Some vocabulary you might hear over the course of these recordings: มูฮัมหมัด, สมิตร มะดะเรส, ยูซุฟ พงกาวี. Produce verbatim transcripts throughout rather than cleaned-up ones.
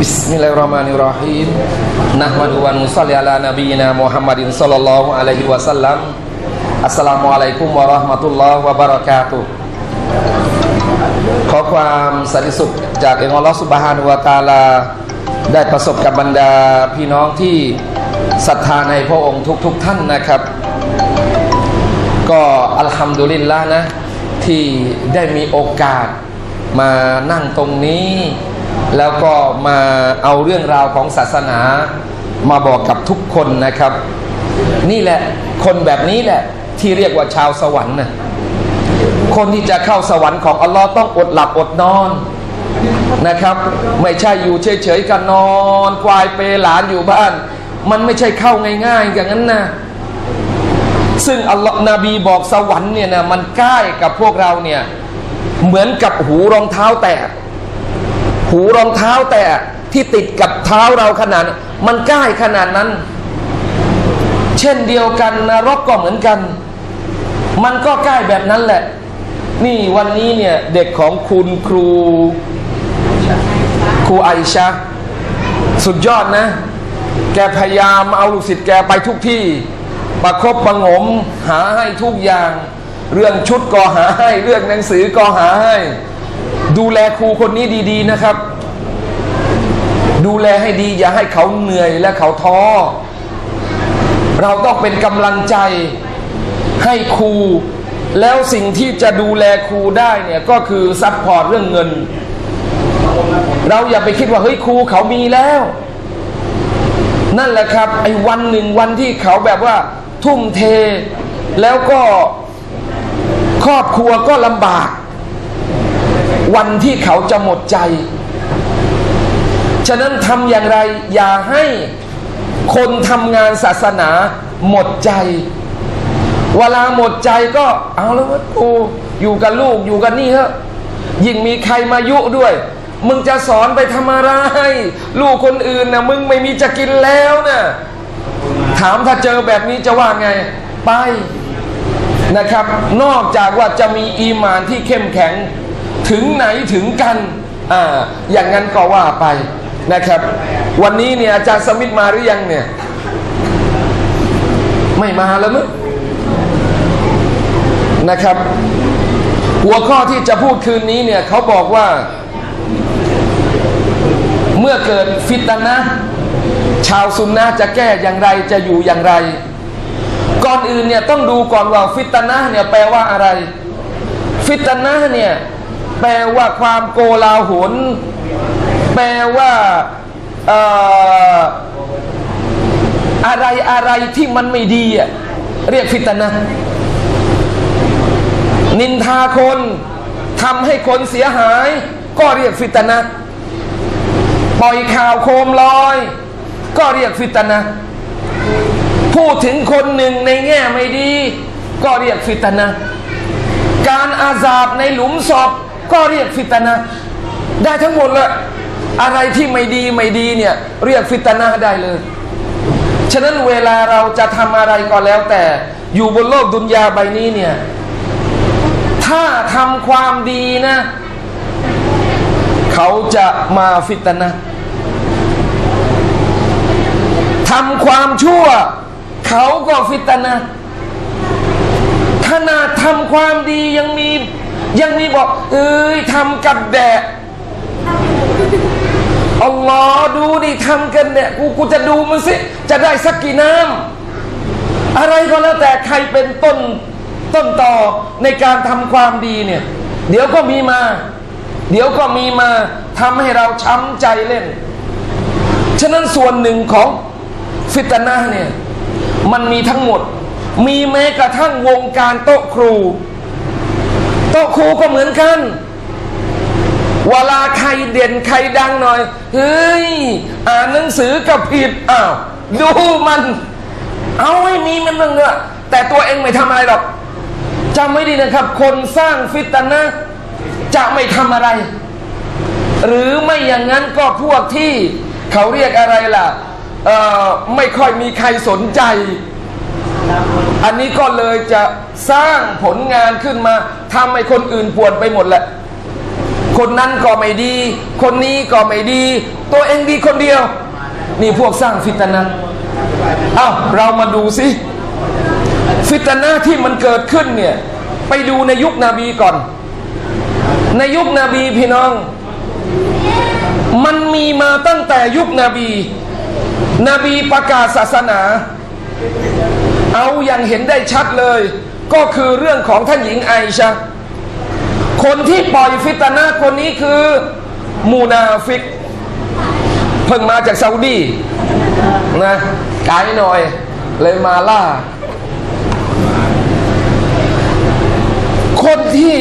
Bismillahirrahmanirrahim. Nahmadu wa nusalli ala nabiyyina Muhammadin sallallahu alaihi wasallam. Assalamualaikum warahmatullahi wabarakatuh. ขอความสันติสุขจากองค์อัลเลาะห์ซุบฮานะฮูวะตะอาลาได้ประสบกับบรรดาพี่น้องที่ศรัทธาในพระองค์ทุกๆท่านนะครับก็อัลฮัมดุลิลลาห์นะที่ได้มีโอกาสมานั่งตรงนี้แล้วก็มาเอาเรื่องราวของศาสนามาบอกกับทุกคนนะครับนี่แหละคนแบบนี้แหละที่เรียกว่าชาวสวรรค์นะคนที่จะเข้าสวรรค์ของอัลลอฮ์ต้องอดหลับอดนอนนะครับไม่ใช่อยู่เฉยๆกันนอนควายเปหลานอยู่บ้านมันไม่ใช่เข้าง่ายๆอย่างนั้นนะซึ่งอัลลอฮ์นบีบอกสวรรค์เนี่ยนะมันใกล้กับพวกเราเนี่ยเหมือนกับหูรองเท้าแตกหูรองเท้าแตกที่ติดกับเท้าเราขนาดมันใกล้ขนาดนั้นเช่นเดียวกันนรกก็เหมือนกันมันก็ใกล้แบบนั้นแหละนี่วันนี้เนี่ยเด็กของคุณครูครูไอชาสุดยอดนะแกพยายามเอาลูกศิษย์แกไปทุกที่ประคบประงมหาให้ทุกอย่างเรื่องชุดก็หาให้เรื่องหนังสือก็หาให้ดูแลครูคนนี้ดีๆนะครับดูแลให้ดีอย่าให้เขาเหนื่อยและเขาท้อเราต้องเป็นกำลังใจให้ครูแล้วสิ่งที่จะดูแลครูได้เนี่ยก็คือซัพพอร์ตเรื่องเงินเราอย่าไปคิดว่าเฮ้ยครูเขามีแล้วนั่นแหละครับไอ้วันหนึ่งวันที่เขาแบบว่าทุ่มเทแล้วก็ครอบครัวก็ลำบากวันที่เขาจะหมดใจฉะนั้นทำอย่างไรอย่าให้คนทำงานศาสนาหมดใจเวลาหมดใจก็เอาแล้วกูอยู่กับลูกอยู่กับนี่เถอะยิ่งมีใครมายุด้วยมึงจะสอนไปทำอะไรลูกคนอื่นนะมึงไม่มีจะกินแล้วนะถามถ้าเจอแบบนี้จะว่าไงไปนะครับนอกจากว่าจะมีอีหม่านที่เข้มแข็งถึงไหนถึงกันอ่าอย่างนั้นก็ว่าไปนะครับวันนี้เนี่ยอาจารย์สมิทธมาหรือยังเนี่ยไม่มาแล้วมั้งนะครับหัวข้อที่จะพูดคืนนี้เนี่ยเขาบอกว่าเมื่อเกิดฟิตนะชาวซุนนะห์จะแก้อย่างไรจะอยู่อย่างไรก่อนอื่นเนี่ยต้องดูก่อนว่าฟิตนะห์เนี่ยแปลว่าอะไรฟิตนะห์เนี่ยแปลว่าความโกลาหลแปลว่าเอ่ออะไรอะไรที่มันไม่ดีอ่ะเรียกฟิตนะห์นินทาคนทำให้คนเสียหายก็เรียกฟิตนะห์ปล่อยข่าวโคมลอยก็เรียกฟิตนะห์พูดถึงคนหนึ่งในแง่ไม่ดีก็เรียกฟิตนะห์การอาซาบในหลุมศพก็เรียกฟิตนะห์ได้ทั้งหมดเลยอะไรที่ไม่ดีไม่ดีเนี่ยเรียกฟิตนะห์ได้เลยฉะนั้นเวลาเราจะทำอะไรก็แล้วแต่อยู่บนโลกดุนยาใบนี้เนี่ยถ้าทำความดีนะเขาจะมาฟิตนะห์ทำความชั่วเขาก็ฟิตนะห์ขนาดทำความดียังมียังมีบอกเอ้ยทำกับแดดอัลลอฮ์ดูดิทำกันเนี่ยกูกูจะดูมันสิจะได้สักกี่น้ำอะไรก็แล้วแต่ใครเป็นต้นต้นต่อในการทำความดีเนี่ยเดี๋ยวก็มีมาเดี๋ยวก็มีมาทำให้เราช้ำใจเล่นฉะนั้นส่วนหนึ่งของฟิตนะห์เนี่ยมันมีทั้งหมดมีแม้กระทั่งวงการโต๊ะครูโต๊ะครูก็เหมือนกันเวลาใครเด่นใครดังหน่อยเฮ้ยอ่านหนังสือก็ผิดอ้าวดูมันเอาให้มีมันบ้างเนอะแต่ตัวเองไม่ทำอะไรหรอกจำไว้ดีนะครับคนสร้างฟิตนะห์จะไม่ทำอะไรหรือไม่อย่างนั้นก็พวกที่เขาเรียกอะไรล่ะเอ่อไม่ค่อยมีใครสนใจอันนี้ก็เลยจะสร้างผลงานขึ้นมาทำให้คนอื่นปวดไปหมดแหละค คนนั้นก็ไม่ดีคนนี้ก็ไม่ดีตัวเองดีคนเดียวนี่พวกสร้างฟิตนะห์เอ้าเรามาดูสิฟิตนะห์ที่มันเกิดขึ้นเนี่ยไปดูในยุคนบีก่อนในยุคนบีพี่น้องมันมีมาตั้งแต่ยุคนบีนบีประกาศศาสนาเอาอย่างเห็นได้ชัดเลยก็คือเรื่องของท่านหญิงไอชะห์คนที่ปล่อยฟิตนะห์คนนี้คือมูนาฟิกเพิ่งมาจากซาอุดีนะกายหน่อยเลยมาล่าคนที่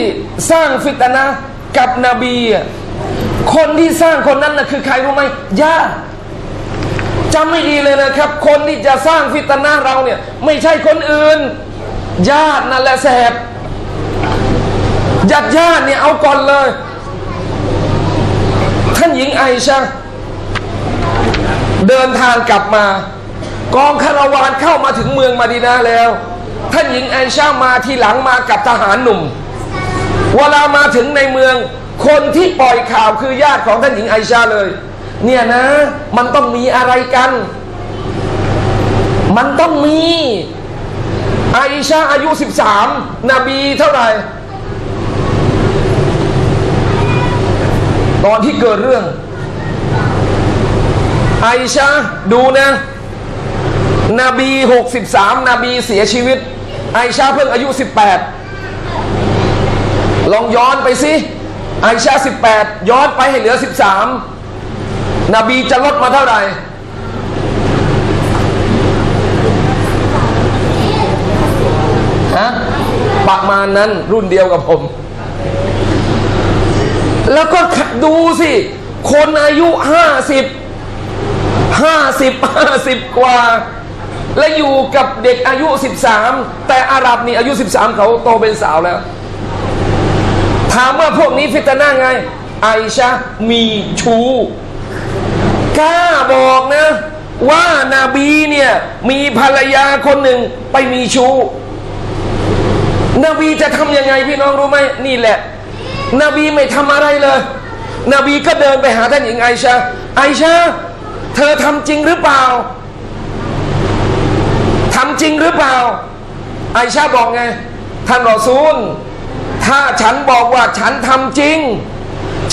สร้างฟิตนะห์กับนบีคนที่สร้างคนนั้นนะคือใครรู้ไหมยากจำไม่ดีเลยนะครับคนที่จะสร้างฟิตนะห์เราเนี่ยไม่ใช่คนอื่นญาตินั่นแหละแสบญาติญาติเนี่ยเอาก่อนเลยท่านหญิงไอชะห์เดินทางกลับมากองคาราวานเข้ามาถึงเมืองมะดีนะห์แล้วท่านหญิงไอชะห์มาทีหลังมากับทหารหนุ่มเวลามาถึงในเมืองคนที่ปล่อยข่าวคือญาติของท่านหญิงไอชะห์เลยเนี่ยนะมันต้องมีอะไรกันมันต้องมีไอชะห์อายุสิบสามนบีเท่าไหร่ตอนที่เกิดเรื่องไอชะห์ดูนะนบีหกสิบสามนบีเสียชีวิตไอชะห์เพิ่งอายุสิบแปดลองย้อนไปสิไอชะห์สิบแปดย้อนไปให้เหลือสิบสามนบีจะลดมาเท่าไหร่ฮะประมาณนั้นรุ่นเดียวกับผมแล้วก็ดูสิคนอายุห้าสิบห้าสิบห้าสิบกว่าและอยู่กับเด็กอายุสิบสามแต่อาหรับนี่อายุสิบสามเขาโตเป็นสาวแล้วถามว่าพวกนี้ฟิตนะห์ไงไอชะห์มีชู้กล้าบอกนะว่านาบีเนี่ยมีภรรยาคนหนึ่งไปมีชู้นบีจะทำยังไงพี่น้องรู้ไหมนี่แหละนบีไม่ทำอะไรเลยนบีก็เดินไปหาท่านหญิงไอชะห์ไอชะห์เธอทำจริงหรือเปล่าทำจริงหรือเปล่าไอชะห์บอกไงท่านรอซูลถ้าฉันบอกว่าฉันทำจริง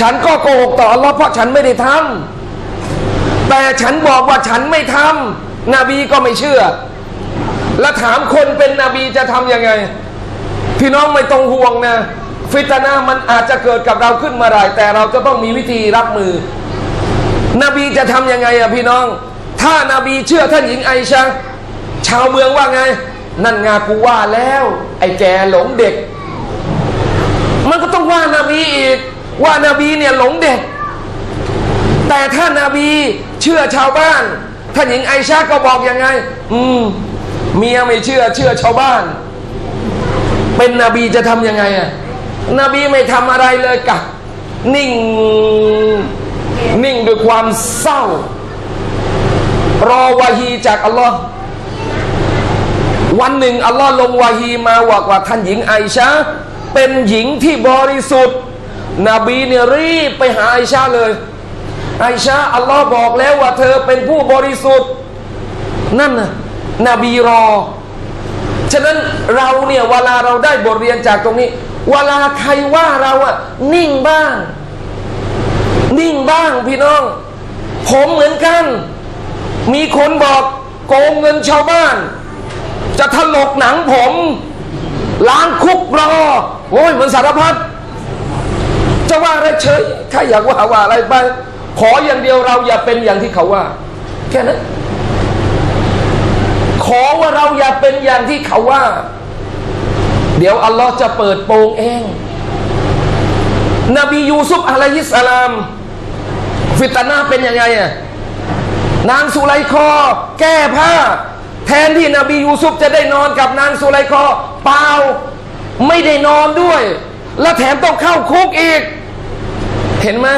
ฉันก็โกหกต่ออัลลอฮ์เพราะฉันไม่ได้ทำแต่ฉันบอกว่าฉันไม่ทำนบีก็ไม่เชื่อแล้วถามคนเป็นนบีจะทำยังไงพี่น้องไม่ต้องห่วงนะฟิตนะห์มันอาจจะเกิดกับเราขึ้นเมื่อไหร่แต่เราจะต้องมีวิธีรับมือนบีจะทำยังไงอะพี่น้องถ้านบีเชื่อท่านหญิงไอชะห์ชาวเมืองว่าไงนั่นงากูว่าแล้วไอ้แกหลงเด็กมันก็ต้องว่านบีอีกว่านบีเนี่ยหลงเด็กแต่ถ้านบีเชื่อชาวบ้านท่านหญิงไอชะห์ก็บอกยังไงอืมเมียไม่เชื่อเชื่อชาวบ้านเป็นนบีจะทำยังไงอะนบีไม่ทำอะไรเลยกะนิ่งนิ่งด้วยความเศร้ารอวะฮีจากอัลลอฮ์วันหนึ่งอัลลอฮ์ลงวะฮีมาว่าว่าท่านหญิงไอชะห์เป็นหญิงที่บริสุทธิ์นบีเนี่ยรีบไปหาไอชะห์เลยไอชะห์อัลลอฮ์บอกแล้วว่าเธอเป็นผู้บริสุทธิ์นั่นน่ะนบีรอฉะนั้นเราเนี่ยเวลาเราได้บทเรียนจากตรงนี้เวลาใครว่าเราอะนิ่งบ้างนิ่งบ้างพี่น้องผมเหมือนกันมีคนบอกโกงเงินชาวบ้านจะถลกหนังผมล้างคุกรอโอ้ยเหมือนสารพัดจะว่าอะไรเฉยถ้าอยากว่าว่าอะไรไปขออย่างเดียวเราอย่าเป็นอย่างที่เขาว่าแค่นั้นขอว่าเราอย่าเป็นอย่างที่เขาว่าเดี๋ยวอัลลอฮ์จะเปิดโปงเองนบียูซุฟอะลัยฮิสสลามฟิตนะห์เป็นยังไงอะนางสุไลคอแก้ผ้าแทนที่นบียูซุฟจะได้นอนกับนางสุไลคอเปล่าไม่ได้นอนด้วยและแถมต้องเข้าคุกอีกเห็นไหม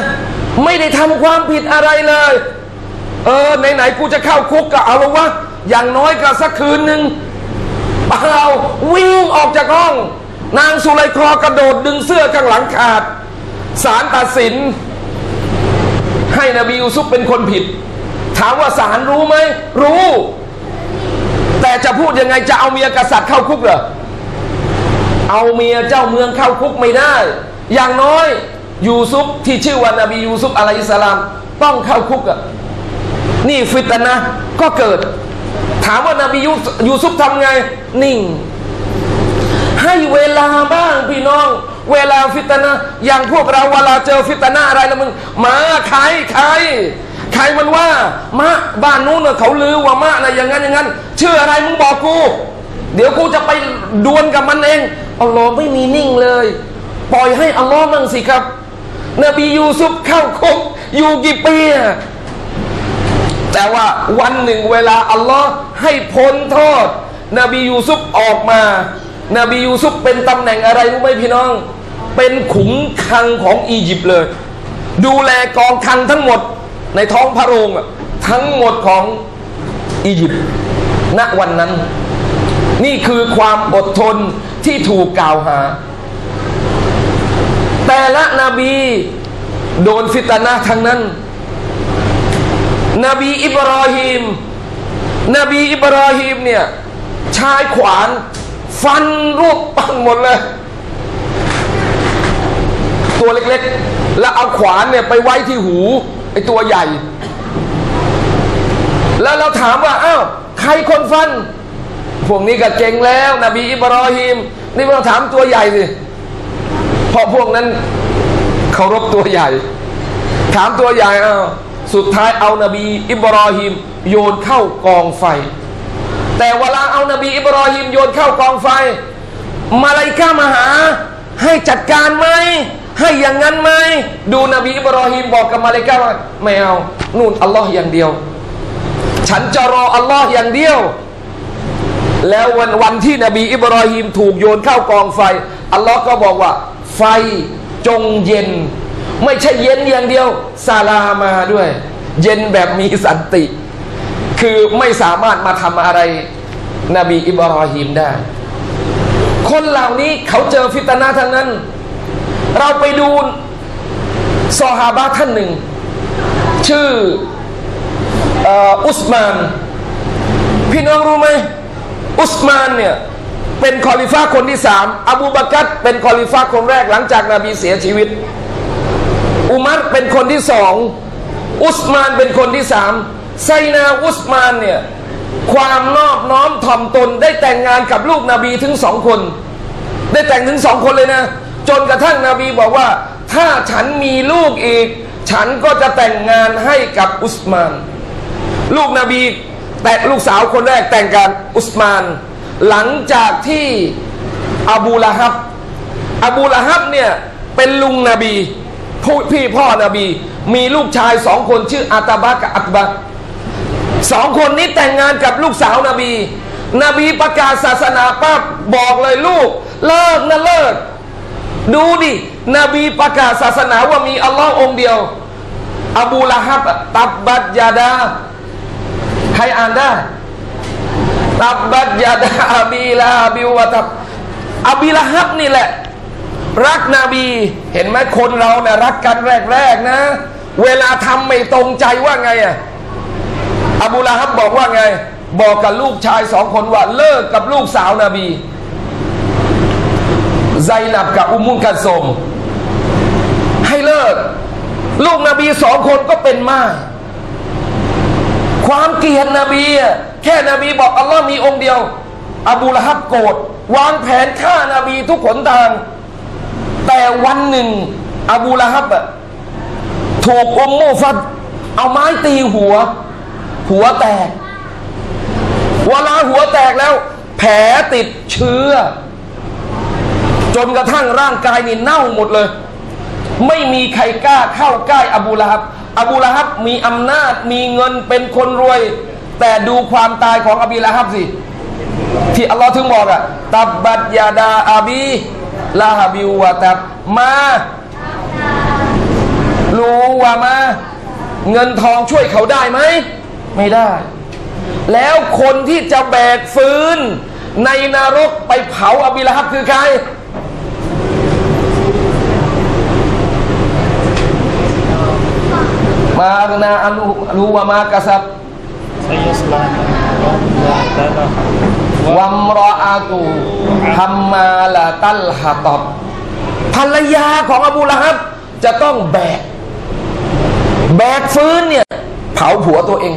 ไม่ได้ทำความผิดอะไรเลยเออไหนๆกูจะเข้าคุกก็เอาละวะอย่างน้อยก็สักคืนหนึ่งเปล่าวิ่งออกจากห้องนางสุไลคอกระโดดดึงเสื้อข้างหลังขาด ศาลตัดสินให้นบียูซุฟเป็นคนผิดถามว่าศาลรู้ไหมรู้แต่จะพูดยังไงจะเอาเมียกษัตริย์เข้าคุกเหรอเอาเมียเจ้าเมืองเข้าคุกไม่ได้อย่างน้อยยูซุฟที่ชื่อว่านบียูซุฟอะลัยฮิสสลามต้องเข้าคุกอะนี่ฟิตนะห์ก็เกิดถามว่านบียูซุฟทำไงนิ่งให้เวลาบ้างพี่น้องเวลาฟิตนะห์อย่างพวกเราเวลาเจอฟิตนะห์อะไรละมึงมาใครใครใครมันว่ามะบ้านนู้นเขาลือว่ามะอะไรอย่างนั้นอย่างนั้นชื่ออะไรมึงบอกกูเดี๋ยวกูจะไปดวลกับมันเองอัลลอฮ์ไม่มีนิ่งเลยปล่อยให้อัลลอฮ์มั่งสิครับนบียูซุฟเข้าคุกอยู่กี่ปีแต่ว่าวันหนึ่งเวลาอัลลอฮ์ให้พ้นโทษนบียูซุฟออกมานบียูซุฟเป็นตำแหน่งอะไรรู้ไหมพี่น้องเป็นขุนคลังของอียิปต์เลยดูแลกองคลังทั้งหมดในท้องพระโรงทั้งหมดของอียิปต์ณวันนั้นนี่คือความอดทนที่ถูกกล่าวหาแต่ละนบีโดนฟิตนะห์ทั้งนั้นนบีอิบรอฮีมนบีอิบรอฮีมเนี่ยใช้ขวานฟันรูปปั้นหมดเลยตัวเล็กๆแล้วเอาขวานเนี่ยไปไว้ที่หูไอตัวใหญ่แล้วเราถามว่าอ้าวใครคนฟันพวกนี้ก็เก่งแล้วนบีอิบรอฮีมนี่เราถามตัวใหญ่สิเพราะพวกนั้นเคารพตัวใหญ่ถามตัวใหญ่อ้าวสุดท้ายเอานบีอิบรอฮีมโยนเข้ากองไฟแต่เวลาเอานบีอิบรอฮีมโยนเข้ากองไฟมาลาอิกะฮ์มาหาให้จัดการไหมให้อย่างนั้นไหมดูนบีอิบรอฮีมบอกกับมาลาอิกะฮ์ว่าไม่เอานู่นอัลลอฮ์อย่างเดียวฉันจะรออัลลอฮ์อย่างเดียวแล้ววันวันที่นบีอิบรอฮีมถูกโยนเข้ากองไฟอัลลอฮ์ก็บอกว่าไฟจงเย็นไม่ใช่เย็นอย่างเดียวซาลามาด้วยเย็นแบบมีสันติคือไม่สามารถมาทำอะไรนบีอิบรอฮีมได้คนเหล่านี้เขาเจอฟิตนะห์ทั้งนั้นเราไปดูซอฮาบะท่านหนึ่งชื่ออุสมานพี่น้องรู้ไหมอุสมานเนี่ยเป็นคอลิฟะห์คนที่สามอบูบักรเป็นคอลิฟะห์คนแรกหลังจากนบีเสียชีวิตอุมัรเป็นคนที่สองอุสมานเป็นคนที่สามไซนาอุสมานเนี่ยความนอบน้อมถ่อมตนได้แต่งงานกับลูกนบีถึงสองคนได้แต่งถึงสองคนเลยนะจนกระทั่งนบีบอกว่าถ้าฉันมีลูกอีกฉันก็จะแต่งงานให้กับอุสมานลูกนบีแต่ลูกสาวคนแรกแต่งกับอุสมานหลังจากที่อบูละฮับอบูละฮับเนี่ยเป็นลุงนบีพี่พ่อนบีมีลูกชายสองคนชื่ออาตาบะกับอัตบะสองคนนี้แต่งงานกับลูกสาวนบีนบีประกาศศาสนาปั๊บบอกเลยลูกเลิกนะเลิกดูดินบีประกาศศาสนาว่ามีอัลลอฮ์องเดียวอบูละฮับตับบัดยาดาใครอ่านได้ตับบัดยาดาอบีลาบิวะตับอบีละฮับนี่แหละรักนบีเห็นไหมคนเราเนี่ยรักกันแรกๆนะเวลาทำไม่ตรงใจว่าไงอะอบูละฮับบอกว่าไงบอกกับลูกชายสองคนว่าเลิกกับลูกสาวนาบีไซนับกับอุมมุลกัสซมให้เลิกลูกนบีสองคนก็เป็นม่ายความเกลียดนบีแค่นบีบอกอัลลอฮ์มีองค์เดียวอบูละฮับโกรธวางแผนฆ่านบีทุกขนทางแต่วันหนึ่งอบูละฮับถูกอุมมุฟัดเอาไม้ตีหัวหัวแตกเวลาหัวแตกแล้วแผลติดเชื้อจนกระทั่งร่างกายนี่เน่าหมดเลยไม่มีใครกล้าเข้าใกล้อบูละฮับอบูละฮับมีอำนาจมีเงินเป็นคนรวยแต่ดูความตายของอบีละฮับสิที่อัลลอฮ์ถึงบอกอะตับบัดยาดาอาบีลาฮบิวะตับมารู้ว่ามาเงินทองช่วยเขาได้ไหมไม่ได้แล้วคนที่จะแบกฟืนในนรกไปเผาอบีละฮับคือใคร มาอักนาอันลูวะมากะซับวัมรออาตูฮัมมาละตัลฮะตอบภรรยาของอบูละฮับจะต้องแบกแบกฟื้นเนี่ยเผาผัวตัวเอง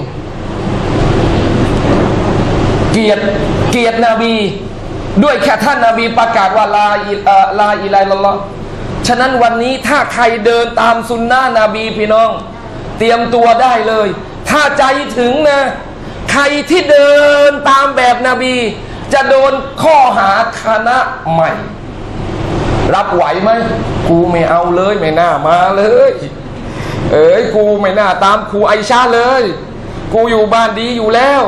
เกียรติเกียรตินบีด้วยแค่ท่านนบีประกาศว่าลาอิลาอิไลละละฉะนั้นวันนี้ถ้าใครเดินตามซุนนะนบีพี่น้องเตรียมตัวได้เลยถ้าใจถึงนะใครที่เดินตามแบบนบีจะโดนข้อหาคณะใหม่รับไหวไหมกูไม่เอาเลยไม่น่ามาเลยเอ้ยกูไม่น่าตามครูไอชาเลยกูอยู่บ้านดีอยู่แล้ว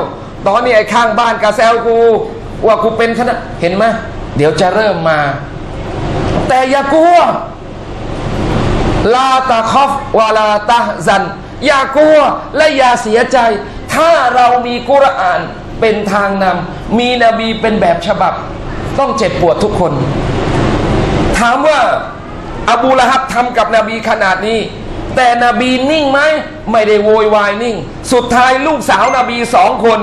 ตอนนี้ไอ้ข้างบ้านกระแซวกูว่ากูเป็นคณะเห็นไหมเดี๋ยวจะเริ่มมาแต่อย่ากลัวลาตะคอฟวาลาตะซันอย่ากลัวและอย่าเสียใจถ้าเรามีกุรอานเป็นทางนำมีนบีเป็นแบบฉบับต้องเจ็บปวดทุกคนถามว่าอบูละฮับทำกับนบีขนาดนี้แต่นบีนิ่งไหมไม่ได้โวยวายนิ่งสุดท้ายลูกสาวนบีสองคน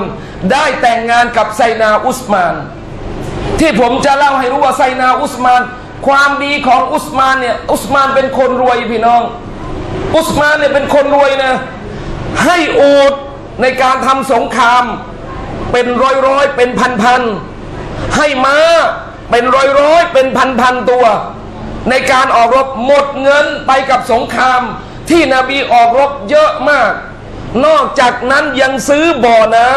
ได้แต่งงานกับไซนาอุสมานที่ผมจะเล่าให้รู้ว่าไซนาอุสมานความดีของอุสมานเนี่ยอุสมานเป็นคนรวยพี่น้องอุสมานเนี่ยเป็นคนรวยนะให้อูฐในการทำสงครามเป็นร้อยๆเป็นพันๆให้ม้าเป็นร้อยๆเป็นพันๆตัวในการออกรบหมดเงินไปกับสงครามที่นบีออกรบเยอะมากนอกจากนั้นยังซื้อบ่อน้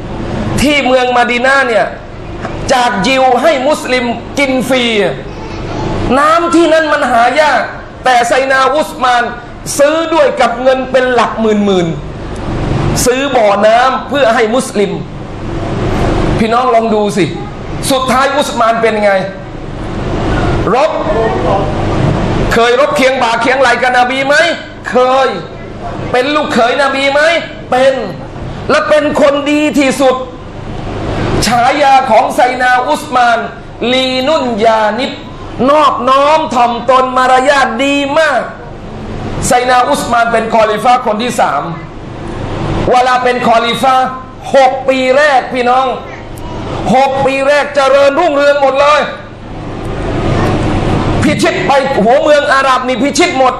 ำที่เมืองมะดีนะห์เนี่ยจากยิวให้มุสลิมกินฟรีน้ำที่นั่นมันหายากแต่ไซนาอุสมานซื้อด้วยกับเงินเป็นหลักหมื่นๆซื้อบ่อน้ำเพื่อให้มุสลิมพี่น้องลองดูสิสุดท้ายอุสมานเป็นไงรบเคยรบเคียงบ่าเคียงไหลกับนบีไหมเคยเป็นลูกเขยนบีไหมเป็นและเป็นคนดีที่สุดฉายาของไซนาอุสมานลีนุ่นยานิบนอบน้อมถ่อมตนมารยาทดีมากไซนาอุสมานเป็นคอลิฟะคนที่สามเวลาเป็นคอลิฟะหกปีแรกพี่น้องหกปีแรกเจริญรุ่งเรืองหมดเลยพิชิตไปหัวเมืองอาหรับนี่พิชิตหมด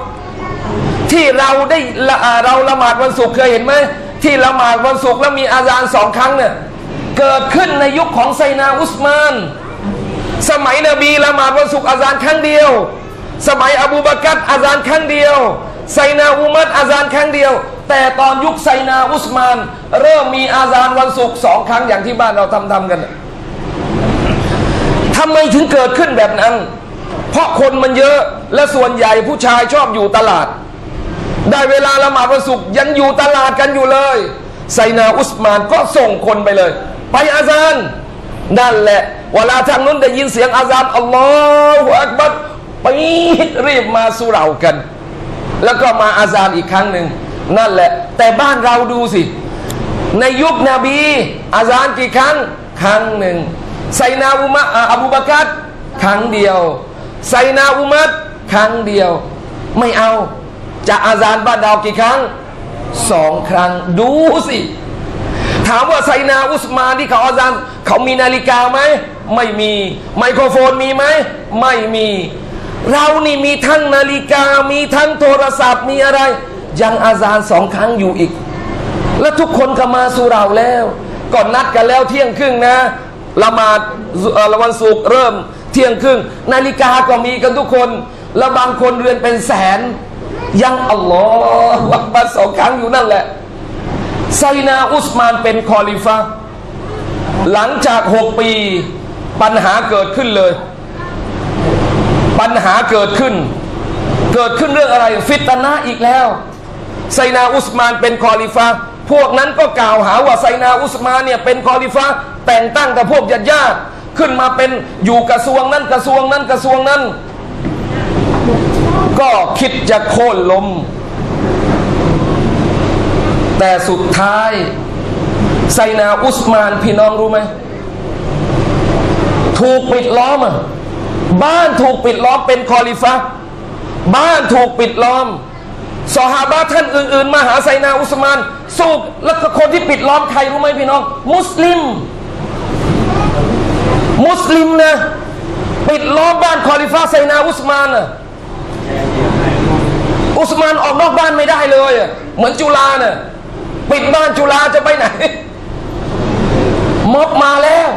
ที่เราได้เราละหมาดวันศุกร์เคยเห็นไหมที่ละหมาดวันศุกร์แล้วมีอาซานสองครั้งเนี่ยเกิดขึ้นในยุคของไซนาอุสมานสมัยนบีละหมาดวันศุกร์อาซานครั้งเดียวสมัยอบูบากัรอาซานครั้งเดียวไซนาอุมัรอาซานครั้งเดียวแต่ตอนยุคไซนาอุสมานเริ่มมีอาซานวันศุกร์สองครั้งอย่างที่บ้านเราทำทำกันทำไมถึงเกิดขึ้นแบบนั้นเพราะคนมันเยอะและส่วนใหญ่ผู้ชายชอบอยู่ตลาดได้เวลาละหมาดวันศุกร์ยังอยู่ตลาดกันอยู่เลยไซนาอุสมานก็ส่งคนไปเลยไปอาซานนั่นแหละเวลาทางนู้นได้ยินเสียงอาซานอัลลอฮฺอักบัรไปรีบมาสุเรากันแล้วก็มาอาซานอีกครั้งหนึ่งนั่นแหละแต่บ้านเราดูสิในยุคนบีอาซานกี่ครั้งครั้งหนึ่งไซนาอุมะอบูบากัรครั้งเดียวไซนาอุมัรครั้งเดียวไม่เอาจะอาซานบ้านเรากี่ครั้งสองครั้งดูสิถามว่าไซนาอุสมานที่เขาอาซานเขามีนาฬิกาไหมไม่มีไมโครโฟนมีไหมไม่มีเรานี่มีทั้งนาฬิกามีทั้งโทรศัพท์มีอะไรยังอาซานสองครั้งอยู่อีกและทุกคนก็มาสู่เราแล้วก่อนนัดกันแล้วเที่ยงครึ่งนะละหมาดละวันศุกร์เริ่มเที่ยงครึ่งนาฬิกาก็มีกันทุกคนและบางคนเรือนเป็นแสนยังอัลลอฮฺอักบัรสองครั้งอยู่นั่นแหละไซนาอุสมานเป็นคอลิฟะหลังจากหกปีปัญหาเกิดขึ้นเลยปัญหาเกิดขึ้นเกิดขึ้นเรื่องอะไรฟิตนะห์อีกแล้วไซนาอุสมานเป็นคอลิฟะพวกนั้นก็กล่าวหาว่าไซนาอุสมานเนี่ยเป็นคอลิฟะแต่งตั้งกับพวกญาติญาติขึ้นมาเป็นอยู่กระทรวงนั้นกระทรวงนั้นกระทรวงนั้นก็คิดจะโค่นล้มแต่สุดท้ายไซนาอุสมานพี่น้องรู้ไหมถูกปิดล้อมบ้านถูกปิดล้อมเป็นคอลิฟะบ้านถูกปิดล้อม ซอฮาบะท่านอื่นๆมาหาไซนาอุสมานสู้และคนที่ปิดล้อมใครรู้ไหมพี่น้องมุสลิมมุสลิมนะปิดล้อมบ้านคอลิฟะไซนาอุสมานนะอุสมานออกนอกบ้านไม่ได้เลยเหมือนจุฬาเนี่ยปิดบ้านจุฬาจะไปไหนม็อบมาแล้ว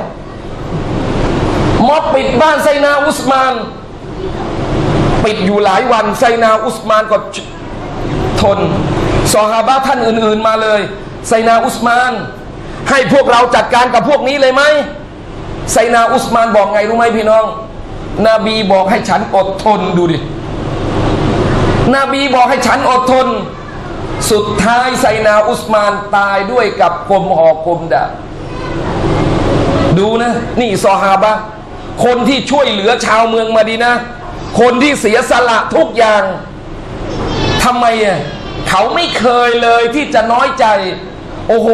ม็อบปิดบ้านไซนาอุสมานปิดอยู่หลายวันไซนาอุสมานก็ทนซอฮาบะท่านอื่นๆมาเลยไซนาอุสมานให้พวกเราจัดการกับพวกนี้เลยไหมไซนาอุสมานบอกไงรู้ไหมพี่น้องนบีบอกให้ฉันอดทนดูดินบีบอกให้ฉันอดทนสุดท้ายไซนาอุสมานตายด้วยกับกลมหอกกลมดาบดูนะนี่ซอฮาบะคนที่ช่วยเหลือชาวเมืองมาดีนะคนที่เสียสละทุกอย่างทำไมอ่ะเขาไม่เคยเลยที่จะน้อยใจโอ้โห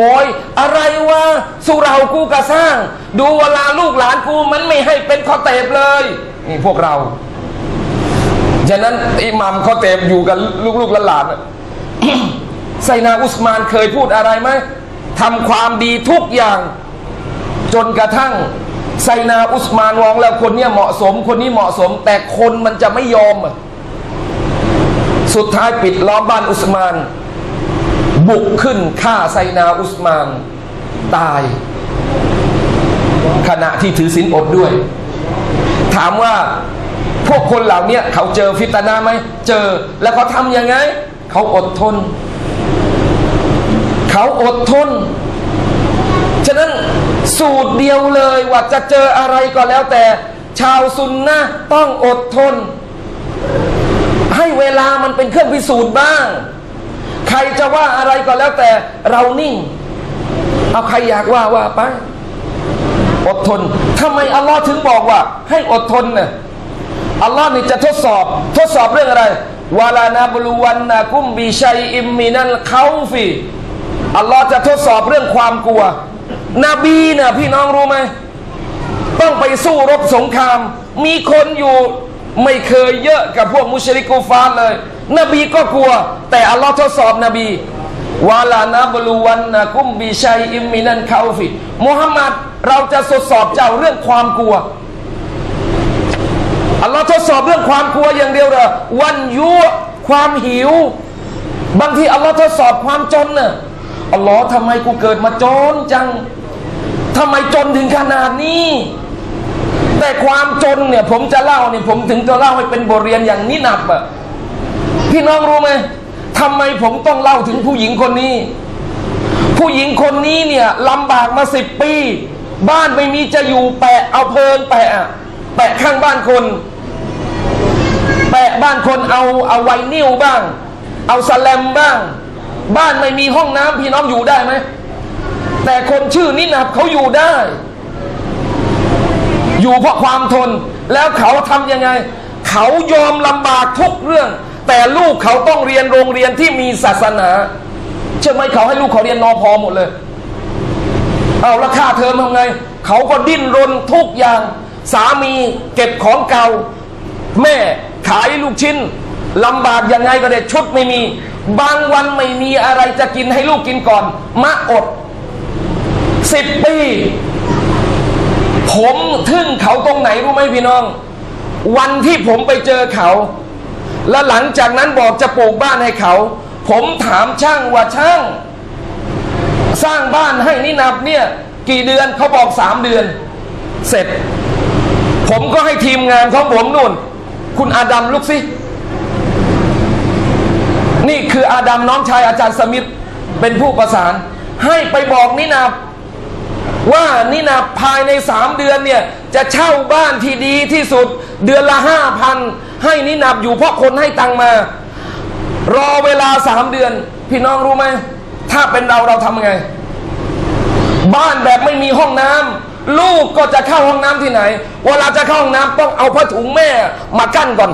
อะไรวะสุเรากูกระสร้างดูเวลาลูกหลานกูมันไม่ให้เป็นคอเตบเลยนี่พวกเราฉะนั้นอิหม่ามคอเตบอยู่กับลูกๆหลานๆ ไซนาอุสมานเคยพูดอะไรไหมทำความดีทุกอย่างจนกระทั่งไซนาอุสมานมองแล้วคนเนี้ยเหมาะสมคนนี้เหมาะสมแต่คนมันจะไม่ยอมสุดท้ายปิดล้อมบ้านอุสมานบุกขึ้นฆ่าไซนาอุสมานตายขณะที่ถือศีลอดด้วยถามว่าพวกคนเหล่านี้เขาเจอฟิตนะห์ไหมเจอแล้วเขาทำยังไงเขาอดทนเขาอดทนฉะนั้นสูตรเดียวเลยว่าจะเจออะไรก็แล้วแต่ชาวซุนนะห์ต้องอดทนให้เวลามันเป็นเครื่องพิสูจน์บ้างใครจะว่าอะไรก็แล้วแต่เรานิ่งเอาใครอยากว่าว่าไปอดทนทำไมอัลลอฮ์ถึงบอกว่าให้อดทนน่ะอัลลอฮ์นี่จะทดสอบทดสอบเรื่องอะไรวะลานะบลูวันนะกุมบิชัยอิมมินัลคอฟอัลลอฮ์จะทดสอบเรื่องความกลัวนบีน่ะพี่น้องรู้ไหมต้องไปสู้รบสงครามมีคนอยู่ไม่เคยเยอะกับพวกมุชริกกูฟาร์เลยนบีก็กลัวแต่อัลลอฮ์ทดสอบนบีวาลานะบลูวันนะกุมบิชัยอิมมินันคาฟิมุฮัมมัดเราจะทดสอบเจ้าเรื่องความกลัวอัลลอฮ์ทดสอบเรื่องความกลัวอย่างเดียวเหรอวันยุความหิวบางทีอัลลอฮ์ทดสอบความจนน่ะอัลลอฮ์ทำไมกูเกิดมาจนจังทำไมจนถึงขนาดนี้แต่ความจนเนี่ยผมจะเล่าเนี่ยผมถึงจะเล่าให้เป็นบทเรียนอย่างนี้หนักอะพี่น้องรู้ไหมทำไมผมต้องเล่าถึงผู้หญิงคนนี้ผู้หญิงคนนี้เนี่ยลำบากมาสิบปีบ้านไม่มีจะอยู่แปะเอาเพลิงแปะแปะข้างบ้านคนแปะบ้านคนเอาเอาไวนิลบ้างเอาสแลมบ้างบ้านไม่มีห้องน้ำพี่น้องอยู่ได้ไหมแต่คนชื่อนิดหนับเขาอยู่ได้อยู่เพราะความทนแล้วเขาทำยังไงเขายอมลำบากทุกเรื่องแต่ลูกเขาต้องเรียนโรงเรียนที่มีศาสนาใช่ไหมเขาให้ลูกเขาเรียนนอพอหมดเลยเอาแล้วค่าเทอมทำไงเขาก็ดิ้นรนทุกอย่างสามีเก็บของเก่าแม่ขายลูกชิ้นลำบากยังไงก็ได้ชุดไม่มีบางวันไม่มีอะไรจะกินให้ลูกกินก่อนมาอดสิบปีผมทึ่งเขาตรงไหนรู้ไหมพี่น้องวันที่ผมไปเจอเขาและหลังจากนั้นบอกจะปลูกบ้านให้เขาผมถามช่างว่าช่างสร้างบ้านให้นินับเนี่ยกี่เดือนเขาบอกสามเดือนเสร็จผมก็ให้ทีมงานของผมนู่นคุณอาดัมลุกสินี่คืออาดัมน้องชายอาจารย์สมิธเป็นผู้ประสานให้ไปบอกนินับว่านี่นะภายในสามเดือนเนี่ยจะเช่าบ้านที่ดีที่สุดเดือนละห้าพันให้นี่นับอยู่เพราะคนให้ตังมารอเวลาสามเดือนพี่น้องรู้ไหมถ้าเป็นเราเราทำไงบ้านแบบไม่มีห้องน้ำลูกก็จะเข้าห้องน้ำที่ไหนเวลาจะเข้าห้องน้ำต้องเอาผ้าถุงแม่มากั้นก่อน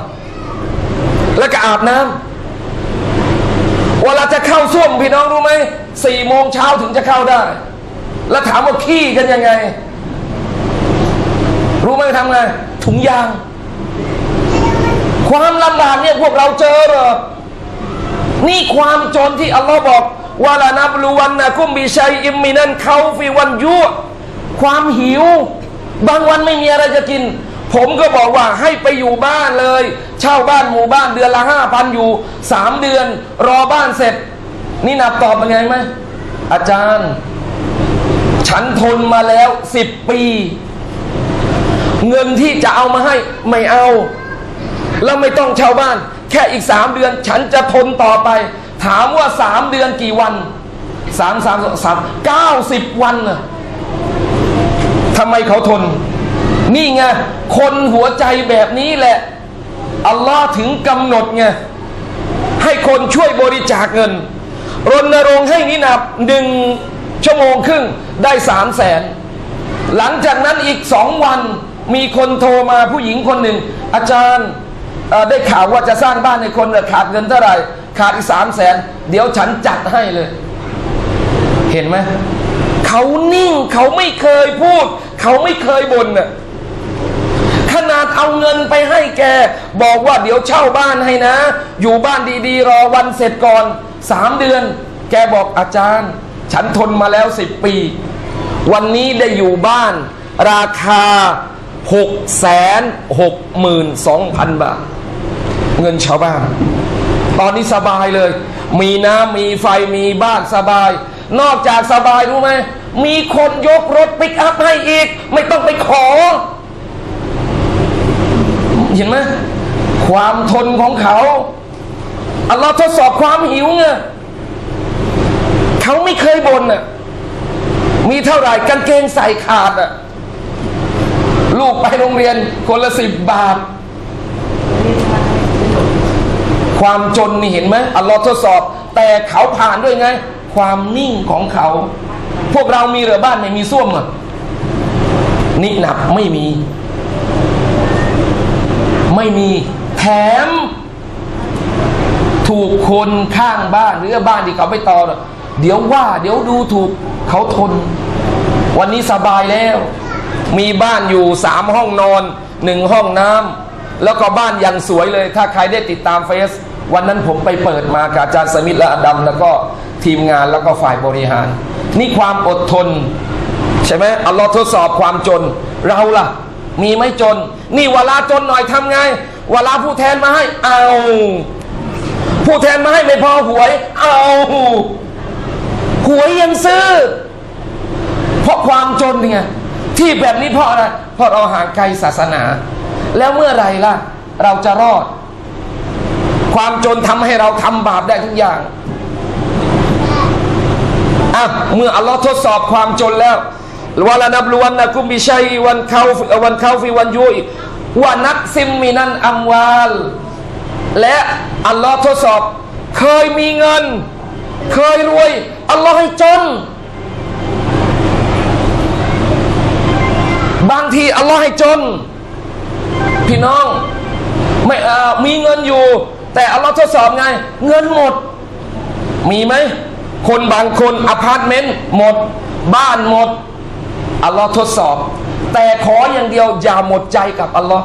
แล้วก็อาบน้ำเวลาจะเข้าส้วมพี่น้องรู้ไหมสี่โมงเช้าถึงจะเข้าได้แล้วถามว่าขี้กันยังไงรู้ไหมทำไงถุงยางความลำบากเนี่ยพวกเราเจอเหรอ นี่ความจนที่อัลลอฮ์บอกวะลานับลูวันนะกุมบิชัยอิมมินันเขาฟิวันยุความหิวบางวันไม่มีอะไรจะกินผมก็บอกว่าให้ไปอยู่บ้านเลยเช่าบ้านหมู่บ้านเดือนละห้าพันอยู่สามเดือนรอบ้านเสร็จนี่นับตอบเป็นไงไหมอาจารย์ฉันทนมาแล้วสิบปีเงินที่จะเอามาให้ไม่เอาแล้วไม่ต้องเช่าบ้านแค่อีกสามเดือนฉันจะทนต่อไปถามว่าสามเดือนกี่วันสามสามสามเก้าสิบวันน่ะทำไมเขาทนนี่ไงคนหัวใจแบบนี้แหละอัลลอฮ์ถึงกำหนดไงให้คนช่วยบริจาคเงินรณรงค์ให้นินับหนึ่งชั่วโมงครึ่งได้สามแสนหลังจากนั้นอีกสองวันมีคนโทรมาผู้หญิงคนหนึ่งอาจารย์ได้ข่าวว่าจะสร้างบ้านให้คนขาดเงินเท่าไหร่ขาดอีกสามแสนเดี๋ยวฉันจัดให้เลยเห็นไหมเขานิ่งเขาไม่เคยพูดเขาไม่เคยบ่นน่ะขนาดเอาเงินไปให้แกบอกว่าเดี๋ยวเช่าบ้านให้นะอยู่บ้านดีๆรอวันเสร็จก่อนสามเดือนแกบอกอาจารย์ฉันทนมาแล้วสิบปีวันนี้ได้อยู่บ้านราคา หกแสนหกหมื่นสองพัน บาทเงินชาวบ้านตอนนี้สบายเลยมีน้ำมีไฟมีบ้านสบายนอกจากสบายรู้ไหมมีคนยกรถปิกอัพให้อีกไม่ต้องไปขอเห็นไหมความทนของเขาอัลลอฮ์ทดสอบความหิวไงเขาไม่เคยบ่นน่ะมีเท่าไหร่กางเกงใส่ขาดอ่ะลูกไปโรงเรียนคนละสิบบาทความจนนี่เห็นไหมอัลลอฮ์ทดสอบแต่เขาผ่านด้วยไงความนิ่งของเขาพวกเรามีเหลือบ้านไม่มีส้วมอ่ะนิหนับไม่มีไม่มีแถมถูกคนข้างบ้านหรือบ้านที่เขาไม่ต่อเดี๋ยวว่าเดี๋ยวดูถูกเขาทนวันนี้สบายแล้วมีบ้านอยู่สามห้องนอนหนึ่งห้องน้ำแล้วก็บ้านอย่างสวยเลยถ้าใครได้ติดตามเฟซวันนั้นผมไปเปิดมากับอาจารย์สมิธและอดัมแล้วก็ทีมงานแล้วก็ฝ่ายบริหารนี่ความอดทนใช่ไหมอัลลอฮ์ทดสอบความจนเราล่ะมีไม่จนนี่เวลาจนหน่อยทำไงเวลาผู้แทนมาให้เอาผู้แทนมาให้ไม่พอหวยเอาหวยยังซื้อเพราะความจนไงที่แบบนี้เพราะอะไรเพราะเราห่างไกลศาสนาแล้วเมื่อไหร่ล่ะเราจะรอดความจนทำให้เราทำบาปได้ทุกอย่างอ่ะเมื่ออัลลอฮ์ทดสอบความจนแล้ววะลานับลุวันนะกุมบิชัยวันเข้าวันเข้าฟิวันยุยวานักซิมมินันอัมวาลและอัลลอฮ์ทดสอบเคยมีเงินเคยรวยอัลลอฮ์ให้จนบางทีอัลลอฮ์ให้จนพี่น้องไม่เอ่อมีเงินอยู่แต่อัลลอฮ์ทดสอบไงเงินหมดมีไหมคนบางคนอพาร์ตเมนต์หมดบ้านหมดอัลลอฮ์ทดสอบแต่ขออย่างเดียวอย่าหมดใจกับอัลลอฮ์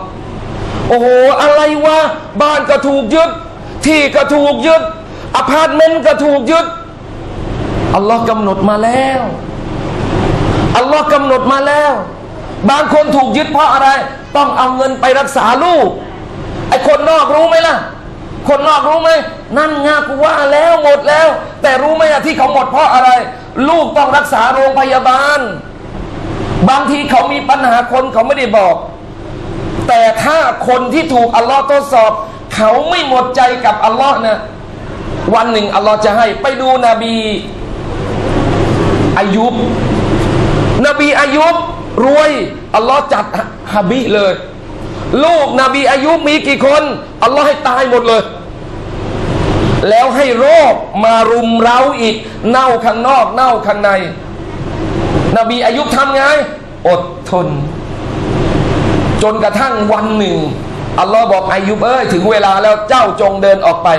โอ้โหอะไรวะบ้านก็ถูกยึดที่ก็ถูกยึดอพาร์ตเมนต์ก็ถูกยึดอัลลอฮ์กำหนดมาแล้วอัลลอฮ์กำหนดมาแล้วบางคนถูกยึดเพราะอะไรต้องเอาเงินไปรักษาลูกไอ้คนนอกรู้ไหมล่ะคนนอกรู้ไหมนั่นงากูว่าแล้วหมดแล้วแต่รู้ไหมที่เขาหมดเพราะอะไรลูกต้องรักษาโรงพยาบาลบางทีเขามีปัญหาคนเขาไม่ได้บอกแต่ถ้าคนที่ถูกอัลลอฮ์ทดสอบเขาไม่หมดใจกับอัลลอฮ์นะวันหนึ่งอัลลอฮ์จะให้ไปดูนบีอายุบนบีอายุบรวยอัลลอฮ์จัดฮะบีเลยลูกนบีอายุมีกี่คนอัลลอฮ์ให้ตายหมดเลยแล้วให้โรคมารุมเร้าอีกเน่าข้างนอกเน่าข้างในนบีอายุทำไงอดทนจนกระทั่งวันหนึ่งอัลลอฮ์บอกอายุบเอ้ยถึงเวลาแล้วเจ้าจงเดินออกไป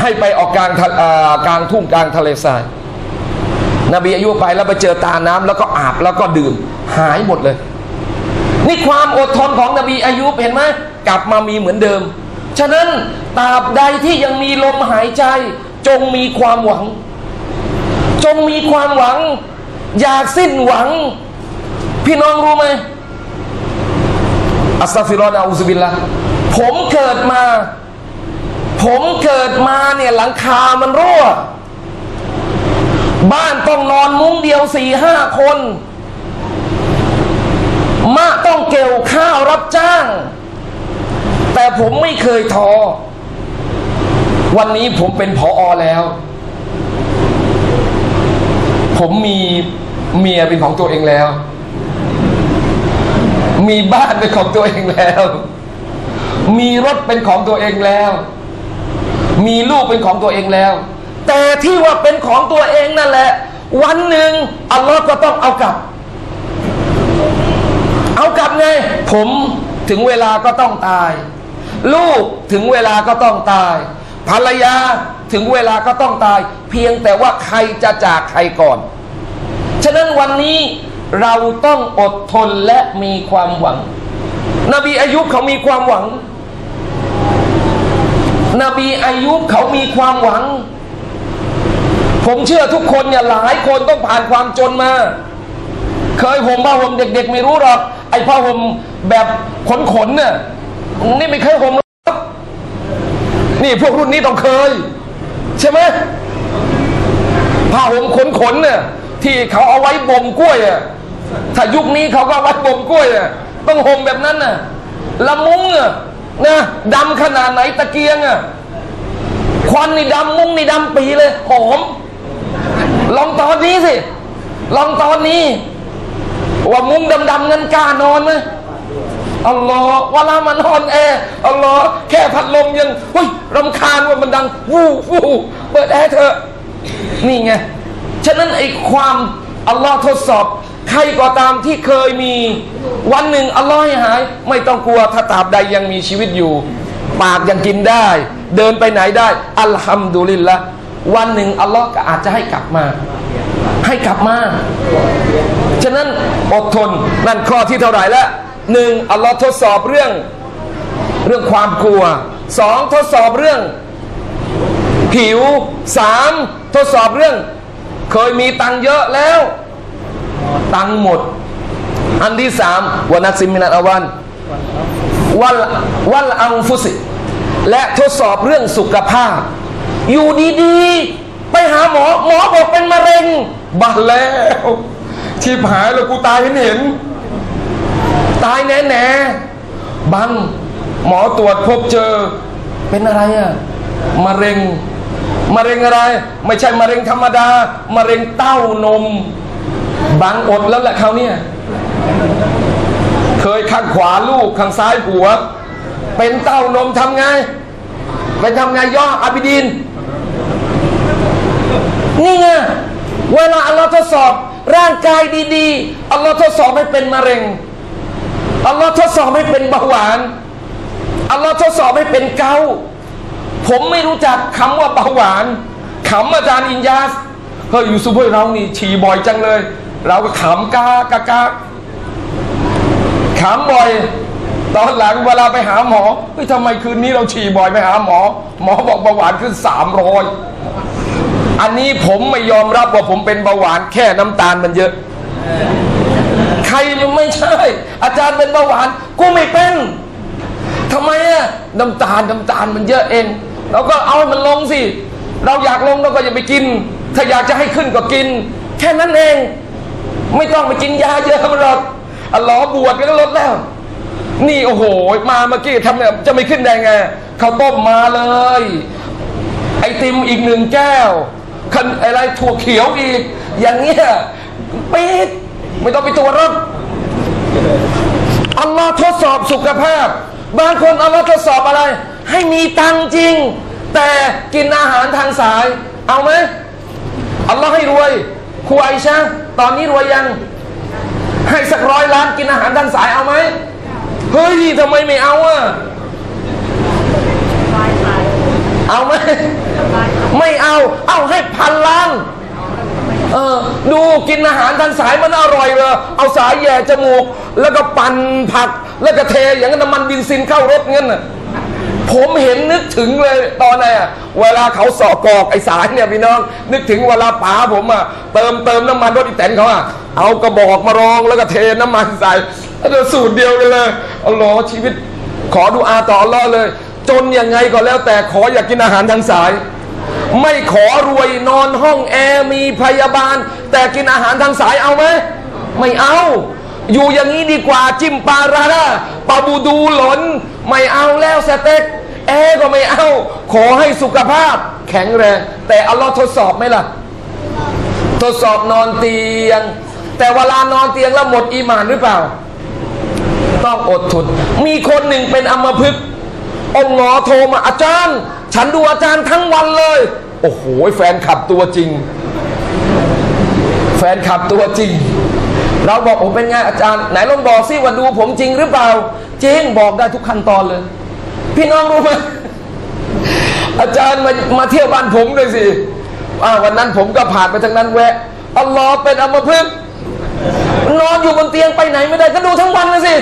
ให้ไปออกกลางกลางทุ่งกลางทะเลทรายนบีอายุไปแล้วไปเจอตาน้ำแล้วก็อาบแล้วก็ดื่มหายหมดเลยนี่ความอดทนของนบีอายุบเห็นไหมกลับมามีเหมือนเดิม ฉะนั้นตราบใดที่ยังมีลมหายใจจงมีความหวังจงมีความหวังอย่าสิ้นหวังพี่น้องรู้ไหมอัสตัฆฟิรุลลอฮ์ อะอูซุบิลลาฮ์ผมเกิดมาผมเกิดมาเนี่ยหลังคามันรั่วบ้านต้องนอนมุ้งเดียวสี่ห้าคนมะต้องเกี่ยวข้าวรับจ้างแต่ผมไม่เคยท้อวันนี้ผมเป็นผอ.แล้วผมมีเมียเป็นของตัวเองแล้วมีบ้านเป็นของตัวเองแล้วมีรถเป็นของตัวเองแล้วมีลูกเป็นของตัวเองแล้วแต่ที่ว่าเป็นของตัวเองนั่นแหละวันหนึ่งอัลลอฮ์ก็ต้องเอากลับเอากลับไงผมถึงเวลาก็ต้องตายลูกถึงเวลาก็ต้องตายภรรยาถึงเวลาก็ต้องตายเพียงแต่ว่าใครจะจากใครก่อนฉะนั้นวันนี้เราต้องอดทนและมีความหวังนบีอายุบเขามีความหวังนบีอายุบเขามีความหวังผมเชื่อทุกคนเนี่ยหลายคนต้องผ่านความจนมาเคยห่มผ้าห่มเด็กๆไม่รู้หรอกไอ้ผ้าห่มแบบขนๆเนี่ยนี่ไม่เคยห่มหรอกนี่พวกรุ่นนี้ต้องเคยใช่ไหมผ้าห่มขนๆเนี่ยที่เขาเอาไว้บ่มกล้วยอ่ะถ้ายุคนี้เขาก็ไว้บ่มกล้วยอ่ะต้องห่มแบบนั้นน่ะละมุ้งอ่ะนะดำขนาดไหนตะเกียงอ่ะควันนี่ดำมุ้งนี่ดำปีเลยหอมลองตอนนี้สิลองตอนนี้ว่ามุ้งดำๆนั้นกล้านอนไหมอัลลอฮ์เวลามันนอนแอร์อัลลอฮ์แค่พัดลมยังเฮ้ยรำคาญว่ามันดังวู่วู่เปิดแอร์เถอะนี่ไงฉะนั้นไอ้ความอัลลอฮ์ทดสอบใครก็ตามที่เคยมีวันหนึ่งอัลลอฮ์ให้หายไม่ต้องกลัวถ้าตราบใดยังมีชีวิตอยู่ปากยังกินได้เดินไปไหนได้อัลฮัมดุลิลละวันหนึ่งอัลลอฮ์ก็อาจจะให้กลับมาให้กลับมาฉะนั้นอดทนนั่นข้อที่เท่าไหร่ละหนึ่งอัลลอฮ์ทดสอบเรื่องเรื่องความกลัวสองทดสอบเรื่องผิวสามทดสอบเรื่องเคยมีตังเยอะแล้วตังหมดอันที่สามวนัสซิมินันอวันวัลวัลอังฟุสิและทดสอบเรื่องสุขภาพอยู่ดีๆไปหาหมอหมอบอกเป็นมะเร็งบัดแล้วชีพหายแล้วกูตายเห็นเห็นตายแน่แน่บังหมอตรวจพบเจอเป็นอะไรอะมะเร็งมะเร็งอะไรไม่ใช่มะเร็งธรรมดามะเร็งเต้านมบังอดแล้วแหละเขาเนี่ยเคยข้างขวาลูกข้างซ้ายผัวเป็นเต้านมทำไงไปทำไงย่ออาบิดินนี่ไงเวลาอัลลอฮ์ทดสอบร่างกายดีๆอัลลอฮ์ทดสอบให้เป็นมะเร็งอัลลอฮ์ทดสอบให้เป็นเบาหวานอัลลอฮ์ทดสอบให้เป็นเกาต์ผมไม่รู้จักคำว่าเบาหวานขำอาจารย์อินยาสเฮ้ยยูซุฟเฮ้ยเรานี่ฉี่บ่อยจังเลยเราก็ขำกากากาขำบ่อยตอนหลังเวลาไปหาหมอเฮ้ยทำไมคืนนี้เราฉี่บ่อยไปหาหมอหมอบอกเบาหวานขึ้นสามร้อยอันนี้ผมไม่ยอมรับว่าผมเป็นเบาหวานแค่น้ำตาลมันเยอะใครมันไม่ใช่อาจารย์เป็นเบาหวานกูไม่เป็นทำไมอะน้ำตาลน้ำตาลมันเยอะเองเราก็เอามันลงสิเราอยากลงเราก็อย่าไปกินถ้าอยากจะให้ขึ้นก็กินแค่นั้นเองไม่ต้องไปกินยาเยอะหรอกอัลลอฮ์บวชก็ลดแล้วนี่โอ้โหมาเมื่อกี้ทำเนี่ยจะไม่ขึ้นได้ไงเขาต้มมาเลยไอติมอีกหนึ่งแก้วคันอะไรถั่วเขียวอีกอย่างเงี้ยปิดไม่ต้องไปตัวรับอัลลอฮ์ทดสอบสุขภาพบางคนอัลลอฮ์ทดสอบอะไรให้มีตังจริงแต่กินอาหารทางสายเอาไหมอัลลอฮ์ให้รวยครูไอชะตอนนี้รวยยังให้สักร้อยล้านกินอาหารทางสายเอาไหมเฮ้ยทำไมไม่เอาอ่ะเอาไหมไม่เอาเอาให้พันล้านเออดูกินอาหารทางสายมันอร่อยเลยเอาสายแย่จมูกแล้วก็ปั่นผักแล้วก็เทอย่างนั้นน้ำมันบินซินเข้ารถเงี้ยน่ะ ผมเห็นนึกถึงเลยตอนน่ะเวลาเขาสอกอกไอ้สายเนี่ยพี่น้องนึกถึงเวลาป๋าผมอ่ะเติมเติมน้ำมันรถอีแตนเขาอ่ะเอากระบอกมารองแล้วก็เทน้ำมันใส่สูตรเดียวกันเลยอัลเลาะห์ชีวิตขอดุอาต่ออัลเลาะห์เลยจนยังไงก็แล้วแต่ขออยากกินอาหารทางสายไม่ขอรวยนอนห้องแอร์มีพยาบาลแต่กินอาหารทางสายเอาไหมไม่เอาอยู่อย่างนี้ดีกว่าจิ้มปลาร้าปลาบูดูหลนไม่เอาแล้วสเต็กแอร์ก็ไม่เอาขอให้สุขภาพแข็งแรงแต่อัลเลาะห์ทดสอบไหมล่ะทดสอบนอนเตียงแต่เวลานอนเตียงแล้วหมดอีหม่านหรือเปล่าต้องอดทนมีคนหนึ่งเป็นอัมพฤกษ์องค์หมอโทรมาอาจารย์ฉันดูอาจารย์ทั้งวันเลยโอ้โหแฟนขับตัวจริงแฟนขับตัวจริงเราบอกผมเป็นไงอาจารย์ไหนลองบอกสิว่าดูผมจริงหรือเปล่าจริงบอกได้ทุกขั้นตอนเลยพี่น้องรู้ไหมอาจารย์มามาเที่ยวบ้านผมด้วยสิวันนั้นผมก็ผ่านไปทางนั้นแวะอัลลอฮ์เป็นอัมพฤกษ์นอนอยู่บนเตียงไปไหนไม่ได้ก็ดูทั้งวันเลยสิ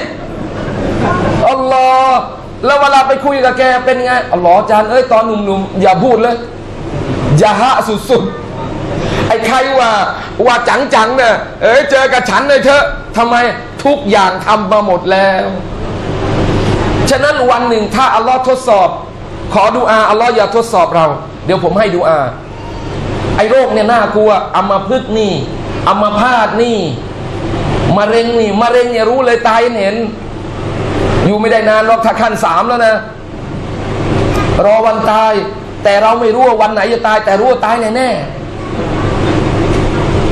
อัลลอฮ์แล้วเวลาไปคุยกับแกเป็นไงอัลลอฮ์อาจารย์เอ้ยตอนหนุ่มๆอย่าพูดเลยอย่าฮะสุดๆไอ้ใครว่าว่าจังๆเนี่ยเอ้ยเจอกับฉันเลยเถอะทำไมทุกอย่างทำมาหมดแล้วฉะนั้นวันหนึ่งถ้าอัลลอฮ์ทดสอบขอดุอาอัลลอฮ์อย่าทดสอบเราเดี๋ยวผมให้ดุอาไอ้โรคเนี่ยน่ากลัวอัมพฤกษ์นี่อัมพาตนี่มะเร็งนี่มะเร็งเนี่ยรู้เลยตายเห็นอยู่ไม่ได้นานหรอกถ้าขั้นสามแล้วนะรอวันตายแต่เราไม่รู้ว่าวันไหนจะตายแต่รู้ว่าตายแน่แน่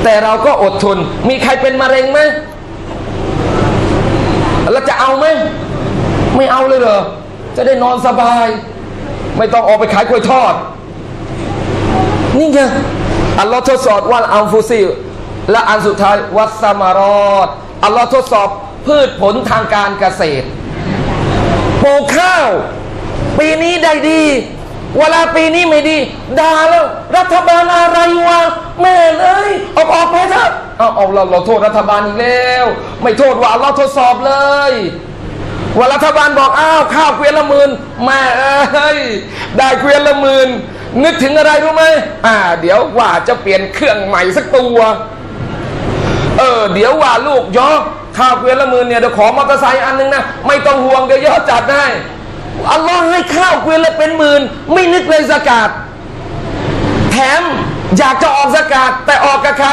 แต่เราก็อดทนมีใครเป็นมะเร็งไหมแล้วจะเอาไหมไม่เอาเลยเหรอจะได้นอนสบายไม่ต้องออกไปขายกล้วยทอดนี่ไงอัลลอฮ์ทดสอบว่าอัลฟุซีและอันสุดท้ายวัสมารอดอัลลอฮ์ทดสอบพืชผลทางการเกษตรปลูกข้าวปีนี้ได้ดีเวลาปีนี้ไม่ดีด่าแล้วรัฐบาลอะไรวะแม่เอ้ยออกออกไปเถอะเอาเอาเราเราโทษรัฐบาลอีกแล้วไม่โทษว่าเราทดสอบเลยว่ารัฐบาลบอกอ้าวข้าวเกวียนละหมื่นแม่เอ้ยได้เกวียนละหมื่นนึกถึงอะไรรู้ไหมอ่าเดี๋ยวว่าจะเปลี่ยนเครื่องใหม่สักตัวเออเดี๋ยวว่าลูกย่อข้าวเกวียนละหมื่นเนี่ยเดี๋ยวขอมอเตอร์ไซค์อันนึงนะไม่ต้องห่วงเดี๋ยวย่อจัดได้อัลลอฮ์ให้ข้าวเกวียนละเป็นหมื่นไม่นึกเลยซะกาตแถมอยากจะออกซะกาตแต่ออกกับใคร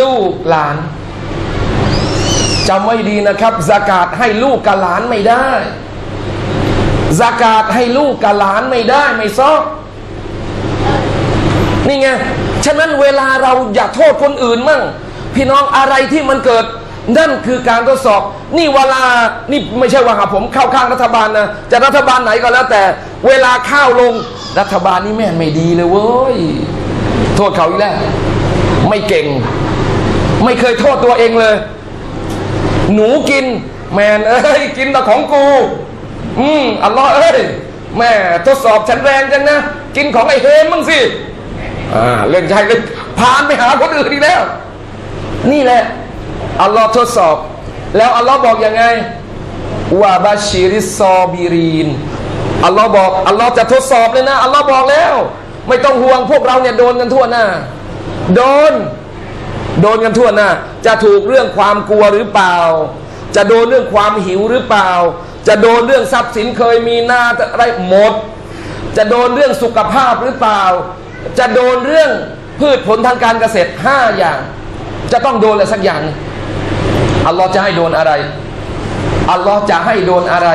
ลูกหลานจำไว้ดีนะครับซะกาตให้ลูกกับหลานไม่ได้ซะกาตให้ลูกกับหลานไม่ได้ไม่ซอกนี่ไงฉะนั้นเวลาเราอย่าโทษคนอื่นมั่งพี่น้องอะไรที่มันเกิดนั่นคือการทดสอบนี่เวลานี่ไม่ใช่ว่าหาผมเข้าข้างรัฐบาลนะจะรัฐบาลไหนก็แล้วแต่เวลาข้าวลงรัฐบาลนี่แม่ไม่ดีเลยเว้ยโทษเขาอีกแล้วไม่เก่งไม่เคยโทษตัวเองเลยหนูกินแม่เอ้ยกินแต่ของกูอืมอัลลอฮ์เอ้ยแม่ทดสอบฉันแรงจังนะกินของไอ้เฮมมั่งสิอ่าเล่นใช่เล่นพานไปหาคนอื่นอีกแล้วนี่แหละอัลลอฮ์ทดสอบแล้วอัลลอฮ์บอกยังไงวะบาชิริซอบิรีนอัลลอฮ์บอกอัลลอฮ์จะทดสอบเลยนะอัลลอฮ์บอกแล้วไม่ต้องห่วงพวกเราเนี่ยโดนกันทั่วหน้าโดนโดนกันทั่วหน้าจะถูกเรื่องความกลัวหรือเปล่าจะโดนเรื่องความหิวหรือเปล่าจะโดนเรื่องทรัพย์สินเคยมีหน้าอะไรหมดจะโดนเรื่องสุขภาพหรือเปล่าจะโดนเรื่องพืชผลทางการเกษตรห้าอย่างจะต้องโดนอะไรสักอย่างอัลลอฮ์จะให้โดนอะไรอัลลอฮ์จะให้โดนอะไร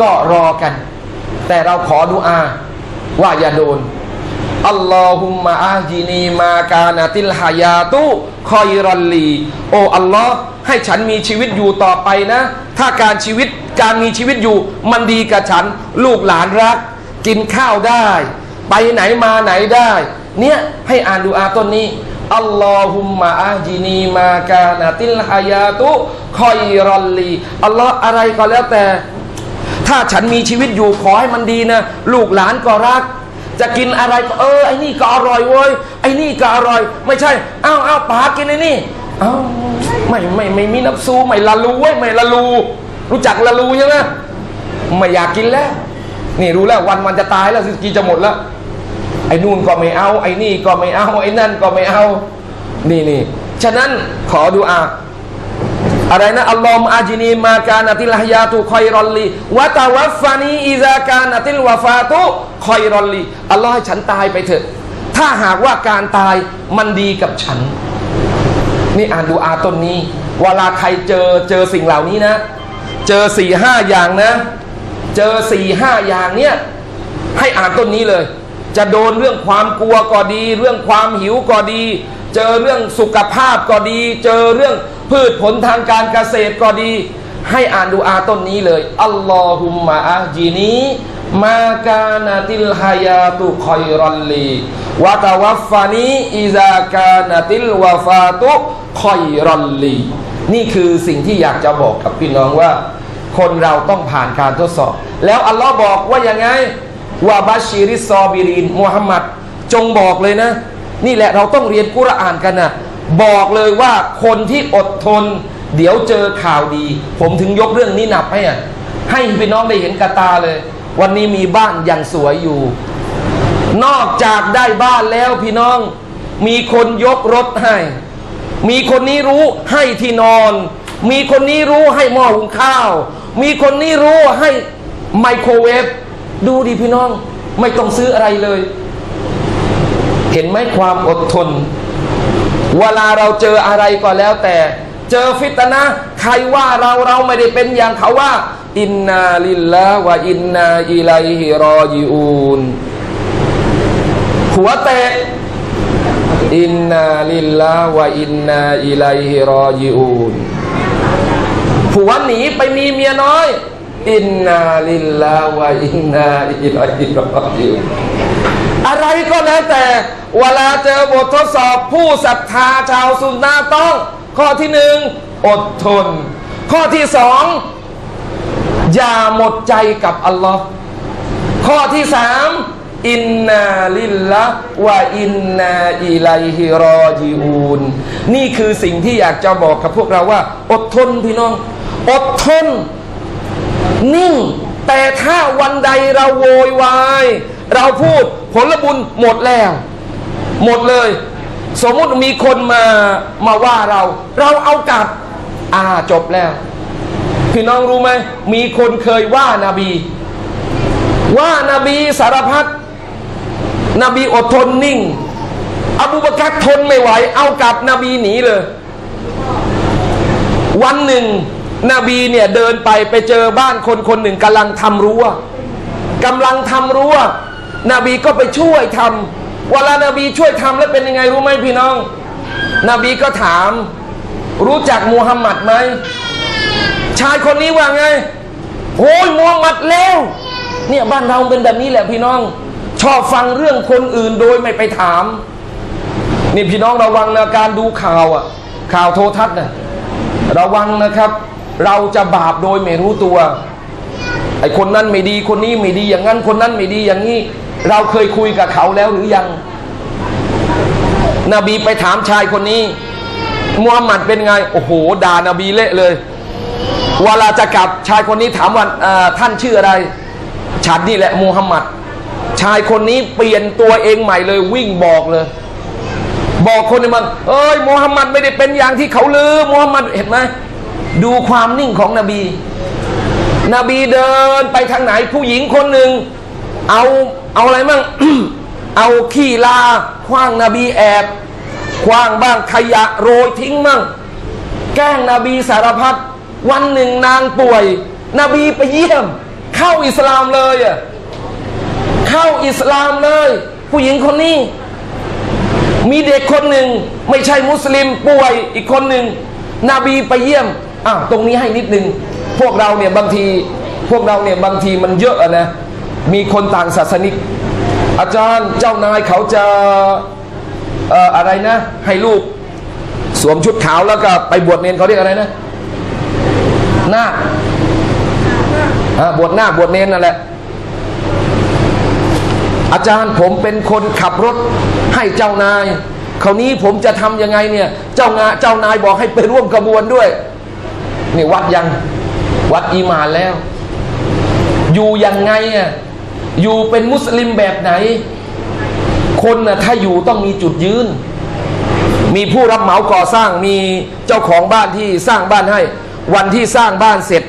ก็รอกันแต่เราขอดุอาว่าอย่าโดนอัลลอฮุมะอาจินีมากานาติลฮายาตุคอยรอลีโออัลลอฮ์ให้ฉันมีชีวิตอยู่ต่อไปนะถ้าการชีวิตการมีชีวิตอยู่มันดีกับฉันลูกหลานรักกินข้าวได้ไปไหนมาไหนได้เนี่ยให้อ่านดุอาต้นนี้อัลลอฮุมะอาจินีมากานาติลฮายาตุคอยรอลีอัลลอฮ์อะไรก็แล้วแต่ถ้าฉันมีชีวิตอยู่ขอให้มันดีนะลูกหลานก็รักจะกินอะไรเออไอ้นี่ก็อร่อยเว้ยไอ้นี่ก็อร่อยไม่ใช่อ้าวอ้าวป๋ากินไอ้นี่อ้าวไม่ไม่ไม่มีน้ำซุปไม่ละลูเว้ยไม่ละลูรู้จักละลูใช่ไหมไม่อยากกินแล้ว นี่รู้แล้ววันมันจะตายแล้วซิสกีจะหมดแล้วไอ้นู่นก็ไม่เอาไอ้นี่ก็ไม่เอาไอ้นั่นก็ไม่เอานี่นี่ฉะนั้นขอดุอาอะไรนะอัลลอฮฺอาจินีมากานะติลฮยาตุคอยรอลลีวะตะวัฟฟานีอิซากานะติลวะฟาตุคอยรอลลีอัลลอฮฺให้ฉันตายไปเถอะถ้าหากว่าการตายมันดีกับฉันนี่อ่านดุอาต้นนี้เวลาใครเจอเจอสิ่งเหล่านี้นะเจอสี่ห้าอย่างนะเจอสี่ห้าอย่างเนี้ยให้อ่านต้นนี้เลยจะโดนเรื่องความกลัวก็ดีเรื่องความหิวก็ดีเจอเรื่องสุขภาพก็ดีเจอเรื่องพืชผลทางการเกษตรก็ดีให้อ่านดุอาต้นนี้เลยอัลลอฮุมะอะจีนีมากานะติลฮายาตุคอยรอลลีวะตะวัฟฟานีอิซากานะติลวะฟาตุคอยรอลลีนี่คือสิ่งที่อยากจะบอกกับพี่น้องว่าคนเราต้องผ่านการทดสอบแล้วอัลลอฮ์บอกว่ายังไงวะบาชิริซอบิรินมุฮัมมัดจงบอกเลยนะนี่แหละเราต้องเรียนกุรอานกันนะบอกเลยว่าคนที่อดทนเดี๋ยวเจอข่าวดีผมถึงยกเรื่องนี้หนับให้อ่ะให้พี่น้องได้เห็นกระตาเลยวันนี้มีบ้านอย่างสวยอยู่นอกจากได้บ้านแล้วพี่น้องมีคนยกรถให้มีคนนี้รู้ให้ที่นอนมีคนนี้รู้ให้หม้อหุงข้าวมีคนนี้รู้ให้ไมโครเวฟดูดิพี่น้องไม่ต้องซื้ออะไรเลยเห็นไหมความอดทนเวลาเราเจออะไรก็แล้วแต่เจอฟิตนะใครว่าเราเราไม่ได้เป็นอย่างเขาว่าอินนาลิลลาห์วะอินนาอิลัยฮิรอญิอูนหัวแตกอินนาลิลลาห์วะอินนาอิลัยฮิรอญิอูนผัวหนีไปมีเมียน้อยอินนาลิลลาห์วะอินนาอิลัยฮิรอญิอูนอะไรก็แล้วแต่เวลาเจอบททดสอบผู้ศรัทธาชาวซุนนะห์ต้องข้อที่หนึ่งอดทนข้อที่สองอย่าหมดใจกับอัลลอฮ์ข้อที่สามอินนาลิลลาห์วะอินนาอิลัยฮิรอญิอูนนี่คือสิ่งที่อยากจะบอกกับพวกเราว่าอดทนพี่น้องอดทนนิ่งแต่ถ้าวันใดเราโวยวายเราพูดผลบุญหมดแล้วหมดเลยสมมุติมีคนมามาว่าเราเราเอากลับอ่าจบแล้วพี่น้องรู้ไหมมีคนเคยว่านาบีว่านาบีสารพัดนบีอดทนนิ่งอบูบะกัรทนไม่ไหวเอากลับนบีหนีเลยวันหนึ่งนบีเนี่ยเดินไปไปเจอบ้านคนคนหนึ่งกำลังทำรั้วกำลังทำรั้วนบีก็ไปช่วยทำเวลานบีช่วยทำแล้วเป็นยังไงรู้ไหมพี่น้องนบีก็ถามรู้จักมูฮัมหมัดไหมชายคนนี้ว่าไงโอ้ยมูฮัมหมัดแล้วเนี่ยบ้านเราเป็นแบบนี้แหละพี่น้องชอบฟังเรื่องคนอื่นโดยไม่ไปถามนี่พี่น้องระวังนะการดูข่าวอ่ะข่าวโทรทัศน์นะระวังนะครับเราจะบาปโดยไม่รู้ตัวไอ้คนนั้นไม่ดีคนนี้ไม่ดีอย่างนั้นคนนั้นไม่ดีอย่างนี้เราเคยคุยกับเขาแล้วหรือยังนบีไปถามชายคนนี้มูฮัมหมัดเป็นไงโอ้โหด่านบีเละเลยเวลาจะกลับชายคนนี้ถามว่าท่านชื่ออะไรฉันนี่แหละมูฮัมหมัดชายคนนี้เปลี่ยนตัวเองใหม่เลยวิ่งบอกเลยบอกคนในมันเอ้ยมูฮัมหมัดไม่ได้เป็นอย่างที่เขาลือมูฮัมหมัดเห็นไหมดูความนิ่งของนบีนบีเดินไปทางไหนผู้หญิงคนหนึ่งเอาเอาอะไรมั่ง เอาขี้ลาคว้างนบีแอบคว้างบ้างขยะโรยทิ้งมั่งแกล้งนบีสารพัดวันหนึ่งนางป่วยนบีไปเยี่ยมเข้าอิสลามเลยอ่ะเข้าอิสลามเลยผู้หญิงคนนี้มีเด็กคนหนึ่งไม่ใช่มุสลิมป่วยอีกคนหนึ่งนบีไปเยี่ยมอ่ะตรงนี้ให้นิดนึงพวกเราเนี่ยบางทีพวกเราเนี่ยบางทีมันเยอะนะมีคนต่างศาสนิกอาจารย์เจ้านายเขาจะเอ่ออะไรนะให้ลูกสวมชุดขาวแล้วก็ไปบวชเนนเขาเรียกอะไรนะหน้าอ่าบวชหน้าบวชเนนนั่นแหละอาจารย์ผมเป็นคนขับรถให้เจ้านายคราวนี้ผมจะทำยังไงเนี่ยเจ้างาเจ้านายบอกให้ไปร่วมขบวนด้วยนี่วัดยังวัดอีหม่านแล้วอยู่ยังไงอ่ะ อยู่เป็นมุสลิมแบบไหนคนนะถ้าอยู่ต้องมีจุดยืนมีผู้รับเหมาก่อสร้างมีเจ้าของบ้านที่สร้างบ้านให้วันที่สร้างบ้านเสร็จ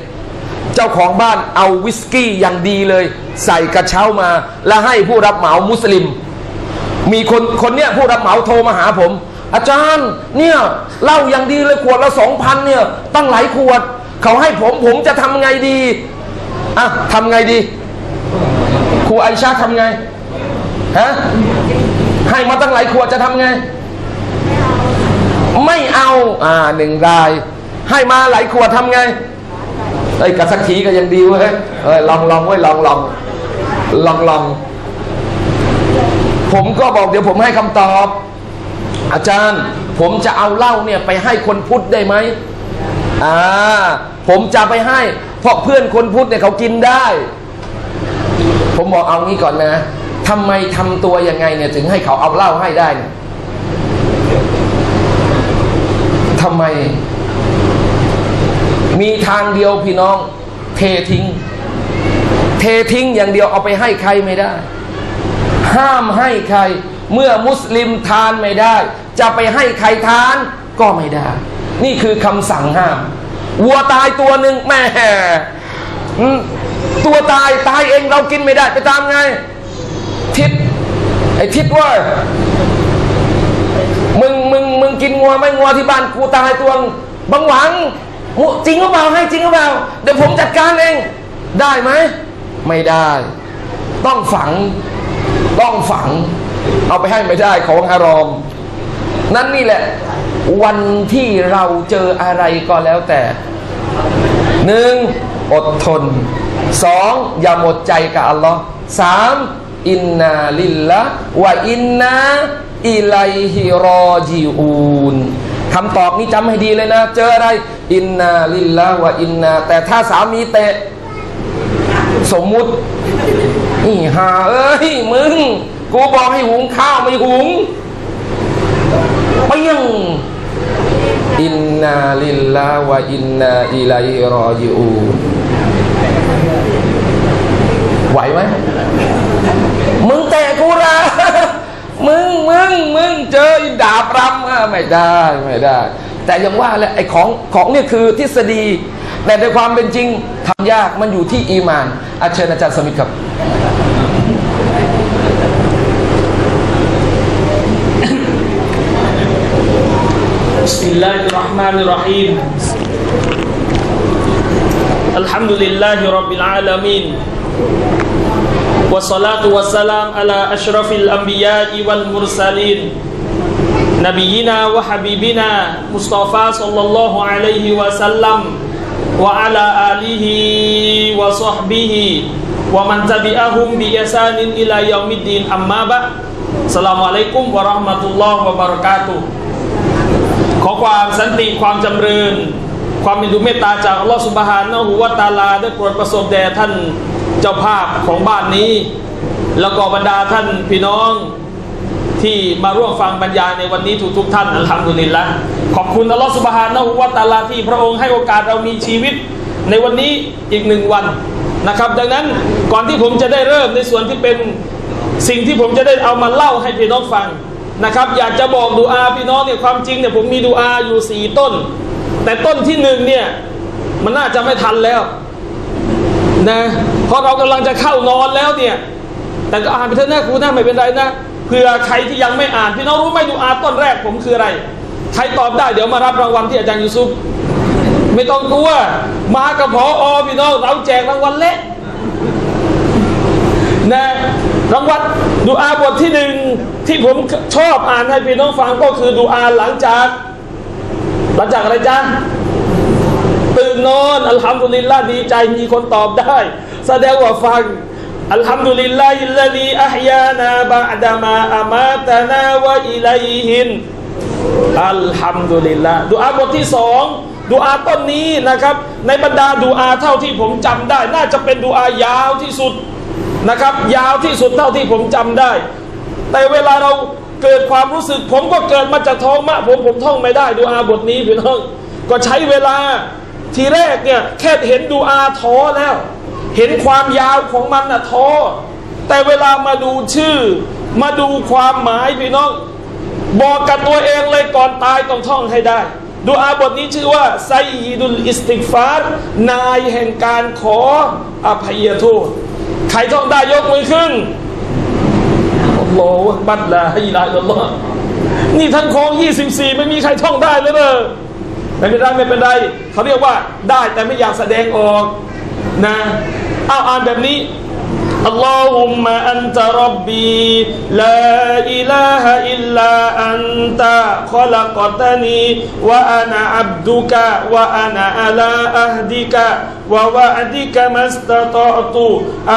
เจ้าของบ้านเอาวิสกี้อย่างดีเลยใส่กระเช้ามาและให้ผู้รับเหมามุสลิมมีคนคนเนี้ยผู้รับเหมาโทรมาหาผมอาจารย์เนี่ยเหล้าอย่างดีเลยขวดละสองพันเนี่ยตั้งหลายขวดเขาให้ผมผมจะทำไงดีอ่ะทำไงดีครูไอชาทำไงฮะให้มาตั้งหลายขวดจะทำไงไม่เอาอ่าหนึ่งรายให้มาหลายขวดทำไงไอ้กระสักทีก็ยังดีเว้ยเออลองลองเว้ยลองลองลองลองผมก็บอกเดี๋ยวผมให้คำตอบอาจารย์ผมจะเอาเหล้าเนี่ยไปให้คนพุทธได้ไหมอ่าผมจะไปให้เพราะเพื่อนคนพุทธเนี่ยเขากินได้ผมบอกเอางี้ก่อนนะทำไมทำตัวยังไงเนี่ยถึงให้เขาเอาเหล้าให้ได้ทำไมมีทางเดียวพี่น้องเททิ้งเททิ้งอย่างเดียวเอาไปให้ใครไม่ได้ห้ามให้ใครเมื่อมุสลิมทานไม่ได้จะไปให้ใครทานก็ไม่ได้นี่คือคำสั่งห้ามวัวตายตัวหนึ่งแม่ตัวตายตายเองเรากินไม่ได้ไปตามไงทิศไอ้ทิศว่ามึงมึงมึงกินงัวไม่งัวที่บ้านกูตายตัวบังหวังจริงหรือเปล่าให้จริงหรือเปล่าเดี๋ยวผมจัดการเองได้ไหมไม่ได้ต้องฝังต้องฝังเอาไปให้ไม่ได้ของฮารอมนั่นนี่แหละวันที่เราเจออะไรก็แล้วแต่หนึ่งอดทนสองอย่าหมดใจกับอัลลอฮ์สามอินนาลิลละวะอินนาอิลัยฮิรอจิอูนคำตอบนี้จำให้ดีเลยนะเจออะไรอินนาลิลละวะอินนาแต่ถ้าสามีเตะสมมุติอีห่าเอ้ยมึงกูบอกให้หุงข้าวไม่หุงเปี้ยงอินนาลิลละวะอินนาอิลัยฮิรอจิอูนไหวไหมมึงเตะกูละมึงมึงมึงเจอดาบรำอะไม่ได้ไม่ได้แต่ยังว่าแหละไอ้ของของเนี่ยคือทฤษฎีแต่ในความเป็นจริงทำยากมันอยู่ที่อีมานอาเชิญอาจารย์สมิทธิ์ครับบิสมิลลาฮิรเราะห์มานิรเราะฮีมอัลฮัมดุลิลลาฮิร็อบบิลอาลามีนوالصلاة والسلام على أشرف الأنبياء والمرسلين نبينا وحبيبنا مصطفى صلى الله عليه وسلم وعلى آله وصحبه ومن تبعهم بإحسان إلى يوم الدين أما بعد السلام عليكم ورحمة الله وبركاته ขอความสันติความจำเริญความมีดุเมตตาจากอัลเลาะห์ซุบฮานะฮูวะตะอาลาได้โปรดประสบแด่ท่านเจ้าภาพของบ้านนี้แล้วก็บรรดาท่านพี่น้องที่มาร่วมฟังบรรยายในวันนี้ทุกทุกท่านอัลฮัมดุลิลละห์ขอบคุณอัลลอฮฺซุบฮานะฮูวะตะอาลาที่พระองค์ให้โอกาสเรามีชีวิตในวันนี้อีกหนึ่งวันนะครับดังนั้นก่อนที่ผมจะได้เริ่มในส่วนที่เป็นสิ่งที่ผมจะได้เอามาเล่าให้พี่น้องฟังนะครับอยากจะบอกดุอาพี่น้องเนี่ยความจริงเนี่ยผมมีดุอาอยู่สี่ต้นแต่ต้นที่หนึ่งเนี่ยมันน่าจะไม่ทันแล้วนะพอเรากำลังจะเข้านอนแล้วเนี่ยแต่ก็อ่านไปเถอะนะครูนะไม่เป็นไรนะเผื่อใครที่ยังไม่อ่านพี่น้องรู้ไหมดูอาต้นแรกผมคืออะไรใครตอบได้เดี๋ยวมารับรางวัลที่อาจารย์ยูซุฟไม่ต้องกลัวมากับพออพี่น้องเราแจกรางวัลเละนะรางวัลดูอาบทที่หนึ่งที่ผมชอบอ่านให้พี่น้องฟังก็คือดูอาหลังจากหลังจากอะไรจ๊ะตื่นนอนอัลฮัมดุลิลลาห์ดีใจมีคนตอบได้แสดงว่าฟังอัลฮัมดุลิลลาฮิลลซีอะฮยานาบะอ์ดะมาอะมาตะนาวะอิลัยฮิอัลฮัมดุลิลลาห์ดุอาบทที่สองดุอาต้นนี้นะครับในบรรดาดุอาเท่าที่ผมจำได้น่าจะเป็นดุอายาวที่สุดนะครับยาวที่สุดเท่าที่ผมจำได้แต่เวลาเราเกิดความรู้สึกผมก็เกิดมาจากท้องมะผมผมท่องไม่ได้ดุอาบทนี้พี่น้องก็ใช้เวลาทีแรกเนี่ยแค่เห็นดุอาท้อแล้วเห็นความยาวของมันน่ะท้อ แต่เวลามาดูชื่อมาดูความหมายพี่น้องบอกกับตัวเองเลยก่อนตายต้องท่องให้ได้ดูอาบทนี้ชื่อว่าไซยิดุลอิสติกฟารนายแห่งการขออภัยโทษใครท่องได้ยกมือขึ้นอัลลอฮฺบัดลาฮิลาอัลลอฮฺนี่ท่านคลองยี่สิบสี่ไม่มีใครท่องได้เลยเนอะไม่เป็นไรไม่เป็นไรเขาเรียกว่าได้แต่ไม่อยากแสดงออกนะเอาอ่านแบบนี้อัลลอฮุมมะอันตะร็อบบีลาอิลาฮะอิลลาอันตะคอละกะตะนีวะอะนะอับดุกะวะอะนะอะลาอะห์ดิกะวะวะอะดิกะมัสตะตออตุ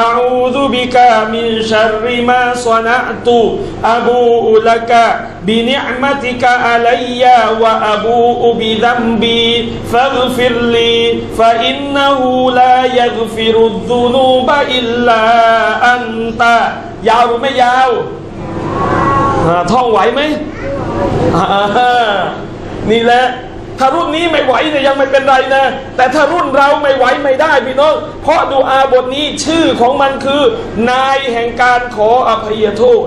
อะอูซุบิกะมินชัรริมาศอนะอตุอะบูอุละกะบินิอ์มะติกะอะลัยยะวะอะบูอุบิซัมบีฟัฆฟิรลีฟะอินนะฮูลายัฆฟิรุซซุนูบะอิลลาอันตะยาวหรือไม่ยาวท่องไหวไหมนี่แหละถ้ารุ่นนี้ไม่ไหวเนี่ยยังไม่เป็นไรนะแต่ถ้ารุ่นเราไม่ไหวไม่ได้พี่น้องเพราะดูอาบทนี้ชื่อของมันคือนายแห่งการขออภัยโทษ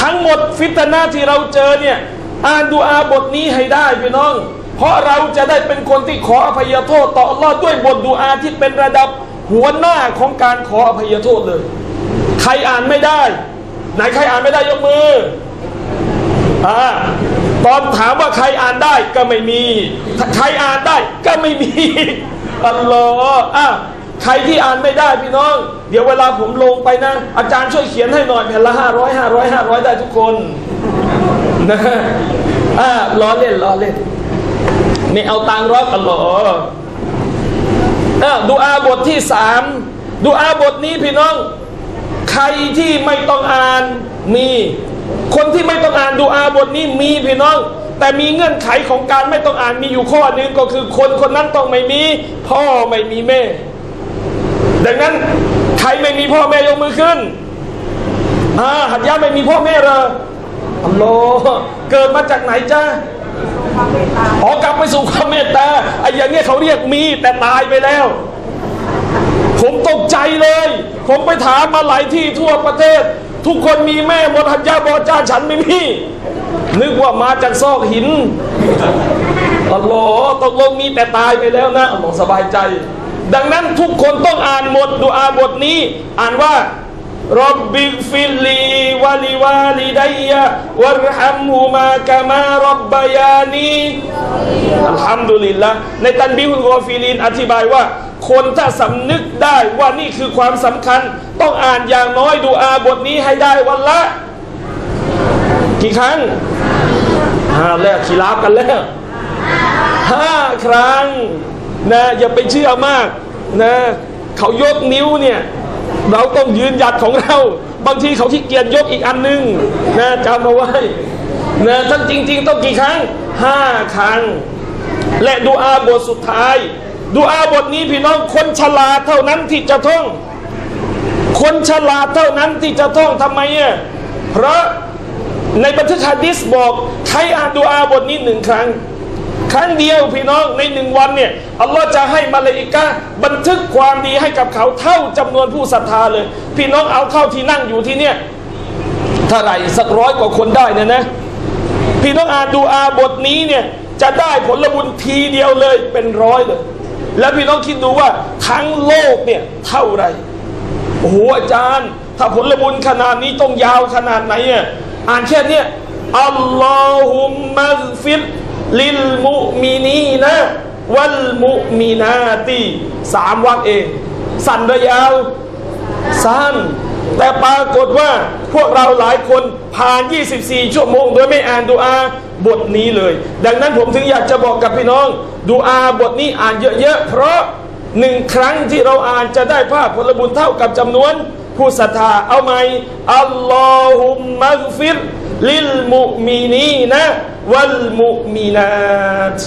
ทั้งหมดฟิตนะที่เราเจอเนี่ยอ่านดูอาบทนี้ให้ได้พี่น้องเพราะเราจะได้เป็นคนที่ขออภัยโทษต่ออัลลอฮ์ด้วยบทดูอาที่เป็นระดับหัวหน้าของการขออภัยโทษเลยใครอ่านไม่ได้ไหนใครอ่านไม่ได้ยกมืออ่าตอนถามว่าใครอ่านได้ก็ไม่มีใครอ่านได้ก็ไม่มีอัลลอฮ์อ่ะใครที่อ่านไม่ได้พี่น้องเดี๋ยวเวลาผมลงไปนะอาจารย์ช่วยเขียนให้หน่อยแผ่นละห้าร้อยห้าร้อยห้าร้อยได้ทุกคนนะอ่าล้อเล่นล้อเล่นไม่เอาตังค์รอดอัลลอฮ์ดูอาบทที่สามดูอาบทนี้พี่น้องใครที่ไม่ต้องอ่านมีคนที่ไม่ต้องอ่านดูอาบทนี้มีพี่น้องแต่มีเงื่อนไขของการไม่ต้องอ่านมีอยู่ข้อหนึ่งก็คือคนคนนั้นต้องไม่มีพ่อไม่มีแม่ดังนั้นใครไม่มีพ่อแม่ยกมือขึ้นอ่าหัดยะไม่มีพ่อแม่เหรออัลลอฮ์เกิดมาจากไหนจ้าขอกลับไปสู่ความเมตตาไอ้อย่างเงี้ยเขาเรียกมีแต่ตายไปแล้วผมตกใจเลยผมไปถามมาหลายที่ทั่วประเทศทุกคนมีแม่หมดหัตยาบอจ้าฉันไม่มีนึกว่ามาจากซอกหินอัลลอฮ์ตกลงมีแต่ตายไปแล้วนะอัลลอฮ์สบายใจดังนั้นทุกคนต้องอ่านหมดดูอาบทนี้อ่านว่าร็อบบิฟิรลีวะลิวาลิดัยยะวัรฮัมฮูมากะมาร็อบบะยานีอัลฮัมดุลิลละห์ในตันบีฮุลกอฟิลินอธิบายว่าคนถ้าสำนึกได้ว่านี่คือความสำคัญต้องอ่านอย่างน้อยดูอาบทนี้ให้ได้วันละกี่ครั้งห้าแล้วขีลาฟกันแล้วห้าครั้งนะอย่าไปเชื่อมากนะเขายกนิ้วเนี่ยเราต้องยืนหยัดของเราบางทีเขาขี้เกียจยกอีกอันนึงนะจำเอาไว้นะท่านจริงๆต้องกี่ครั้งห้าครั้งและดูอาบทสุดท้ายดูอาบทนี้พี่น้องคนฉลาดเท่านั้นที่จะท่องคนฉลาดเท่านั้นที่จะท่องทำไมอ่ะเพราะในบันทึกหะดีษบอกใครอ่านดูอาบทนี้หนึ่งครั้งครั้งเดียวพี่น้องในหนึ่งวันเนี่ยอัลลอฮ์จะให้มลาอิกะห์บันทึกความดีให้กับเขาเท่าจำนวนผู้ศรัทธาเลยพี่น้องเอาเท่าที่นั่งอยู่ที่เนี่ยเท่าไหร่สักร้อยกว่าคนได้เนี่ยนะพี่น้องอ่านดูอาบทนี้เนี่ยจะได้ผลบุญทีเดียวเลยเป็นร้อยเลยแล้วพี่น้องคิดดูว่าทั้งโลกเนี่ยเท่าไหร่โอ้โหอาจารย์ถ้าผลบุญขนาดนี้ต้องยาวขนาดไหนอ่ะอ่านแค่เนี้ยอัลลอฮุมมะฟิรลิลมุมินีนะวัลมุมินาตีสามวรรคเองสั้นระยาวสั้นแต่ปรากฏว่าพวกเราหลายคนผ่านยี่สิบสี่ชั่วโมงโดยไม่อ่านดูอาบทนี้เลยดังนั้นผมถึงอยากจะบอกกับพี่น้องดูอาบทนี้อ่านเยอะๆเพราะหนึ่งครั้งที่เราอ่านจะได้ภาพผลบุญเท่ากับจำนวนผู้ศรัทธาเอาไหมอัลลอฮุมมะฟิรลิลมุมินีนะวัลมุมินาต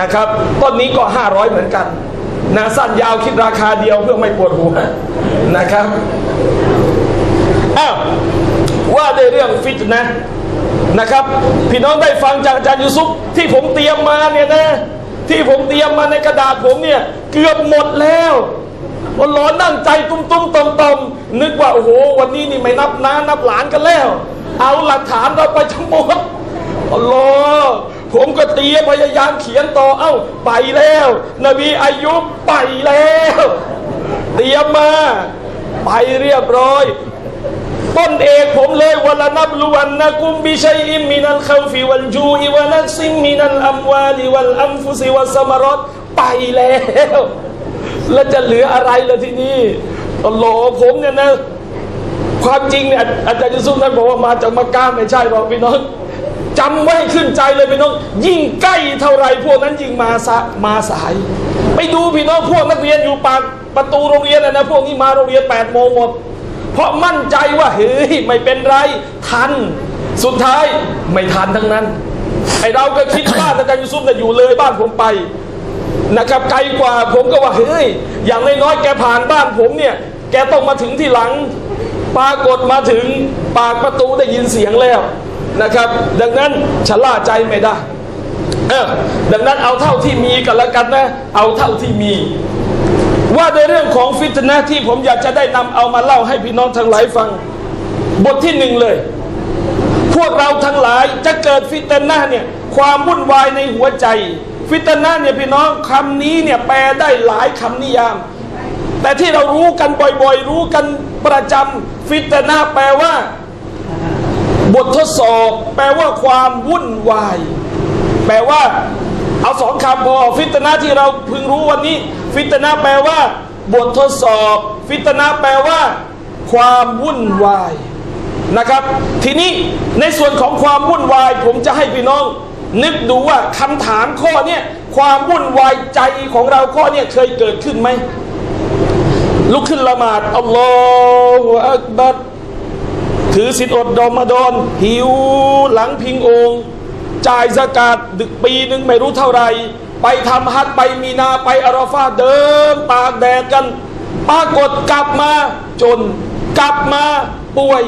นะครับต้นนี้ก็ห้าร้อยเหมือนกันนะสั้นยาวคิดราคาเดียวเพื่อไม่ปวดหัวนะครับอ้าวว่าได้เรื่องฟิตนะนะครับพี่น้องได้ฟังจากอาจารย์ยูซุฟที่ผมเตรียมมาเนี่ยนะที่ผมเตรียมมาในกระดาษผมเนี่ยเกือบหมดแล้ว วันหลอนนั่งใจตุ้มตุ้มตอมตอมนึกว่าโอ้โหวันนี้นี่ไม่นับน้านับหลานกันแล้วเอาหลักฐานเราไปทั้งหมดอัลลอฮ์ผมก็เตียพยายามเขียนต่อเอ้าไปแล้วนบีอายุไปแล้วเตรียมมาไปเรียบร้อยต้นเอกผมเลยวะละนับลุวันนะกุมบิชัยอิมมินัลคอฟิวัลจูอิวะนักซิมมินัลอัมวาลิวัลอัมฟุซิวัสมารอดไปแล้วแล้วจะเหลืออะไรล่ะที่นี่อัลลอฮ์ผมเนี่ยนะความจริงเนี่ยอาจารย์ยูซุฟท่านบอกว่ามาจากมักกะไม่ใช่หรอกพี่น้องจำไว้ขึ้นใจเลยพี่น้องยิ่งใกล้เท่าไรพวกนั้นยิ่งมาสะมาสายไปดูพี่น้องพวกนักเรียนอยู่ปากประตูโรงเรียนนะพวกนี้มาโรงเรียนแปดโมงหมดเพราะมั่นใจว่าเฮ้ยไม่เป็นไรทันสุดท้ายไม่ทันทั้งนั้นไอเราก็คิดว่าอาจารย์ยูซุฟจะอยู่เลยบ้านผมไปนะครับไกลกว่าผมก็ว่าเฮ้ยอย่างน้อยๆแกผ่านบ้านผมเนี่ยแกต้องมาถึงที่หลังปรากฏมาถึงปากประตูได้ยินเสียงแล้วนะครับดังนั้นชะล่าใจไม่ได้เออดังนั้นเอาเท่าที่มีกันละกันนะเอาเท่าที่มีว่าในเรื่องของฟิตนะห์ที่ผมอยากจะได้นำเอามาเล่าให้พี่น้องทั้งหลายฟังบทที่หนึ่งเลยพวกเราทั้งหลายจะเกิดฟิตนะห์เนี่ยความวุ่นวายในหัวใจฟิตนะห์เนี่ยพี่น้องคำนี้เนี่ยแปลได้หลายคำนิยามแต่ที่เรารู้กันบ่อยๆรู้กันประจำฟิตนะห์แปลว่าบททดสอบแปลว่าความวุ่นวายแปลว่าเอาสองคำพอฟิตนะห์ที่เราพึงรู้วันนี้ฟิตนะห์แปลว่าบททดสอบฟิตนะห์แปลว่าความวุ่นวายนะครับทีนี้ในส่วนของความวุ่นวายผมจะให้พี่น้องนึกดูว่าคำถามข้อนี้ความวุ่นวายใจของเราข้อนี้เคยเกิดขึ้นไหมลุกขึ้นละหมาดอัลลอฮฺอักบัรถือศีลอดรอมฎอนหิวหลังพิงองค์จ่ายซะกาตดึกปีนึงไม่รู้เท่าไรไปทำฮัจญ์ไปมีนาไปอาราฟาเดินตากแดดกันปรากฏกลับมาจนกลับมาป่วย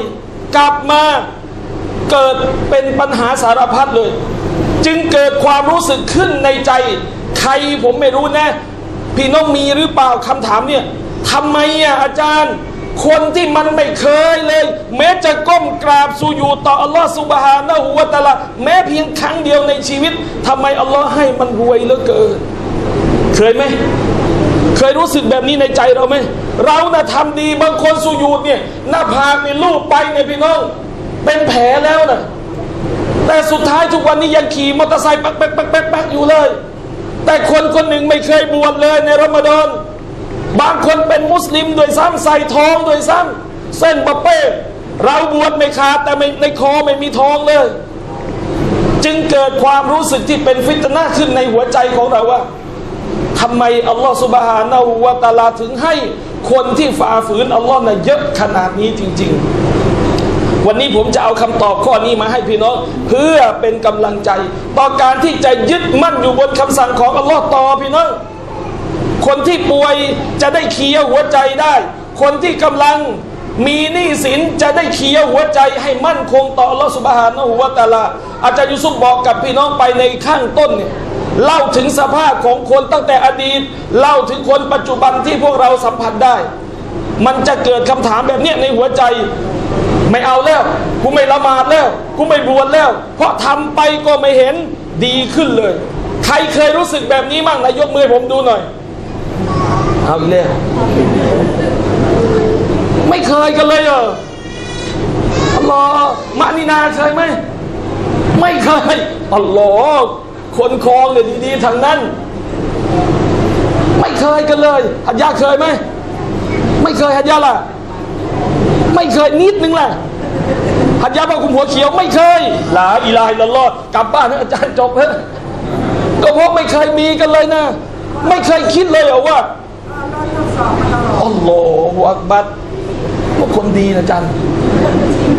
กลับมาเกิดเป็นปัญหาสารพัดเลยจึงเกิดความรู้สึกขึ้นในใจใครผมไม่รู้นะพี่น้องมีหรือเปล่าคำถามเนี่ยทำไมอ่ะอาจารย์คนที่มันไม่เคยเลยแม้จะก้มกราบสุญูดต่ออัลลอฮฺซุบฮานะฮูวะตะอาลาแม้เพียงครั้งเดียวในชีวิตทำไมอัลลอฮฺให้มันรวยเหลือเกินเคยไหมเคยรู้สึกแบบนี้ในใจเราไหมเราน่ะทำดีบางคนสุญูดเนี่ยหน้าผากในลูกไปในพี่น้องเป็นแผลแล้วนะแต่สุดท้ายทุกวันนี้ยังขี่มอเตอร์ไซค์แป๊กแป๊กแป๊กแป๊กแป๊กอยู่เลยแต่คนคนหนึ่งไม่เคยบวชเลยในรอมฎอนบางคนเป็นมุสลิมโดยซ้ำใส่ทองโดยซ้ำเส้นปะเป้เราบวชไม่ขาดแต่ในคอไม่มีทองเลยจึงเกิดความรู้สึกที่เป็นฟิตนะห์ขึ้นในหัวใจของเราว่าทำไมอัลลอฮฺซุบฮานะฮูวะตะอาลาถึงให้คนที่ฝ่าฝืนอัลลอฮฺน่ะเยอะขนาดนี้จริงๆวันนี้ผมจะเอาคำตอบข้อนี้มาให้พี่น้องเพื่อเป็นกำลังใจต่อการที่จะยึดมั่นอยู่บนคำสั่งของอัลลอฮฺต่อพี่น้องคนที่ป่วยจะได้เคลียร์หัวใจได้คนที่กำลังมีหนี้สินจะได้เคลียร์หัวใจให้มั่นคงต่ออัลลอฮฺซุบฮานะฮูวะตะอาลาอาจารย์ยูซุฟบอกกับพี่น้องไปในข้างต้นเนี่ยเล่าถึงสภาพของคนตั้งแต่อดีตเล่าถึงคนปัจจุบันที่พวกเราสัมผัสได้มันจะเกิดคำถามแบบนี้ในหัวใจไม่เอาแล้วกูไม่ละหมาดแล้วกูไม่บวชแล้วเพราะทำไปก็ไม่เห็นดีขึ้นเลยใครเคยรู้สึกแบบนี้บ้างนะยกมือผมดูหน่อยเอาอีกแล้วไม่เคยกันเลยเหรออัลลอฮ์มะนีนาเคยไหมไม่เคยอัลลอฮ์คนคลองเนี่ยดีๆทางนั้นไม่เคยกันเลยฮัจญะเคยไหมไม่เคยฮัจญะล่ะไม่เคยนิดนึงแหละฮัจญะบอกคุณหัวเขียวไม่เคยลาอิลาฮะอิลลัลลอฮ์กลับบ้านอาจารย์จบเถอะก็เพราะไม่เคยมีกันเลยนะไม่เคยคิดเลยเหรอว่าอัลลอฮฺอักบัรพวกคนดีนะจัน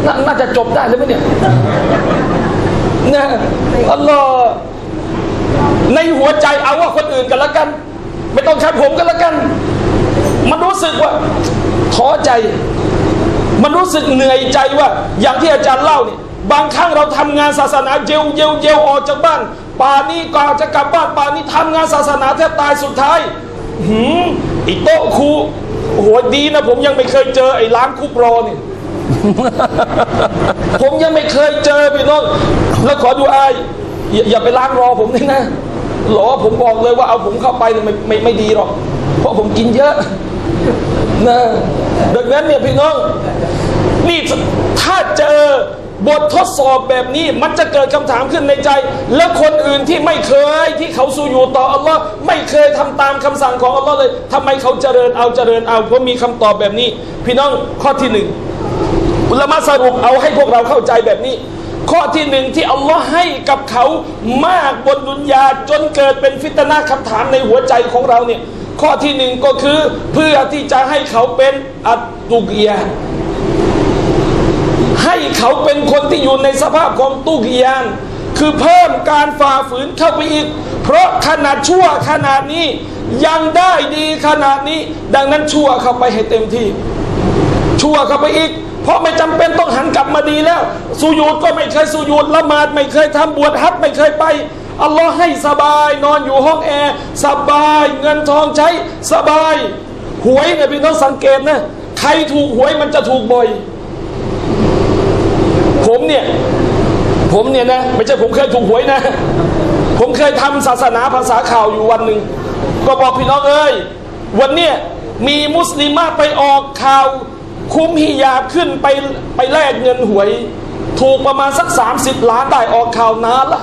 นน่าจะจบได้หรือไม่เนี่ยนะอัลลอฮฺในหัวใจเอาว่าคนอื่นกันละกันไม่ต้องใช้ผมกันละกันมันรู้สึกว่าท้อใจมันรู้สึกเหนื่อยใจว่าอย่างที่อาจารย์เล่าเนี่ยบางครั้งเราทำงานศาสนาเยวเยวเยวออกจากบ้านป่านี้ก็จะกลับบ้านป่านี้ทำงานศาสนาแทบตายสุดท้ายอีโต๊ะครู โหดีนะผมยังไม่เคยเจอไอ้ร้านคุปรอเนี่ย ผมยังไม่เคยเจอพี่น้องแล้วขอดูอา อ, อย่าไปล้างรอผมนี่นะหรอผมบอกเลยว่าเอาผมเข้าไปเนี่ยไม่ไม่ไม่ดีหรอกเพราะผมกินเยอะนะดังนั้นเนี่ยพี่น้องนี่ถ้าเจอบททดสอบแบบนี้มันจะเกิดคำถามขึ้นในใจและคนอื่นที่ไม่เคยที่เขาสุญู่ต่ออัลลอฮ์ไม่เคยทำตามคำสั่งของอัลลอฮ์เลยทำไมเขาเจริญเอาเจริญเอาเพราะมีคำตอบแบบนี้พี่น้องข้อที่หนึ่งอุลามะสรุปเอาให้พวกเราเข้าใจแบบนี้ข้อที่หนึ่งที่อัลลอฮ์ให้กับเขามากบนดุนยาจนเกิดเป็นฟิตนะห์คำถามในหัวใจของเราเนี่ยข้อที่หนึ่งก็คือเพื่อที่จะให้เขาเป็นอัตตุกียะห์ให้เขาเป็นคนที่อยู่ในสภาพของตุกียานคือเพิ่มการฝ่าฝืนเข้าไปอีกเพราะขนาดชั่วขนาดนี้ยังได้ดีขนาดนี้ดังนั้นชั่วเข้าไปให้เต็มที่ชั่วเข้าไปอีกเพราะไม่จำเป็นต้องหันกลับมาดีแล้วสุญูดก็ไม่เคยสุญูดละหมาดไม่เคยทำบวชฮัจญ์ไม่เคยไปอัลลอฮ์ให้สบายนอนอยู่ห้องแอร์สบายเงินทองใช้สบายหวยเนี่ยพี่น้องสังเกตนะใครถูกหวยมันจะถูกบ่อยผมเนี่ยผมเนี่ยนะไม่ใช่ผมเคยถูกหวยนะผมเคยทำศาสนาภาษาข่าวอยู่วันหนึ่งก็บอกพี่น้องเอ้ยวันเนี้ยมีมุสลิมะไปออกข่าวคุ้มฮิญาบขึ้นไปไปแลกเงินหวยถูกประมาณสักสามสิบล้านได้ออกข่าวนานละ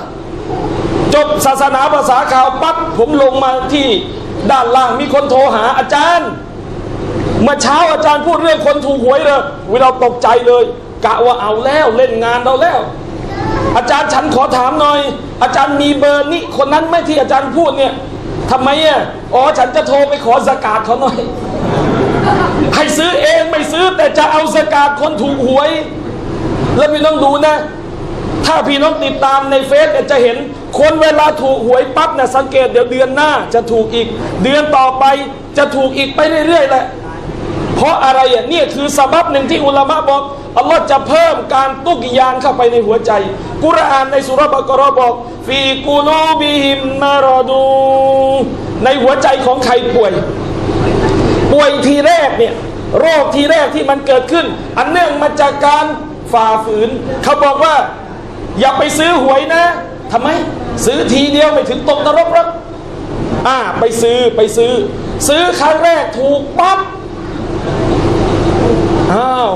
จบศาสนาภาษาข่าวปั๊บผมลงมาที่ด้านล่างมีคนโทรหาอาจารย์เมื่อเช้าอาจารย์พูดเรื่องคนถูกหวยเลยเราตกใจเลยกะว่าเอาแล้วเล่นงานเราแล้วอาจารย์ฉันขอถามหน่อยอาจารย์มีเบอร์นี้คนนั้นไม่ที่อาจารย์พูดเนี่ยทำไมอ่ะอ๋อฉันจะโทรไปขอสกาดเขาหน่อยให้ซื้อเองไม่ซื้อแต่จะเอาสกาดคนถูกหวยแล้วพี่น้องดูนะถ้าพี่น้องติดตามในเฟซจะเห็นคนเวลาถูกหวยปั๊บเนี่ยสังเกตเดี๋ยวเดือนหน้าจะถูกอีกเดือนต่อไปจะถูกอีกไปเรื่อยๆแหละเพราะอะไรอ่ะนี่คือสาบับหนึ่งที่อุลามะบอกอัลลอฮ์จะเพิ่มการตุกียานเข้าไปในหัวใจกุรอานในสุเราะห์บะเกาะเราะห์บอกฟีกูลูบิฮิมมาราดูในหัวใจของใครป่วยป่วยทีแรกเนี่ยโรคทีแรกที่มันเกิดขึ้นอันเนื่องมาจากการฝ่าฝืนเขาบอกว่าอย่าไปซื้อหวยนะทำไมซื้อทีเดียวไม่ถึงตกนรกหรอกอ่าไปซื้อไปซื้อซื้อครั้งแรกถูกปั๊บอ้าว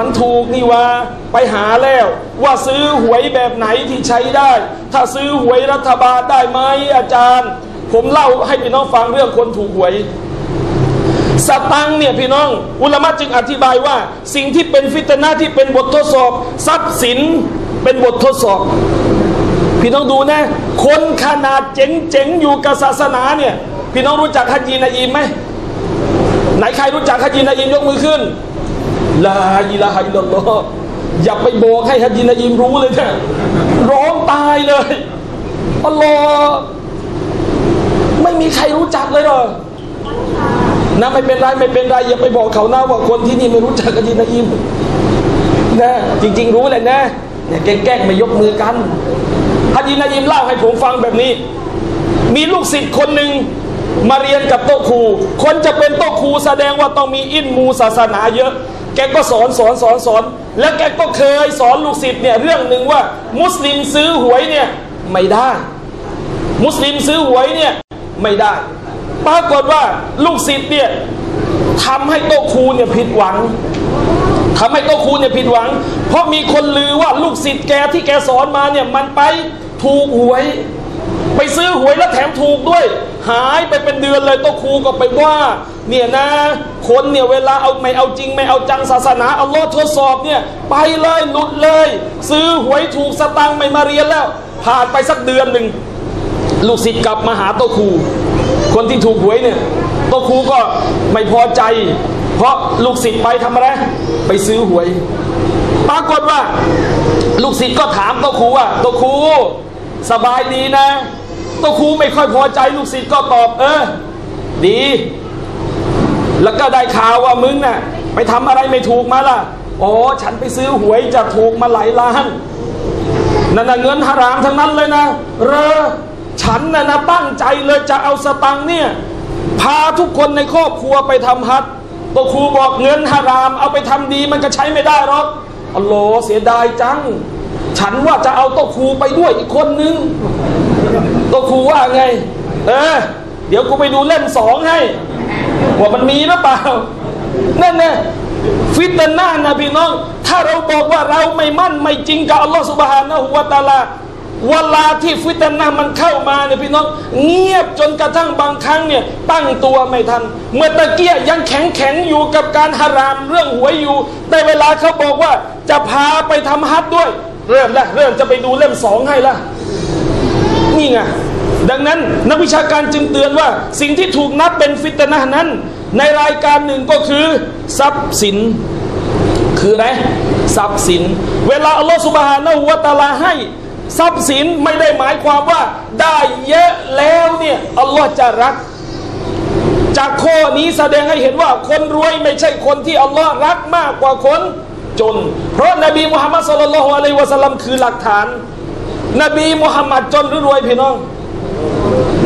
มันถูกนี่ว่าไปหาแล้วว่าซื้อหวยแบบไหนที่ใช้ได้ถ้าซื้อหวยรัฐบาลได้ไหมอาจารย์ผมเล่าให้พี่น้องฟังเรื่องคนถูกหวยสตังเนี่ยพี่น้องอุลามะจึงอธิบายว่าสิ่งที่เป็นฟิตนะห์ที่เป็นบททดสอบทรัพย์สินเป็นบททดสอบพี่น้องดูนะคนขนาดเจ๋งๆอยู่กับศาสนาเนี่ยพี่น้องรู้จักฮัจญีนาอิมไหมไหนใครรู้จักฮัจญีนาอิมยกมือขึ้นลาอิลาฮะอิลลัลลอฮ์อย่าไปบอกให้ฮัจญีนาอิมรู้เลยนะร้องตายเลยอัลลอฮ์ไม่มีใครรู้จักเลยเหรอนะไม่เป็นไรไม่เป็นไรอย่าไปบอกเขานะว่าคนที่นี่ไม่รู้จักฮัจญีนาอิมนะจริงๆรู้แหละนะเนี่ยแกล้งๆไม่ยกมือกันฮัจญีนาอิมเล่าให้ผมฟังแบบนี้มีลูกศิษย์คนหนึ่งมาเรียนกับโต๊ะครูคนจะเป็นโต๊ะครูแสดงว่าต้องมีอิลมูศาสนาเยอะแกก็สอนสอนสอนสอนแล้วแกก็เคยสอนลูกศิษย์เนี่ยเรื่องหนึ่งว่ามุสลิมซื้อหวยเนี่ยไม่ได้มุสลิมซื้อหวยเนี่ยไม่ได้ปรากฏว่าลูกศิษย์เนี่ยทำให้โต๊ะครูเนี่ยผิดหวังทำให้โต๊ะครูเนี่ยผิดหวังเพราะมีคนลือว่าลูกศิษย์แกที่แกสอนมาเนี่ยมันไปถูกหวยไปซื้อหวยแล้วแถมถูกด้วยหายไปเป็นเดือนเลยโต๊ะครูก็ไปว่าเนี่ยนะคนเนี่ยเวลาเอาไม่เอาจริงไม่เอาจังศาสนาอัลลอฮ์ทดสอบเนี่ยไปเลยหลุดเลยซื้อหวยถูกสตังไม่มาเรียนแล้วผ่านไปสักเดือนหนึ่งลูกศิษย์กลับมาหาโต๊ะครูคนที่ถูกหวยเนี่ยโต๊ะครูก็ไม่พอใจเพราะลูกศิษย์ไปทำอะไรไปซื้อหวยปรากฏว่าลูกศิษย์ก็ถามโต๊ะครูว่าโต๊ะครูสบายดีนะโต๊ะครูไม่ค่อยพอใจลูกศิษย์ก็ตอบเออดีแล้วก็ได้ข่าวว่ามึงน่ะไปทำอะไรไม่ถูกมาล่ะอ๋อฉันไปซื้อหวยจะถูกมาหลายล้านนั่นน่ะเงินฮารามทั้งนั้นเลยนะเรอฉันน่ะนะตั้งใจเลยจะเอาสตังค์เนี่ยพาทุกคนในครอบครัวไปทำฮัจญ์ ก็ครูบอกเงินฮารามเอาไปทำดีมันก็ใช้ไม่ได้หรอกอัลลอฮ์เสียดายจังฉันว่าจะเอาโต๊ะครูไปด้วยอีกคนนึงโต๊ะครูว่าไงเออเดี๋ยวกูไปดูเล่นสองให้ว่ามันมีหรือเปล่านั่นแหละฟิตนะห์นะพี่น้องถ้าเราบอกว่าเราไม่มั่นไม่จริงกับอัลลอฮ์ سبحانه และ تعالى เวลาที่ฟิตนะห์มันเข้ามาเนี่ยพี่น้องเงียบจนกระทั่งบางครั้งเนี่ยตั้งตัวไม่ทันเมื่อตะเกียยังแข็งแข็งอยู่กับการฮารามเรื่องหวยอยู่แต่เวลาเขาบอกว่าจะพาไปทำฮัจญ์ด้วยเริ่มละเริ่มจะไปดูเล่มสองให้ละนี่ไงดังนั้นนักวิชาการจึงเตือนว่าสิ่งที่ถูกนับเป็นฟิตนะห์นั้นในรายการหนึ่งก็คือทรัพย์สินคืออะไรทรัพย์สินเวลาอัลลอฮฺซุบฮานะฮูวะตะอาลาให้ทรัพย์สินไม่ได้หมายความว่าได้เยอะแล้วเนี่ยอัลลอฮฺจะรักจากข้อนี้แสดงให้เห็นว่าคนรวยไม่ใช่คนที่อัลลอฮฺรักมากกว่าคนจนเพราะนบีมุฮัมมัดศ็อลลัลลอฮุอะลัยฮิวะซัลลัมคือหลักฐานนบีมุฮัมมัดจนหรือรวยพี่น้อง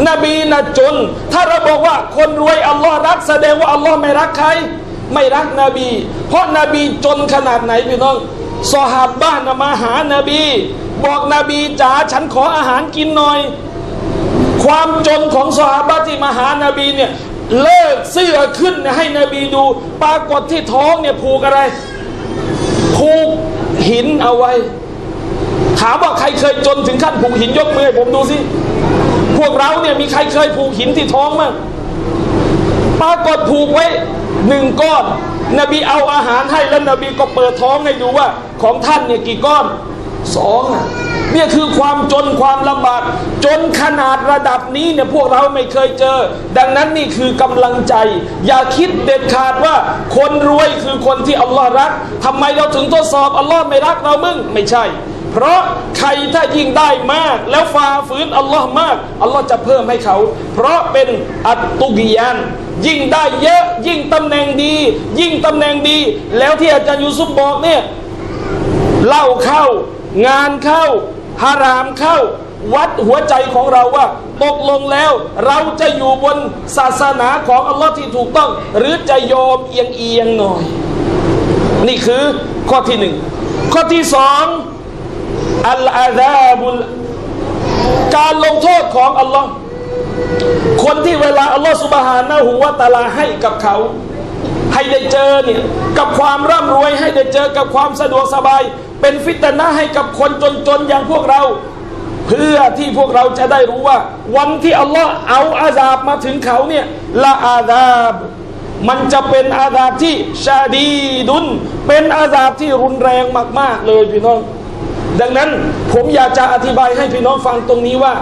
นบีนะจนถ้าเราบอกว่าคนรวยอัลลอฮ์รักแสดงว่าอัลลอฮ์ไม่รักใครไม่รักนบีเพราะนบีจนขนาดไหนพี่น้องซอฮาบะห์มาหานบีบอกนบีจ๋าฉันขออาหารกินหน่อยความจนของซอฮาบะห์ที่มาหานบีเนี่ยเลิกเสื้อขึ้นให้นบีดูปรากฏที่ท้องเนี่ยผูกอะไรผูกหินเอาไว้ถามว่าใครเคยจนถึงขั้นผูกหินยกมือให้ผมดูสิพวกเราเนี่ยมีใครเคยผูกหินที่ท้องมั้งปรากฏผูกไว้หนึ่งก้อนนบีเอาอาหารให้แล้วนบีก็เปิดท้องให้ดูว่าของท่านเนี่ยกี่ก้อนสองอ่ะนี่คือความจนความลำบากจนขนาดระดับนี้เนี่ยพวกเราไม่เคยเจอดังนั้นนี่คือกำลังใจอย่าคิดเด็ดขาดว่าคนรวยคือคนที่อัลลอฮ์รักทำไมเราถึงทดสอบอัลลอฮ์ไม่รักเรามึงไม่ใช่เพราะใครถ้ายิ่งได้มากแล้วฝ่าฝืนอัลลอฮ์มากอัลลอฮ์จะเพิ่มให้เขาเพราะเป็นอัตตุกิยานยิ่งได้เยอะยิ่งตำแหน่งดียิ่งตำแหน่งดีแล้วที่อาจารย์ยูซุฟบอกเนี่ยเล่าเข้างานเข้าฮารามเข้าวัดหัวใจของเราว่าตกลงแล้วเราจะอยู่บนศาสนาของอัลลอฮ์ที่ถูกต้องหรือจะยอมเอียงเอียงหน่อยนี่คือข้อที่หนึ่งข้อที่สองอัลอาซาบุลการลงโทษของอัลลอฮ์คนที่เวลาอัลลอฮ์ซุบฮานะฮูวะตะอาลาให้กับเขาให้ได้เจอเนี่ยกับความร่ำรวยให้ได้เจอกับความสะดวกสบายเป็นฟิตนะห์ให้กับคนจนๆอย่างพวกเราเพื่อที่พวกเราจะได้รู้ว่าวันที่อัลลอฮ์เอาอาซาบมาถึงเขาเนี่ยละอาซาบมันจะเป็นอาซาบที่ชาดีดุนเป็นอาซาบที่รุนแรงมากๆเลยพี่น้องดังนั้นผมอยากจะอธิบายให้พี่น้องฟังตรงนี้ว่า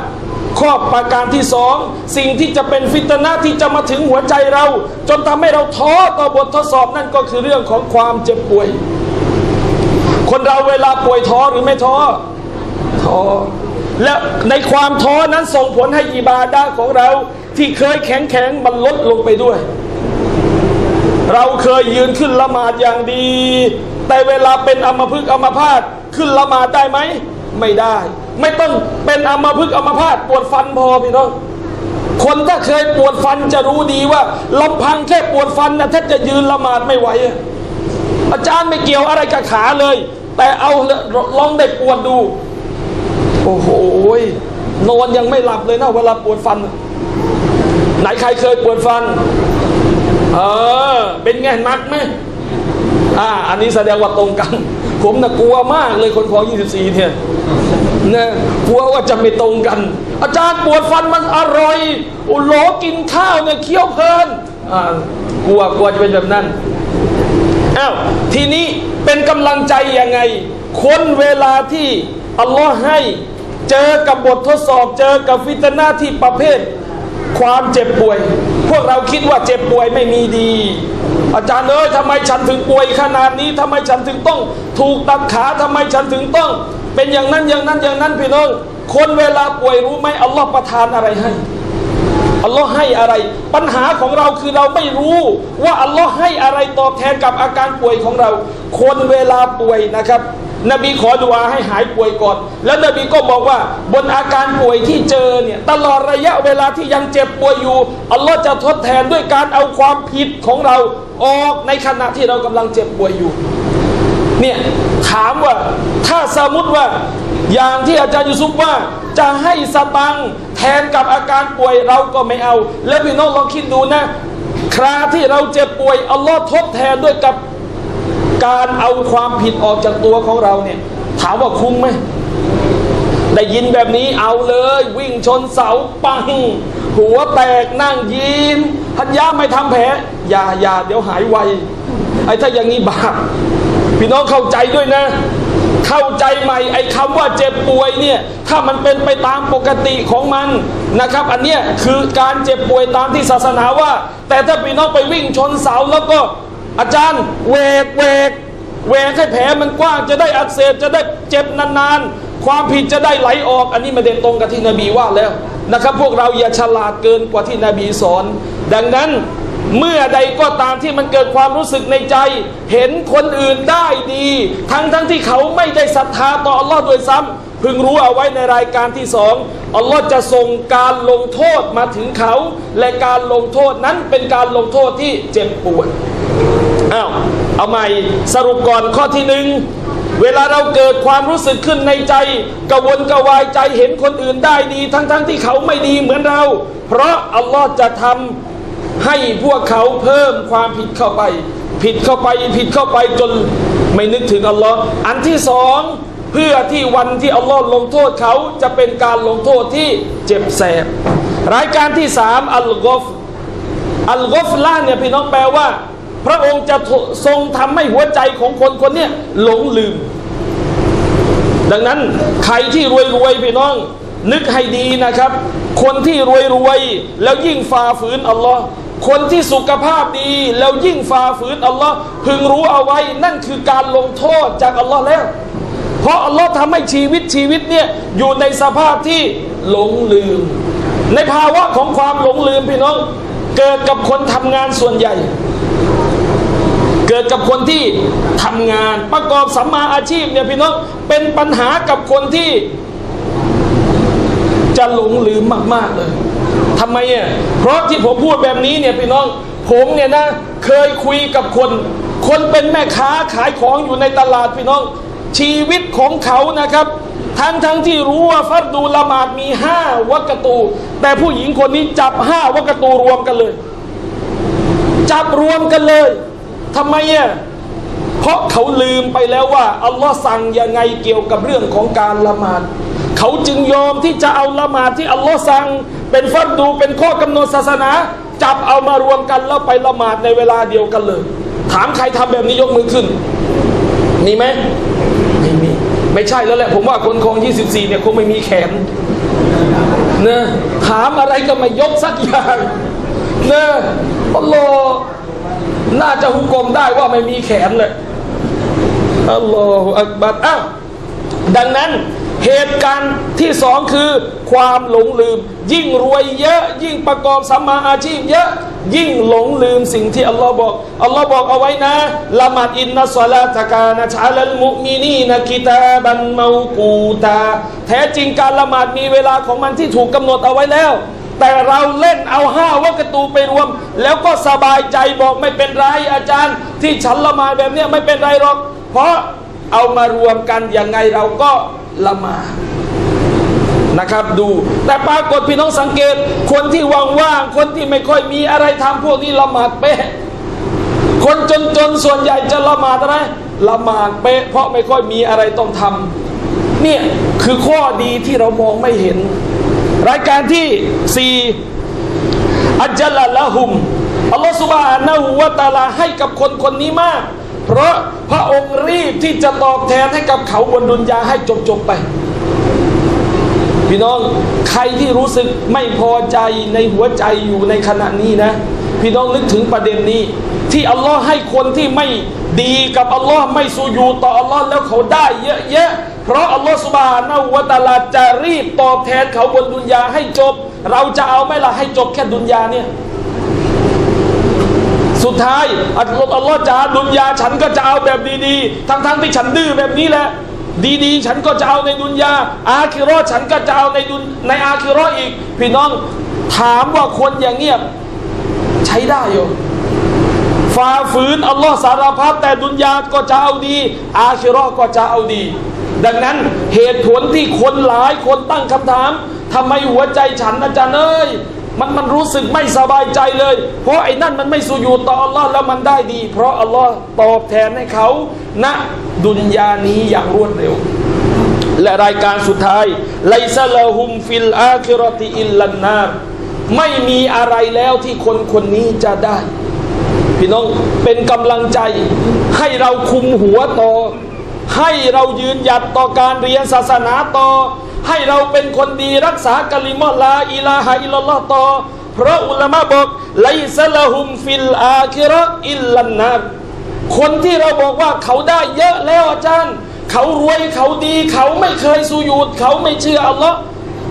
ข้อประการที่สองสิ่งที่จะเป็นฟิตนะห์ที่จะมาถึงหัวใจเราจนทำให้เราท้อต่อบททดสอบนั่นก็คือเรื่องของความเจ็บป่วยคนเราเวลาป่วยท้อหรือไม่ท้อท้อและในความท้อนั้นส่งผลให้อิบาดะห์ของเราที่เคยแข็งแข็งมันลดลงไปด้วยเราเคยยืนขึ้นละหมาดอย่างดีแต่เวลาเป็นอัมพฤกษ์อัมพาตขึ้นละหมาดได้ไหมไม่ได้ไม่ต้องเป็นอัมพฤกษ์อัมพาตปวดฟันพอพี่น้องคนถ้าเคยปวดฟันจะรู้ดีว่าลำพังแค่ปวดฟันนะแทบจะยืนละหมาดไม่ไหวอาจารย์ไม่เกี่ยวอะไรกับขาเลยแต่เอาลองได้ปวดดูโอ้โหนอนยังไม่หลับเลยนะเวลาปวดฟันไหนใครเคยปวดฟันเออเป็นไงมักไหมอ่าอันนี้แสดงว่าตรงกันผมนะกลัวมากเลยคนของยี่สิบสี่เนี่ยนะกลัวว่าจะไม่ตรงกันอาจารย์ปวดฟันมันอร่อยโอ้โหกินข้าวเนี่ยเคี้ยวเพลินอ่ากลัวกลัวจะเป็นแบบนั้นอ้าวทีนี้เป็นกำลังใจยังไงคนเวลาที่อัลลอฮ์ให้เจอกับบททดสอบเจอกับฟิตนะห์ที่ประเภทความเจ็บป่วยพวกเราคิดว่าเจ็บป่วยไม่มีดีอาจารย์เอ้ยทำไมฉันถึงป่วยขนาดนี้ทำไมฉันถึงต้องถูกตัดขาทำไมฉันถึงต้องเป็นอย่างนั้นอย่างนั้นอย่างนั้นพี่น้องคนเวลาป่วยรู้ไหมอัลลอฮ์ประทานอะไรให้อัลลอฮ์ให้อะไรปัญหาของเราคือเราไม่รู้ว่าอัลลอฮ์ให้อะไรตอบแทนกับอาการป่วยของเราคนเวลาป่วยนะครับนบีขอดุอาให้หายป่วยก่อนแล้วนบีก็บอกว่าบนอาการป่วยที่เจอเนี่ยตลอดระยะเวลาที่ยังเจ็บป่วยอยู่อัลลอฮ์จะทดแทนด้วยการเอาความผิดของเรา ออกในขณะที่เรากำลังเจ็บป่วยอยู่เนี่ยถามว่าถ้าสมมุติว่าอย่างที่อาจารย์ยูซุฟว่าจะให้สตังค์แทนกับอาการป่วยเราก็ไม่เอาแล้วพี่น้องลองคิดดูนะคราที่เราเจ็บป่วยอัลลอฮ์ทดแทนด้วยกับการเอาความผิดออกจากตัวของเราเนี่ยถามว่าคุ้มไหมได้ยินแบบนี้เอาเลยวิ่งชนเสาปังหัวแตกนั่งยินทันยาไม่ทำแผลอย่าอย่าเดี๋ยวหายไวไอ้ถ้าอย่างนี้บาปพี่น้องเข้าใจด้วยนะเข้าใจใหม่ไอ้คำว่าเจ็บป่วยเนี่ยถ้ามันเป็นไปตามปกติของมันนะครับอันเนี้ยคือการเจ็บป่วยตามที่ศาสนาว่าแต่ถ้าพี่น้องไปวิ่งชนเสาแล้วก็อาจารย์เวกเวกเวกให้แผลมันกว้างจะได้อักเสบจะได้เจ็บนานๆความผิดจะได้ไหลออกอันนี้มาเด่นตรงกับที่นบีว่าแล้วนะครับพวกเราอย่าฉลาดเกินกว่าที่นบีสอนดังนั้นเมื่อใดก็ตามที่มันเกิดความรู้สึกในใจเห็นคนอื่นได้ดีทั้งทั้งที่เขาไม่ได้ศรัทธาต่ออัลลอฮ์โดยซ้ำพึงรู้เอาไว้ในรายการที่สองอัลลอฮ์จะส่งการลงโทษมาถึงเขาและการลงโทษนั้นเป็นการลงโทษที่เจ็บปวดอ้าวเอาใหม่สรุปก่อนข้อที่หนึ่งเวลาเราเกิดความรู้สึกขึ้นในใจกระวนกระวายใจเห็นคนอื่นได้ดีทั้งทั้งที่เขาไม่ดีเหมือนเราเพราะอัลลอฮ์จะทำให้พวกเขาเพิ่มความผิดเข้าไปผิดเข้าไปผิดเข้าไปจนไม่นึกถึงอัลลอฮ์อันที่สองเพื่อที่วันที่อัลลอฮ์ลงโทษเขาจะเป็นการลงโทษที่เจ็บแสบรายการที่สามอัลกอฟอัลกอฟล่าเนี่ยพี่น้องแปลว่าพระองค์จะทรงทำให้หัวใจของคนคนนี้หลงลืมดังนั้นใครที่รวยๆพี่น้องนึกให้ดีนะครับคนที่รวยๆแล้วยิ่งฝ่าฝืนอัลลอฮ์คนที่สุขภาพดีแล้วยิ่งฝ่าฝืนอัลลอฮ์พึงรู้เอาไว้นั่นคือการลงโทษจากอัลลอฮ์แล้วเพราะอัลลอฮ์ทำให้ชีวิตชีวิตเนี่ยอยู่ในสภาพที่หลงลืมในภาวะของความหลงลืมพี่น้องเกิดกับคนทำงานส่วนใหญ่เกิดกับคนที่ทำงานประกอบสัมมาอาชีพเนี่ยพี่น้องเป็นปัญหากับคนที่จะหลงลืมมากๆเลยทำไมอ่ะเพราะที่ผมพูดแบบนี้เนี่ยพี่น้องผมเนี่ยนะเคยคุยกับคนคนเป็นแม่ค้าขายของอยู่ในตลาดพี่น้องชีวิตของเขานะครับทั้งทั้งที่รู้ว่าฟัรดูละหมาดมีห้าวักตูแต่ผู้หญิงคนนี้จับห้าวักตูรวมกันเลยจับรวมกันเลยทำไมอ่ะเพราะเขาลืมไปแล้วว่าอัลลอฮ์สั่งยังไงเกี่ยวกับเรื่องของการละหมาดเขาจึงยอมที่จะเอาละหมาดที่อัลลอฮ์สั่งเป็นฟัรดูเป็นข้อกำหนดศาสนาจับเอามารวมกันแล้วไปละหมาดในเวลาเดียวกันเลยถามใครทำแบบนี้ยกมือขึ้นมีไหมไม่มีไม่ใช่แล้วแหละผมว่าคนคลองยี่สิบสี่เนี่ยคงไม่มีแขนนะถามอะไรก็ไม่ยกสักอย่างนะอัลลอฮ์น่าจะหุกมได้ว่าไม่มีแขนเลยอัลลอฮฺอักบัรอ้าวดังนั้นเหตุการณ์ที่สองคือความหลงลืมยิ่งรวยเยอะยิ่งประกอบสัมมาอาชีพเยอะยิ่งหลงลืมสิ่งที่อัลลอฮ์บอกอัลลอฮ์บอกเอาไว้นะละหมาดอินนัสซอลาตะกานะอะลัลมุมินีนะกิตาบันเมากูตาแท้จริงการละหมาดมีเวลาของมันที่ถูกกำหนดเอาไว้แล้วแต่เราเล่นเอาห้าวักตูไปรวมแล้วก็สบายใจบอกไม่เป็นไรอาจารย์ที่ฉันละหมาดแบบนี้ไม่เป็นไรหรอกเพราะเอามารวมกันยังไงเราก็ละหมาดนะครับดูแต่ปรากฏพี่น้องสังเกตคนที่ว่างๆคนที่ไม่ค่อยมีอะไรทำพวกนี้ละหมาดเป๊ะคนจนๆส่วนใหญ่จะละหมาดอะไรละหมาดเป๊ะเพราะไม่ค่อยมีอะไรต้องทำเนี่ยคือข้อดีที่เรามองไม่เห็นรายการที่สี่อัจญะละละฮุมอัลลอฮฺซุบฮานะฮูวะตะอาลาให้กับคนคนนี้มากเพราะพระองค์รีบที่จะตอบแทนให้กับเขาบนดุนยาให้จบๆไปพี่น้องใครที่รู้สึกไม่พอใจในหัวใจอยู่ในขณะนี้นะพี่น้องนึกถึงประเด็นนี้ที่อัลลอฮ์ให้คนที่ไม่ดีกับอัลลอฮ์ไม่สุญูต่ออัลลอฮ์แล้วเขาได้เยอะแยะเพราะอัลลอฮ์ซุบฮานะฮูวะตะอาลาจะรีบตอบแทนเขาบนดุนยาให้จบเราจะเอาไหมล่ะให้จบแค่ดุนยาเนี่ยสุดท้ายอัลลอฮ์จะดุนยาฉันก็จะเอาแบบดีๆทั้งๆที่ฉันดื้อแบบนี้แหละดีๆฉันก็จะเอาในดุนยาอาคิเราะห์ฉันก็จะเอาในดุนในอาคิเราะห์อีกพี่น้องถามว่าคนอย่างเงียบใช้ได้อยู่ฟ ฝ่าฝืนอัลลอฮ์สารพัดแต่ดุนยาก็จะเอาดีอาคิเราะห์ก็จะเอาดีดังนั้นเหตุผลที่คนหลายคนตั้งคำถามทำไมหัวใจฉันอาจารย์เอ้ยมันมันรู้สึกไม่สบายใจเลยเพราะไอ้นั่นมันไม่สุญูดต่ออัลลอฮ์แล้วมันได้ดีเพราะอัลลอฮ์ตอบแทนให้เขาณดุนยานี้อย่างรวดเร็วและรายการสุดท้ายไลซะละฮุมฟิลอาคิเราะติอิลลันนาร์ไม่มีอะไรแล้วที่คนคนนี้จะได้พี่น้องเป็นกำลังใจให้เราคุมหัวต่อให้เรายืนหยัดต่อการเรียนศาสนาต่อให้เราเป็นคนดีรักษากะลิมะฮ์ลาอิลาฮะอิลลัลลอฮ์ต่อเพราะอุลามะห์บอกไลซะละฮุมฟิลอาคิเราะติอิลลันนาร์คนที่เราบอกว่าเขาได้เยอะแล้วอาจารย์เขารวยเขาดีเขาไม่เคยสุญูดเขาไม่เชื่ออัลลอฮ์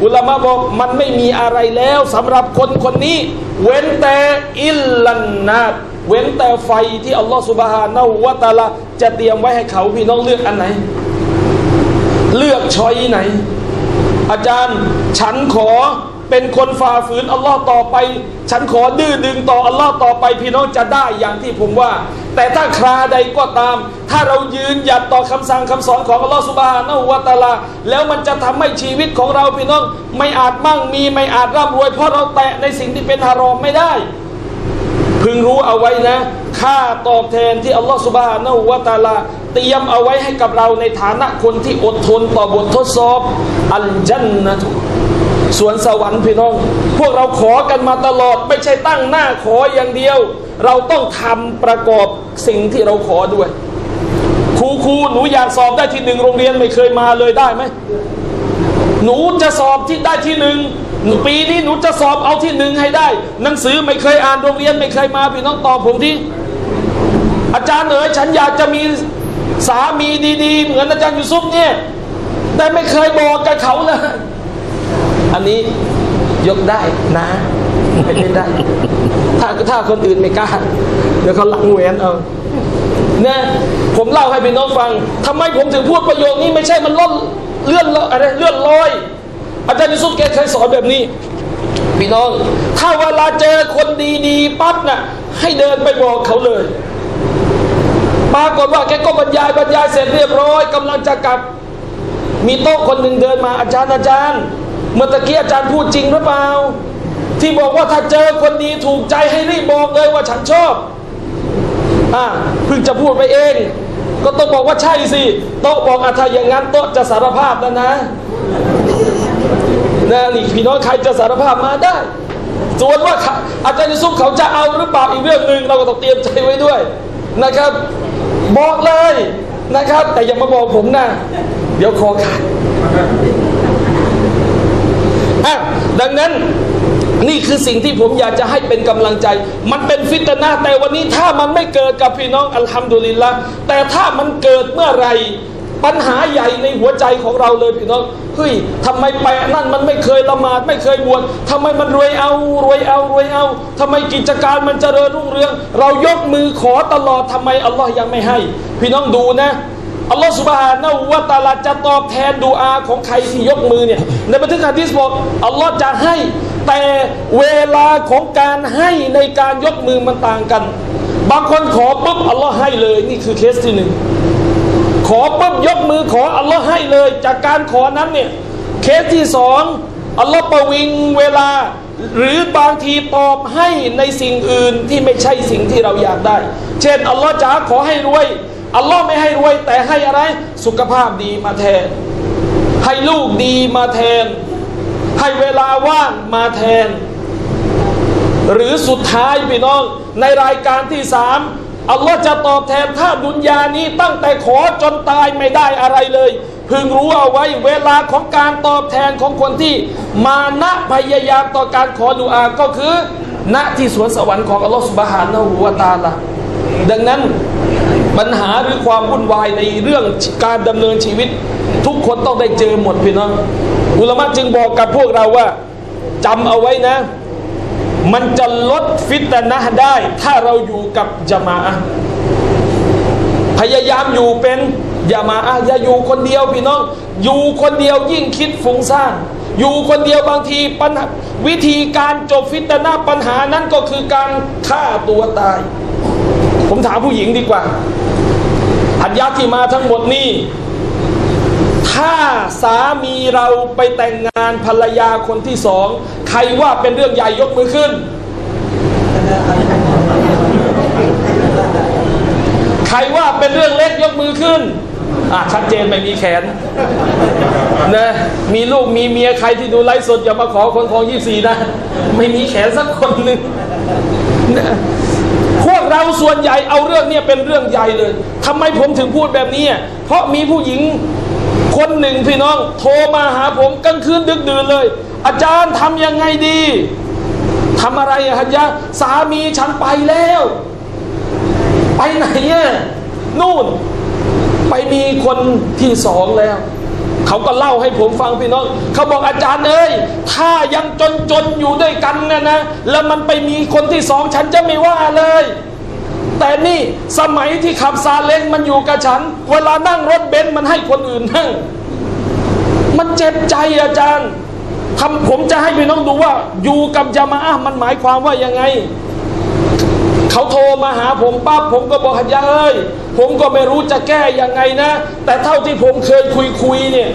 อุลามะห์บอกมันไม่มีอะไรแล้วสำหรับคนคนนี้เว้นแต่อิลลันนาร์เว้นแต่ไฟที่อัลลอฮฺซุบฮานะฮูวะตะอาลาจะเตรียมไว้ให้เขาพี่น้องเลือกอันไหนเลือกช้อยไหนอาจารย์ฉันขอเป็นคนฝ่าฝืนอัลลอฮ์ต่อไปฉันขอดื้อดึงต่ออัลลอฮ์ต่อไปพี่น้องจะได้อย่างที่ผมว่าแต่ถ้าคราใดก็ตามถ้าเรายืนหยัดต่อคำสั่งคำสอนของอัลลอฮ์ซุบฮานะฮูวะตะอาลาแล้วมันจะทำให้ชีวิตของเราพี่น้องไม่อาจมั่งมีไม่อาจร่ำรวยเพราะเราแตะในสิ่งที่เป็นฮารอมไม่ได้พึงรู้เอาไว้นะค่าตอบแทนที่อัลลอฮฺซุบฮานะฮูวะตะอาลาเตรียมเอาไว้ให้กับเราในฐานะคนที่อดทนต่อบททดสอบอัลญันนะฮ์สวนสวรรค์พี่น้องพวกเราขอกันมาตลอดไม่ใช่ตั้งหน้าขออย่างเดียวเราต้องทำประกอบสิ่งที่เราขอด้วยครูครูหนูอยากสอบได้ที่หนึ่งโรงเรียนไม่เคยมาเลยได้ไหมหนูจะสอบที่ได้ที่หนึ่งปีนี้หนูจะสอบเอาที่หนึ่งให้ได้หนังสือไม่เคยอ่านโรงเรียนไม่เคยมาพี่น้องตอบผมที่อาจารย์เอ๋ยฉันอยากจะมีสามีดีๆเหมือนอาจารย์ยูซุฟเนี่ยแต่ไม่เคยบอกกับเขาเลยอันนี้ยกได้นะไม่ได้ถ้าถ้าคนอื่นไม่กล้าเดี๋ยวเขาหลังแหวนเอาเนี่ยผมเล่าให้พี่น้องฟังทำไมผมถึงพูดประโยคนี้ไม่ใช่มันล่นเลื่อนอะไรเลื่อนลอยอาจารย์ยูซุฟแกเคยสอนแบบนี้พี่น้องถ้าเวลาเจอคนดีๆปั๊บน่ะให้เดินไปบอกเขาเลยปรากฏว่าแกก็บรรยายบรรยายเสร็จเรียบร้อยกำลังจะกลับมีโต๊ะคนหนึ่งเดินมาอาจารย์อาจารย์เมื่อตะกี้อาจารย์พูดจริงหรือเปล่าที่บอกว่าถ้าเจอคนดีถูกใจให้รีบบอกเลยว่าฉันชอบอ่ะเพิ่งจะพูดไปเองก็ต้องบอกว่าใช่สิโต๊ะบอกอาจารย์อย่างนั้นโต๊ะจะสารภาพแล้วนะนะนี่พี่น้องใครจะสารภาพมาได้ส่วนว่าอาจารย์ยูซุฟเขาจะเอาหรือเปล่าอีกเรื่องหนึ่งเราก็ต้องเตรียมใจไว้ด้วยนะครับบอกเลยนะครับแต่อย่ามาบอกผมนะเดี๋ยวคอขาดอ่ะดังนั้นนี่คือสิ่งที่ผมอยากจะให้เป็นกำลังใจมันเป็นฟิตนะห์แต่วันนี้ถ้ามันไม่เกิดกับพี่น้องอัลฮัมดุลิลละห์แต่ถ้ามันเกิดเมื่อไหร่ปัญหาใหญ่ในหัวใจของเราเลยพี่น้องเฮ้ยทำไมไปนั่นมันไม่เคยละหมาดไม่เคยบวชทำไมมันรวยเอารวยเอารวยเอาทำไมกิจการมันเจริญรุ่งเรืองเรายกมือขอตลอดทำไมอัลลอฮ์ยังไม่ให้พี่น้องดูนะอัลลอฮ์ซุบฮานะฮูวะตะอาลาจะตอบแทนดุอาของใครที่ยกมือเนี่ยในบันทึกหะดีษบอกอัลลอฮ์จะให้แต่เวลาของการให้ในการยกมือมันต่างกันบางคนขอปุ๊บอัลลอฮ์ให้เลยนี่คือเคสที่หนึ่งขอปุ๊บยกมือขออัลลอฮ์ให้เลยจากการขอนั้นเนี่ยเคสที่สองอัลลอฮ์ประวิงเวลาหรือบางทีตอบให้ในสิ่งอื่นที่ไม่ใช่สิ่งที่เราอยากได้เช่นอัลลอฮ์จะขอให้รวยอัลลอฮ์ไม่ให้รวยแต่ให้อะไรสุขภาพดีมาแทนให้ลูกดีมาแทนให้เวลาว่างมาแทนหรือสุดท้ายพี่น้องในรายการที่สามอัลลอฮ์จะตอบแทนถ้าดุนยานี้ตั้งแต่ขอจนตายไม่ได้อะไรเลยพึงรู้เอาไว้เวลาของการตอบแทนของคนที่มานะพยายามต่อการขอดุอาก็คือณที่สวนสวรรค์ของอัลลอฮ์ซุบฮานะฮูวะตะอาลาดังนั้นปัญหาหรือความวุ่นวายในเรื่องการดำเนินชีวิตทุกคนต้องได้เจอหมดพี่น้องอุลามะห์จึงบอกกับพวกเราว่าจำเอาไว้นะมันจะลดฟิตนะห์ได้ถ้าเราอยู่กับญะมาอะห์พยายามอยู่เป็นญะมาอะห์อย่าอยู่คนเดียวพี่น้องอยู่คนเดียวยิ่งคิดฟุ้งซ่านอยู่คนเดียวบางทีปัญหาวิธีการจบฟิตนะห์ปัญหานั้นก็คือการฆ่าตัวตาย ผมถามผู้หญิงดีกว่าหัตยะที่มาทั้งหมดนี่ถ้าสามีเราไปแต่งงานภรรยาคนที่สองใครว่าเป็นเรื่องใหญ่ยกมือขึ้นใครว่าเป็นเรื่องเล็กยกมือขึ้นอ่ะชัดเจนไม่มีแขนนะมีลูกมีเมียใครที่ดูไลฟ์สดอย่ามาขอคนของยี่สิบสี่นะไม่มีแขนสักคนหนึ่งนะพวกเราส่วนใหญ่เอาเรื่องเนี่ยเป็นเรื่องใหญ่เลยทำไมผมถึงพูดแบบนี้เพราะมีผู้หญิงคนหนึ่งพี่น้องโทรมาหาผมกลางคืนดึกดื่นเลยอาจารย์ทำยังไงดีทำอะไรอะฮะยะสามีฉันไปแล้วไปไหนอะนู่นไปมีคนที่สองแล้วเขาก็เล่าให้ผมฟังพี่น้องเขาบอกอาจารย์เอ้ยถ้ายังจนจนอยู่ด้วยกันนะนะแล้วมันไปมีคนที่สองฉันจะไม่ว่าเลยแต่นี่สมัยที่ขับซาเล้งมันอยู่กับฉันเวลานั่งรถเบนซ์มันให้คนอื่นนั่งมันเจ็บใจอาจารย์ทำผมจะให้พี่น้องดูว่าอยู่กับญะมาอะห์มันหมายความว่ายังไงเขาโทรมาหาผมปั๊บผมก็บอกหัตยะเอ้ยผมก็ไม่รู้จะแก้ยังไงนะแต่เท่าที่ผมเคยคุยคุยเนี่ย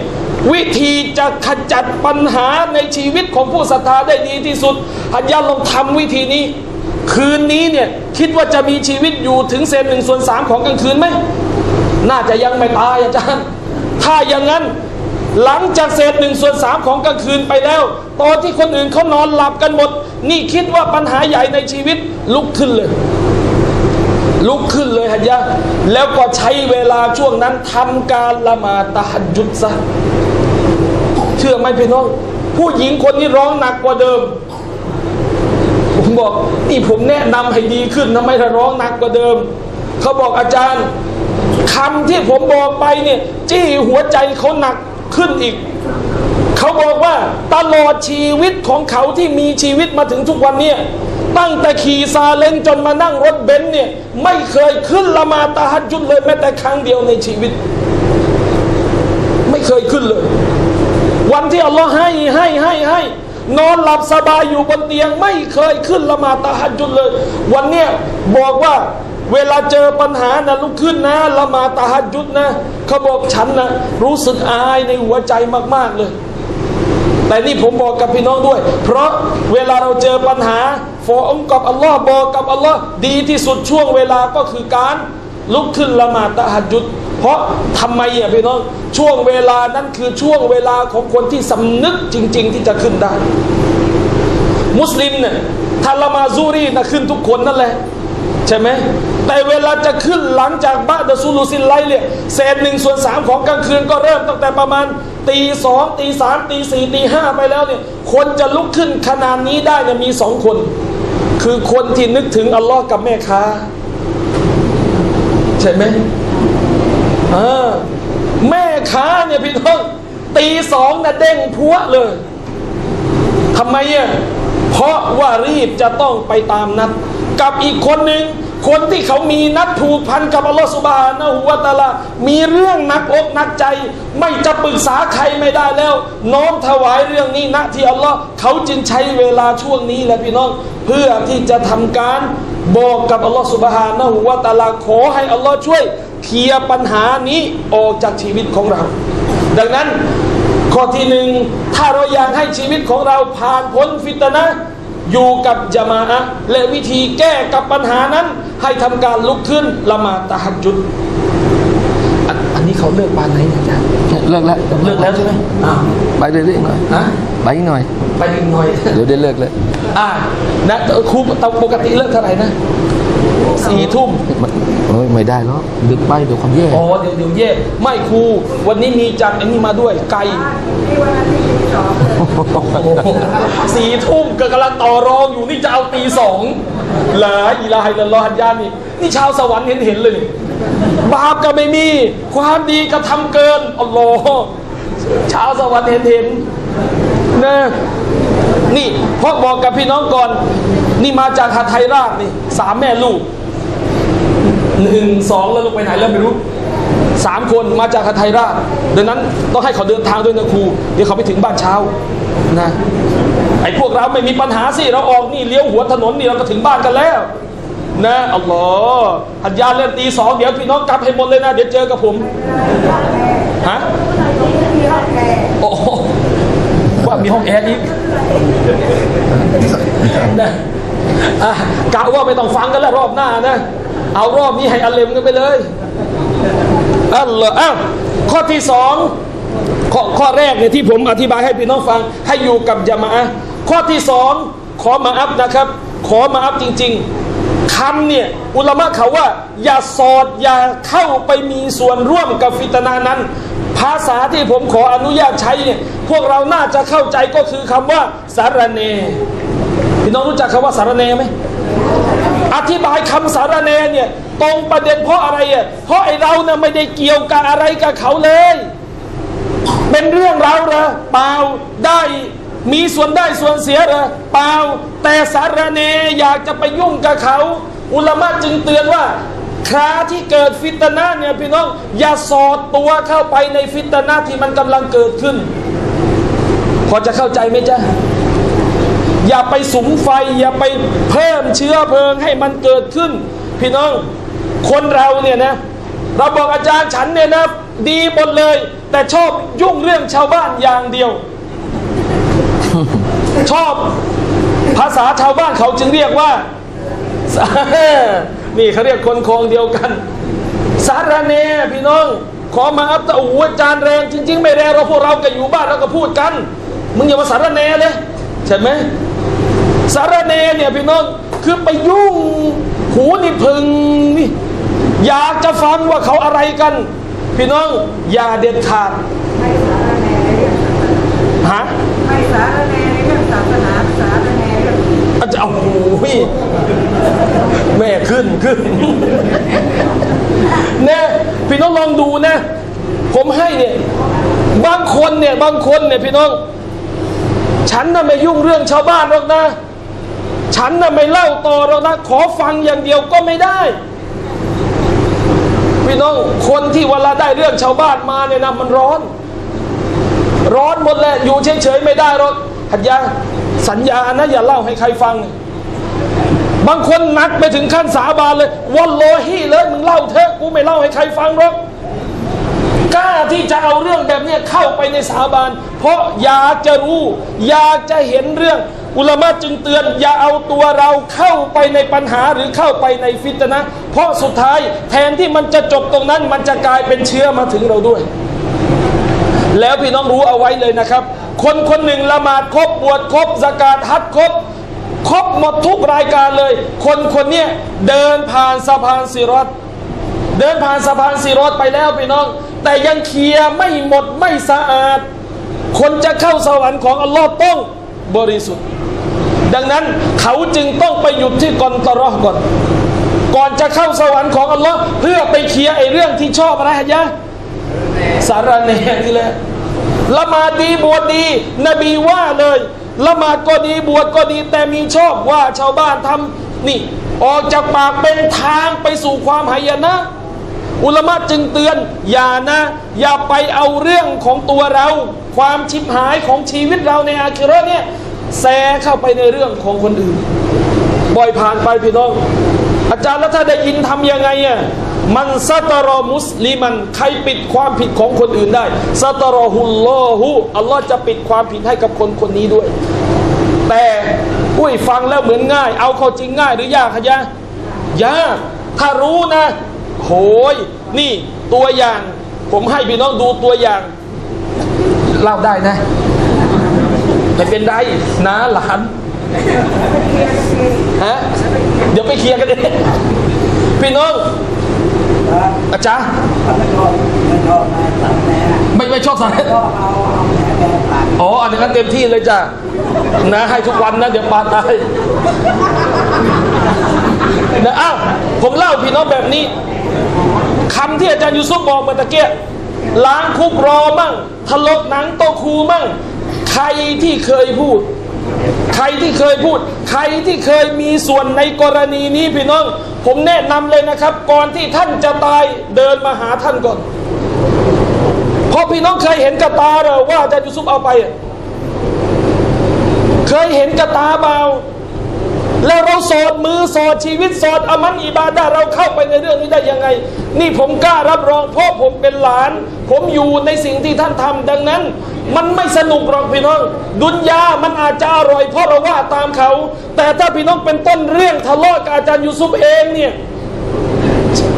วิธีจะขจัดปัญหาในชีวิตของผู้ศรัทธาได้ดีที่สุดหัตยะลองทำวิธีนี้คืนนี้เนี่ยคิดว่าจะมีชีวิตอยู่ถึงเศษหนึ่งส่วนสามของกลางคืนไหมน่าจะยังไม่ตายอาจารย์ถ้าอย่างนั้นหลังจากเศษหนึ่งส่วนสามของกลางคืนไปแล้วตอนที่คนอื่นเขานอนหลับกันหมดนี่คิดว่าปัญหาใหญ่ในชีวิตลุกขึ้นเลยลุกขึ้นเลยหัตยะแล้วก็ใช้เวลาช่วงนั้นทำการละหมาดตะฮัจญุดซะเชื่อไหมพี่น้องผู้หญิงคนนี้ร้องหนักกว่าเดิมผมบอกนี่ผมแนะนำให้ดีขึ้นทำไมถ้าร้องหนักกว่าเดิมเขาบอกอาจารย์คำที่ผมบอกไปเนี่ยจี้หัวใจเขาหนักขึ้นอีกเขาบอกว่าตลอดชีวิตของเขาที่มีชีวิตมาถึงทุกวันเนี่ยตั้งแต่ขี่ซาเล้งจนมานั่งรถเบนซ์เนี่ยไม่เคยขึ้นละหมาดตะฮัจญุดเลยแม้แต่ครั้งเดียวในชีวิตไม่เคยขึ้นเลยวันที่อัลลอฮ์ให้ให้ให้ให้นอนหลับสบายอยู่บนเตียงไม่เคยขึ้นละหมาดตะฮัจญุดเลยวันเนี้ยบอกว่าเวลาเจอปัญหานะลุกขึ้นนะละหมาดตะฮัจญุดนะเขาบอกฉันนะรู้สึกอายในหัวใจมากๆเลยแต่นี่ผมบอกกับพี่น้องด้วยเพราะเวลาเราเจอปัญหาฟ้องกับอัลลอฮ์บอกกับอัลลอฮ์ดีที่สุดช่วงเวลาก็คือการลุกขึ้นละหมาดตะฮัจญุดเพราะทำไมอ่ะพี่น้องช่วงเวลานั้นคือช่วงเวลาของคนที่สำนึกจริงๆที่จะขึ้นได้มุสลิมเนี่ยถ้าละหมาดซูรีนะขึ้นทุกคนนั่นแหละใช่ไหมแต่เวลาจะขึ้นหลังจากบะดะซุลูซิลไลล์เนี่ยเศษหนึ่งส่วนสามของกลางคืนก็เริ่มตั้งแต่ประมาณตีสองตีสามตีสี่ตีห้าไปแล้วเนี่ยคนจะลุกขึ้นขนาดนี้ได้เนี่ยมีสองคนคือคนที่นึกถึงอัลลอฮ์กับแม่ค้าใช่ไหมอ่าแม่ค้าเนี่ยพี่น้องตีสองนะเด้งพัวเลยทำไมอ่ะเพราะว่ารีบจะต้องไปตามนัดกับอีกคนหนึ่งคนที่เขามีนัดผูกพันกับอัลลอฮฺซุบฮานะฮูวะตะอาลามีเรื่องหนักอกหนักใจไม่จะปรึกษาใครไม่ได้แล้วน้อมถวายเรื่องนี้ณที่อัลลอฮฺเขาจึงใช้เวลาช่วงนี้แหละพี่น้องเพื่อที่จะทำการบอกกับอัลลอฮฺซุบฮานะฮูวะตะอาลาขอให้อัลลอฮฺช่วยเคลียร์ปัญหานี้ออกจากชีวิตของเราดังนั้นข้อที่หนึ่งถ้าเราอยากให้ชีวิตของเราผ่านพ้นฟิตนะห์อยู่กับญะมาอะห์และวิธีแก้กับปัญหานั้นให้ทำการลุกขึ้นละหมาดตะฮัจญุดอันนี้เขาเลิกปานไหนอาจารย์เลิกแล้วเลิกแล้วใช่ไหมอ่าไปเรื่อยๆหน่อยนะไปหน่อยไปอีกหน่อยเดี๋ยวได้เลิกเลยอ่านะครูปกติเลิกเท่าไหร่นะสี่ทุ่มไม่ได้แล้วดึกไปเดี๋ยวความแย่อ๋อเดี๋ยวเดี๋ยวแย่ไม่ครูวันนี้มีจังอันนี้มาด้วยไก่สี่ทุ่มก็กำลังต่อรองอยู่นี่จะเอาตีสองหลายอีลาฮิละลอฮันยานี่นี่ชาวสวรรค์เห็นเห็นเลยบาปก็ไม่มีความดีก็ทำเกินอัลลอฮ์ชาวสวรรค์เห็นเห็นนะนี่พ่อบอกกับพี่น้องก่อนนี่มาจากหทัยราชนี่สามแม่ลูกหนึ่งสองแล้วลูกไปไหนแล้วไม่รู้สามคนมาจากหทัยราชดังนั้นต้องให้เขาเดินทางด้วยนะครูเดี๋ยวเขาไปถึงบ้านเช้านะไอ้พวกเราไม่มีปัญหาสิเราออกนี่เลี้ยวหัวถนนนี่เราก็ถึงบ้านกันแล้ว นะอัลลอฮ์หัจญาจเล่นตีสองเดี๋ยวพี่น้องกลับให้หมดเลยนะเดี๋ยวเจอกับผมฮะโอ้ว่ามีห้องแอร์อีกนะกะว่าไม่ต้องฟังกันแล้วรอบหน้านะเอารอบนี้ให้อัลเลมกันไปเลยอัลลอฮ์อ้าวข้อที่สองข้อข้อแรกเนี่ยที่ผมอธิบายให้พี่น้องฟังให้อยู่กับญะมาอะห์ข้อที่สองขอมาอัพนะครับขอมาอัพจริงๆคำเนี่ยอุลามะเขาว่าอย่าสอดอย่าเข้าไปมีส่วนร่วมกับฟิตนะห์นั้นภาษาที่ผมขออนุญาตใช้เนี่ยพวกเราน่าจะเข้าใจก็คือคำว่าสารเนพี่น้องรู้จักคำว่าสารเนไหมอธิบายคำสารเนเนี่ยตรงประเด็นเพราะอะไรอ่ะเพราะไอเราเนี่ยไม่ได้เกี่ยวกับอะไรกับเขาเลยเป็นเรื่องเราเหรอเปล่าได้มีส่วนได้ส่วนเสียเหรอเปล่าแต่สารเนอยากจะไปยุ่งกับเขาอุลามะจึงเตือนว่าคราที่เกิดฟิตนะห์เนี่ยพี่น้องอย่าสอดตัวเข้าไปในฟิตนะห์ที่มันกำลังเกิดขึ้นพอจะเข้าใจไหมจ๊ะอย่าไปสุมไฟอย่าไปเพิ่มเชื้อเพลิงให้มันเกิดขึ้นพี่น้องคนเราเนี่ยนะเราบอกอาจารย์ฉันเนี่ยนะดีหมดเลยแต่ชอบยุ่งเรื่องชาวบ้านอย่างเดียว ชอบภาษาชาวบ้านเขาจึงเรียกว่า นี่เขาเรียกคนคลองเดียวกันสารเนพี่น้องขอมาอัพตะอูอาจารย์แรงจริงๆไม่แรงเราพวกเราก็อยู่บ้านแล้วก็พูดกันมึงอย่ามาสารเนเลยใช่ไหมสารเนเนี่ยพี่น้องคือไปยุ่งหูนี่พึงนี่อยากจะฟังว่าเขาอะไรกันพี่น้องอย่าเด็ดขาดไม่สารเนฮะไม่สารเนในเรื่องศาสนาสารเนอาจารย์โอ้โหแม่ขึ้นขึ้นนะพี่น้องลองดูนะผมให้เนี่ยบางคนเนี่ยบางคนเนี่ยพี่น้องฉันน่ะไม่ยุ่งเรื่องชาวบ้านหรอกนะฉันน่ะไม่เล่าต่อหรอกนะขอฟังอย่างเดียวก็ไม่ได้พี่น้องคนที่เวลาได้เรื่องชาวบ้านมาเนี่ยนะมันร้อนร้อนหมดแหละอยู่เฉยๆไม่ได้หรอกหัดยาสัญญานะอย่าเล่าให้ใครฟังบางคนนัดไปถึงขั้นสาบานเลยวัลลอฮีเลยมึงเล่าเถอะกูไม่เล่าให้ใครฟังหรอกกล้าที่จะเอาเรื่องแบบนี้เข้าไปในสาบานเพราะอยากจะรู้อยากจะเห็นเรื่องอุลามะจึงเตือนอย่าเอาตัวเราเข้าไปในปัญหาหรือเข้าไปในฟิตนะห์เพราะสุดท้ายแทนที่มันจะจบตรงนั้นมันจะกลายเป็นเชื้อมาถึงเราด้วยแล้วพี่น้องรู้เอาไว้เลยนะครับคนคนหนึ่งละหมาดครบบวชครบซะกาตฮัจญ์ครบครบหมดทุกรายการเลยคนคนนี้เดินผ่านสะพานศิรอตเดินผ่านสะพานศิรอตไปแล้วพี่น้องแต่ยังเคลียร์ไม่หมดไม่สะอาดคนจะเข้าสวรรค์ของอัลลอฮ์ต้องบริสุทธิ์ดังนั้นเขาจึงต้องไปหยุดที่กอนตะเราะห์ก่อนก่อนจะเข้าสวรรค์ของอัลลอฮ์เพื่อไปเคลียร์ไอ้เรื่องที่ชอบอะไรฮะยะสารเนนี่แหละละหมาดดีบวชดีนบีว่าเลยละหมาดก็ดีบวชก็ดีแต่มีชอบว่าชาวบ้านทำนี่ออกจากปากเป็นทางไปสู่ความหายนะอุลามะจึงเตือนอย่านะอย่าไปเอาเรื่องของตัวเราความชิบหายของชีวิตเราในอาคิเราะห์เนี่ยแซ่เข้าไปในเรื่องของคนอื่นบ่อยผ่านไปพี่น้องอาจารย์แล้วถ้าได้ยินทำยังไงอ่ะมันซะตะรอมุสลิมันใครปิดความผิดของคนอื่นได้ซะตะรอฮุลลอฮุอัลลอฮ์จะปิดความผิดให้กับคนคนนี้ด้วยแต่อุ้ยฟังแล้วเหมือนง่ายเอาเข้าจริงง่ายหรือยากฮะยะยากถ้ารู้นะโหยนี่ตัวอย่างผมให้พี่น้องดูตัวอย่างเล่าได้นะไม่เป็นไรนะหลานฮะเดี๋ยวไปเคลียร์กันเองพี่น้องอาจารย์ไม่ไม่ชอบสารเนอ๋ออันนี้ก็เต็มที่เลยจ้ะนะให้ทุกวันนะเดี๋ยวปาตายนะอ้าวผมเล่าพี่น้องแบบนี้คำที่อาจารย์ยูซุฟบอกเมื่อตะเกียล้างคุกรอมั่งทะลกหนังโตคูมั่งใครที่เคยพูดใครที่เคยพูดใครที่เคยมีส่วนในกรณีนี้พี่น้องผมแนะนำเลยนะครับก่อนที่ท่านจะตายเดินมาหาท่านก่อนเพราะพี่น้องเคยเห็นกระตาหรือว่าอาจารย์ยูซุฟเอาไปเคยเห็นกระตาเปล่า แล้วเราสอดมือสอดชีวิตสอดอามันอิบาดะห์เราเข้าไปในเรื่องนี้ได้ยังไงนี่ผมกล้ารับรองเพราะผมเป็นหลานผมอยู่ในสิ่งที่ท่านทำดังนั้นมันไม่สนุกหรอกพี่น้องดุนยามันอาจจะอร่อยเพราะเราว่าตามเขาแต่ถ้าพี่น้องเป็นต้นเรื่องทะเลาะกับอาจารย์ยูซุฟเองเนี่ย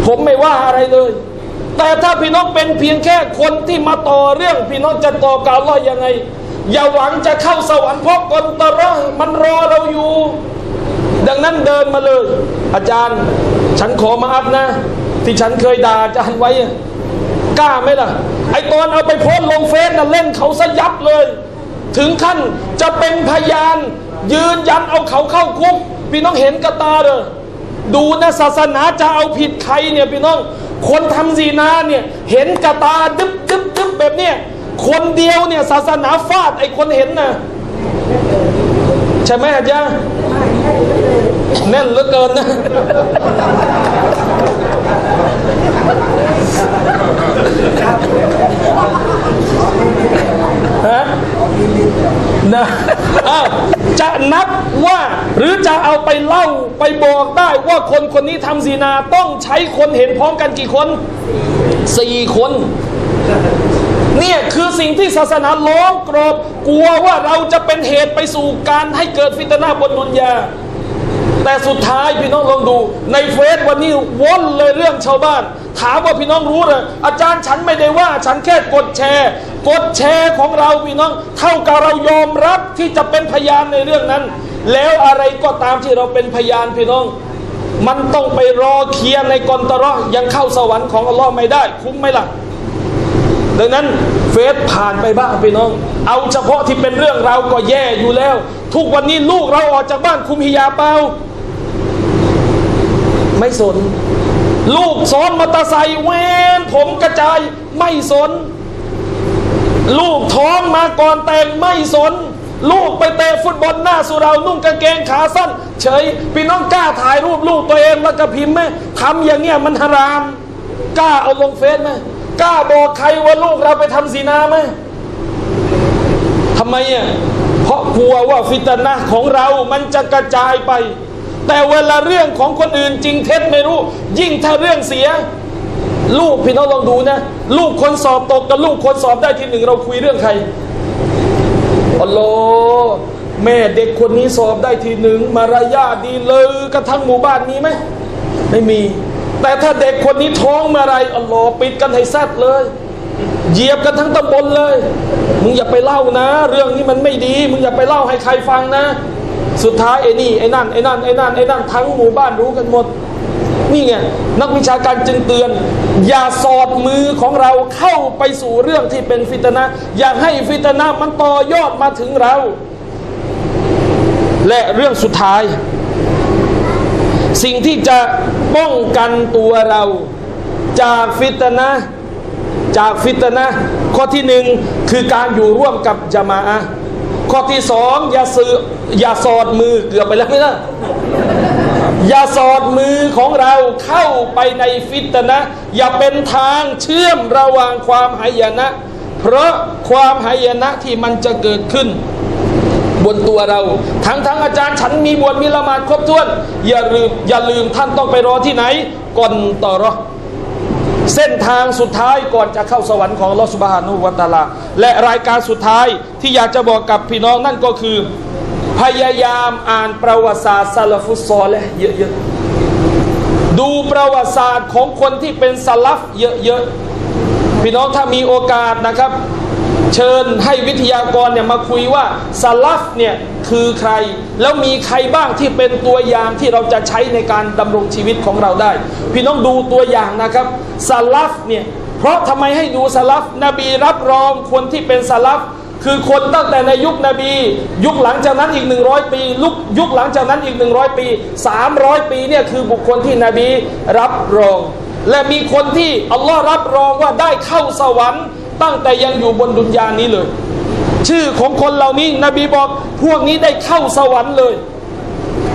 ผมไม่ว่าอะไรเลยแต่ถ้าพี่น้องเป็นเพียงแค่คนที่มาต่อเรื่องพี่น้องจะต่อกับอัลเลาะห์ยังไงอย่าหวังจะเข้าสวรรค์เพราะกลตะร่องมันรอเราอยู่ดังนั้นเดินมาเลยอาจารย์ฉันขอมาอัพนะที่ฉันเคยด่าอาจารย์ไว้กล้าไหมล่ะไอตอนเอาไปโพสลงเฟซน่ะเล่นเขาซะยับเลยถึงขั้นจะเป็นพยานยืนยันเอาเขาเข้าคุกพี่น้องเห็นกระตาเลยดูนะศาสนาจะเอาผิดใครเนี่ยพี่น้องคนทำซีนาเนี่ยเห็นกระตาดึ๊บดึ๊บดึ๊บแบบเนี้ยคนเดียวเนี่ยศาสนาฟาดไอคนเห็นนะใช่ไหมอาจารย์แน่นเหลือเกินนะฮะนะอ้าวจะนับว่าหรือจะเอาไปเล่าไปบอกได้ว่าคนคนนี้ทำซีนาต้องใช้คนเห็นพร้อมกันกี่คนสี่คนเนี่ยคือสิ่งที่ศาสนาล้อมกรอบกลัวว่าเราจะเป็นเหตุไปสู่การให้เกิดฟิตนะห์บนดุนยาแต่สุดท้ายพี่น้องลองดูในเฟซวันนี้ว่นเลยเรื่องชาวบ้านถามว่าพี่น้องรู้เหรออาจารย์ฉันไม่ได้ว่าฉันแค่กดแชร์กดแชร์ของเราพี่น้องเท่ากับเรายอมรับที่จะเป็นพยานในเรื่องนั้นแล้วอะไรก็ตามที่เราเป็นพยานพี่น้องมันต้องไปรอเคลียร์ในกอนตะรอยังเข้าสวรรค์ของอัลลอฮ์ไม่ได้คุ้มไหมล่ะดังนั้นเฟซผ่านไปบ้างพี่น้องเอาเฉพาะที่เป็นเรื่องเราก็แย่อยู่แล้วทุกวันนี้ลูกเราออกจากบ้านคุมฮิญาบเปล่าไม่สนลูกซ้อนมอเตอร์ไซค์เว้นผมกระจายไม่สนลูกท้องมาก่อนแต่งไม่สนลูกไปเตะฟุตบอลหน้าสุรานุ่งกางเกงขาสั้นเฉยพี่น้องกล้าถ่ายรูปลูกตัวเองแล้วก็พิมพ์ไหมทำอย่างเงี้ยมันฮารามกล้าเอาลงเฟซไหมกล้าบอกใครว่าลูกเราไปทำซีนาไหมทำไมอ่ะเพราะกลัวว่าฟิตนะห์ของเรามันจะกระจายไปแต่เวลาเรื่องของคนอื่นจริงเท็จไม่รู้ยิ่งถ้าเรื่องเสียลูกพี่น้องลองดูนะลูกคนสอบตกกับลูกคนสอบได้ทีหนึ่งเราคุยเรื่องใครอัลลอฮ์แม่เด็กคนนี้สอบได้ทีหนึ่งมารยาทดีเลยกระทั่งหมู่บ้านนี้ไหมไม่มีแต่ถ้าเด็กคนนี้ท้องมาอะไรอัลลอฮ์ปิดกันให้แซดเลยเหยียบกันทั้งตำบลเลยมึงอย่าไปเล่านะเรื่องนี้มันไม่ดีมึงอย่าไปเล่าให้ใครฟังนะสุดท้ายไอ้นี่ไอ้นั่นไอ้นั่นไอ้นั่นไอ้นั่นทั้งหมู่บ้านรู้กันหมดนี่ไงนักวิชาการจึงเตือนอย่าสอดมือของเราเข้าไปสู่เรื่องที่เป็นฟิตนะห์อย่าให้ฟิตนะห์มันต่อยอดมาถึงเราและเรื่องสุดท้ายสิ่งที่จะป้องกันตัวเราจากฟิตนะห์จากฟิตนะห์ข้อที่หนึ่งคือการอยู่ร่วมกับญะมาอะห์ข้อที่สองอย่าสื่ออย่าสอดมือเกือบไปแล้วไม่ได้อย่าสอดมือของเราเข้าไปในฟิตนะห์อย่าเป็นทางเชื่อมระหว่างความหายนะเพราะความหายนะที่มันจะเกิดขึ้นบนตัวเราทั้งทั้งอาจารย์ฉันมีบวชมีละหมาดครบถ้วนอย่าลืมอย่าลืมท่านต้องไปรอที่ไหนก่อนต่อรอเส้นทางสุดท้ายก่อนจะเข้าสวรรค์ของอัลเลาะห์ซุบฮานะฮูวะตะอาลาและรายการสุดท้ายที่อยากจะบอกกับพี่น้องนั่นก็คือพยายามอ่านประวัติศาสตร์ซะละฟุสซอลิฮ์เยอะๆดูประวัติศาสตร์ของคนที่เป็นซะลัฟเยอะๆพี่น้องถ้ามีโอกาสนะครับเชิญให้วิทยากรเนี่ยมาคุยว่าซะลัฟเนี่ยคือใครแล้วมีใครบ้างที่เป็นตัวอย่างที่เราจะใช้ในการดำรงชีวิตของเราได้พี่น้องดูตัวอย่างนะครับซะลัฟเนี่ยเพราะทำไมให้ดูซะลัฟนบีรับรองคนที่เป็นซะลัฟคือคนตั้งแต่ในยุคนบียุคหลังจากนั้นอีกหนึ่งร้อยปีลุกยุคหลังจากนั้นอีกหนึ่งร้อยปีสามร้อยปีเนี่ยคือบุคคลที่นบีรับรองและมีคนที่อัลลอฮ์รับรองว่าได้เข้าสวรรค์ตั้งแต่ยังอยู่บนดุนยานี้เลยชื่อของคนเหล่านี้นบีบอกพวกนี้ได้เข้าสวรรค์เลย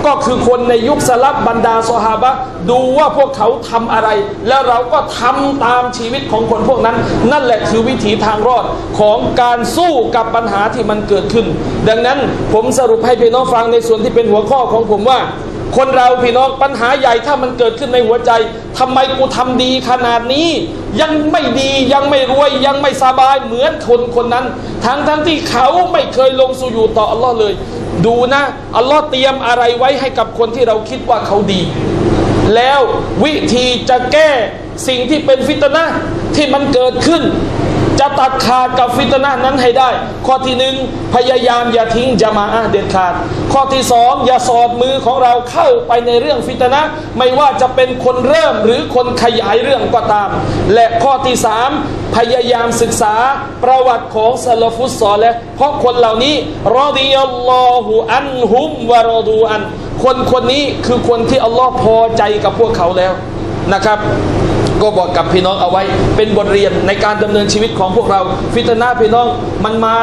ก็คือคนในยุคสลับบรรดาซอฮาบะดูว่าพวกเขาทำอะไรแล้วเราก็ทำตามชีวิตของคนพวกนั้นนั่นแหละคือวิถีทางรอดของการสู้กับปัญหาที่มันเกิดขึ้นดังนั้นผมสรุปให้พี่น้องฟังในส่วนที่เป็นหัวข้อของผมว่าคนเราพี่น้องปัญหาใหญ่ถ้ามันเกิดขึ้นในหัวใจทำไมกูทำดีขนาดนี้ยังไม่ดียังไม่รวยยังไม่สบายเหมือนคนคนนั้นทั้งทั้งที่เขาไม่เคยลงสู่อยู่ต่ออัลลอฮ์เลยดูนะอัลลอฮ์เตรียมอะไรไว้ให้กับคนที่เราคิดว่าเขาดีแล้ววิธีจะแก้สิ่งที่เป็นฟิตนะห์ที่มันเกิดขึ้นจะตัดขาดกับฟิตนะห์นั้นให้ได้ข้อที่หนึ่งพยายามอย่าทิ้งญะมาอะห์เด็ดขาดข้อที่สองอย่าสอดมือของเราเข้าไปในเรื่องฟิตนะห์ไม่ว่าจะเป็นคนเริ่มหรือคนขยายเรื่องก็ตามและข้อที่สามพยายามศึกษาประวัติของซะลาฟุสซอลิห์เพราะคนเหล่านี้รอฎิยัลลอฮุอันฮุมวะรอดูอันคนคนนี้คือคนที่อัลลอฮ์พอใจกับพวกเขาแล้วนะครับก็บอกกับพี่น้องเอาไว้เป็นบทเรียนในการดำเนินชีวิตของพวกเราฟิตนะห์พี่น้องมันมา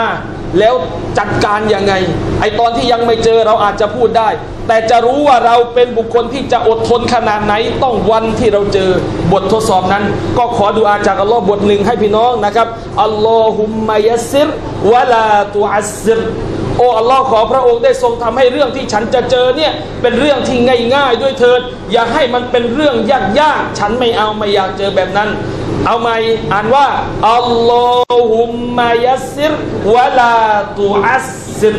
แล้วจัดการยังไงไอตอนที่ยังไม่เจอเราอาจจะพูดได้แต่จะรู้ว่าเราเป็นบุคคลที่จะอดทนขนาดไหนต้องวันที่เราเจอบททดสอบนั้นก็ขอดุอาจากอัลลอฮ์บทหนึ่งให้พี่น้องนะครับอัลลอฮุมมะยัสซิรวะลาตุอัสซิรโอ้อัลลอฮ์ขอพระองค์ได้ทรงทำให้เรื่องที่ฉันจะเจอเนี่ยเป็นเรื่องที่ง่ายๆด้วยเถิดอย่าให้มันเป็นเรื่องยากๆฉันไม่เอาไม่อยากเจอแบบนั้นเอาใหม่อ่านว่าอัลลอฮุมมะยัสซิรวะลาตุอัสซิร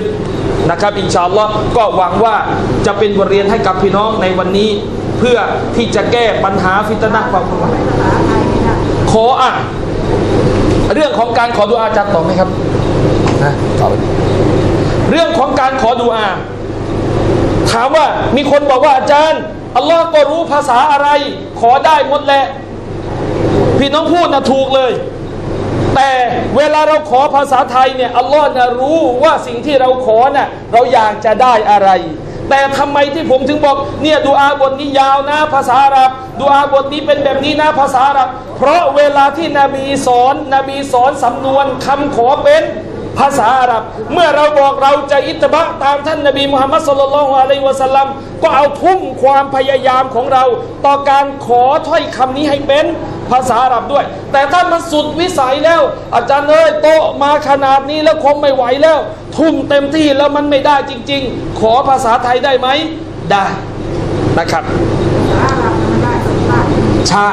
นะครับอินชาอัลลอฮ์ก็หวังว่าจะเป็นบทเรียนให้กับพี่น้องในวันนี้เพื่อที่จะแก้ปัญหาฟิตนะห์ความรู้ขออ่ะเรื่องของการขอดุอาจะต่อไหมครับนะต่อเรื่องของการขอดุอาถามว่ามีคนบอกว่าอาจารย์อัลลอฮ์ก็รู้ภาษาอะไรขอได้หมดแหละพี่น้องพูดนะถูกเลยแต่เวลาเราขอภาษาไทยเนี่ยอัลลอฮ์นะรู้ว่าสิ่งที่เราขอน่ะเราอยากจะได้อะไรแต่ทำไมที่ผมถึงบอกเนี่ยดุอาบทนี้ยาวนะภาษาอาหรับดุอาบทนี้เป็นแบบนี้นะภาษาอาหรับเพราะเวลาที่นบีสอนนบีสอนสำนวนคำขอเป็นภาษาอาหรับเมื่อเราบอกเราจะอิตบะตามท่านนบีมุฮัมมัดศ็อลลัลลอฮุอะลัยฮิวะซัลลัมก็เอาทุ่มความพยายามของเราต่อการขอถ้อยคำนี้ให้เป็นภาษาอาหรับด้วยแต่ถ้ามันสุดวิสัยแล้วอาจารย์เอ้ยโตมาขนาดนี้แล้วคงไม่ไหวแล้วทุ่มเต็มที่แล้วมันไม่ได้จริงๆขอภาษาไทยได้ไหมได้นะครับใช่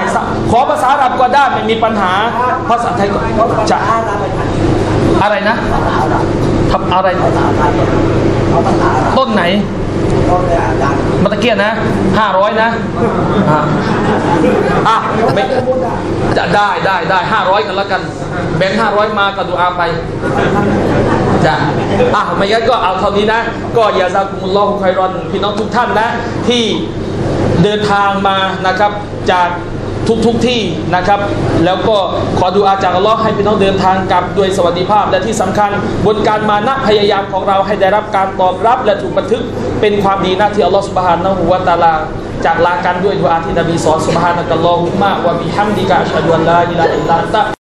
ขอภาษาอาหรับก็ได้ไม่มีปัญหาภาษาไทยก็จะอะไรนะทำอะไรต้นไหนมาตะเกียบนะห้าร้อยนะอ่ะไม่ได้ได้ได้ห้าร้อยกันแล้วกันแบงค์ห้าร้อยมากับดุอาไปจ้ะอ่ะไม่งั้นก็เอาเท่านี้นะก็ยาซากุมุลลอฮุไครอนพี่น้องทุกท่านนะที่เดินทางมานะครับจากทุกทุกที่นะครับแล้วก็ขอดุอาจากอัลลอฮ์ให้พี่น้องเดินทางกลับด้วยสวัสดิภาพและที่สำคัญบนการมานะพยายามของเราให้ได้รับการตอบรับและถูกบันทึกเป็นความดีหน้าที่อัลลอฮ์ซุบฮานะฮูวะตะอาลาจากลากันด้วยดุอาที่นบีสอนซุบฮานะกัลลอฮุมมะวะบิฮัมดิกะอัชฮะดุอัลลาอิลาฮะอิลลัลลอฮ์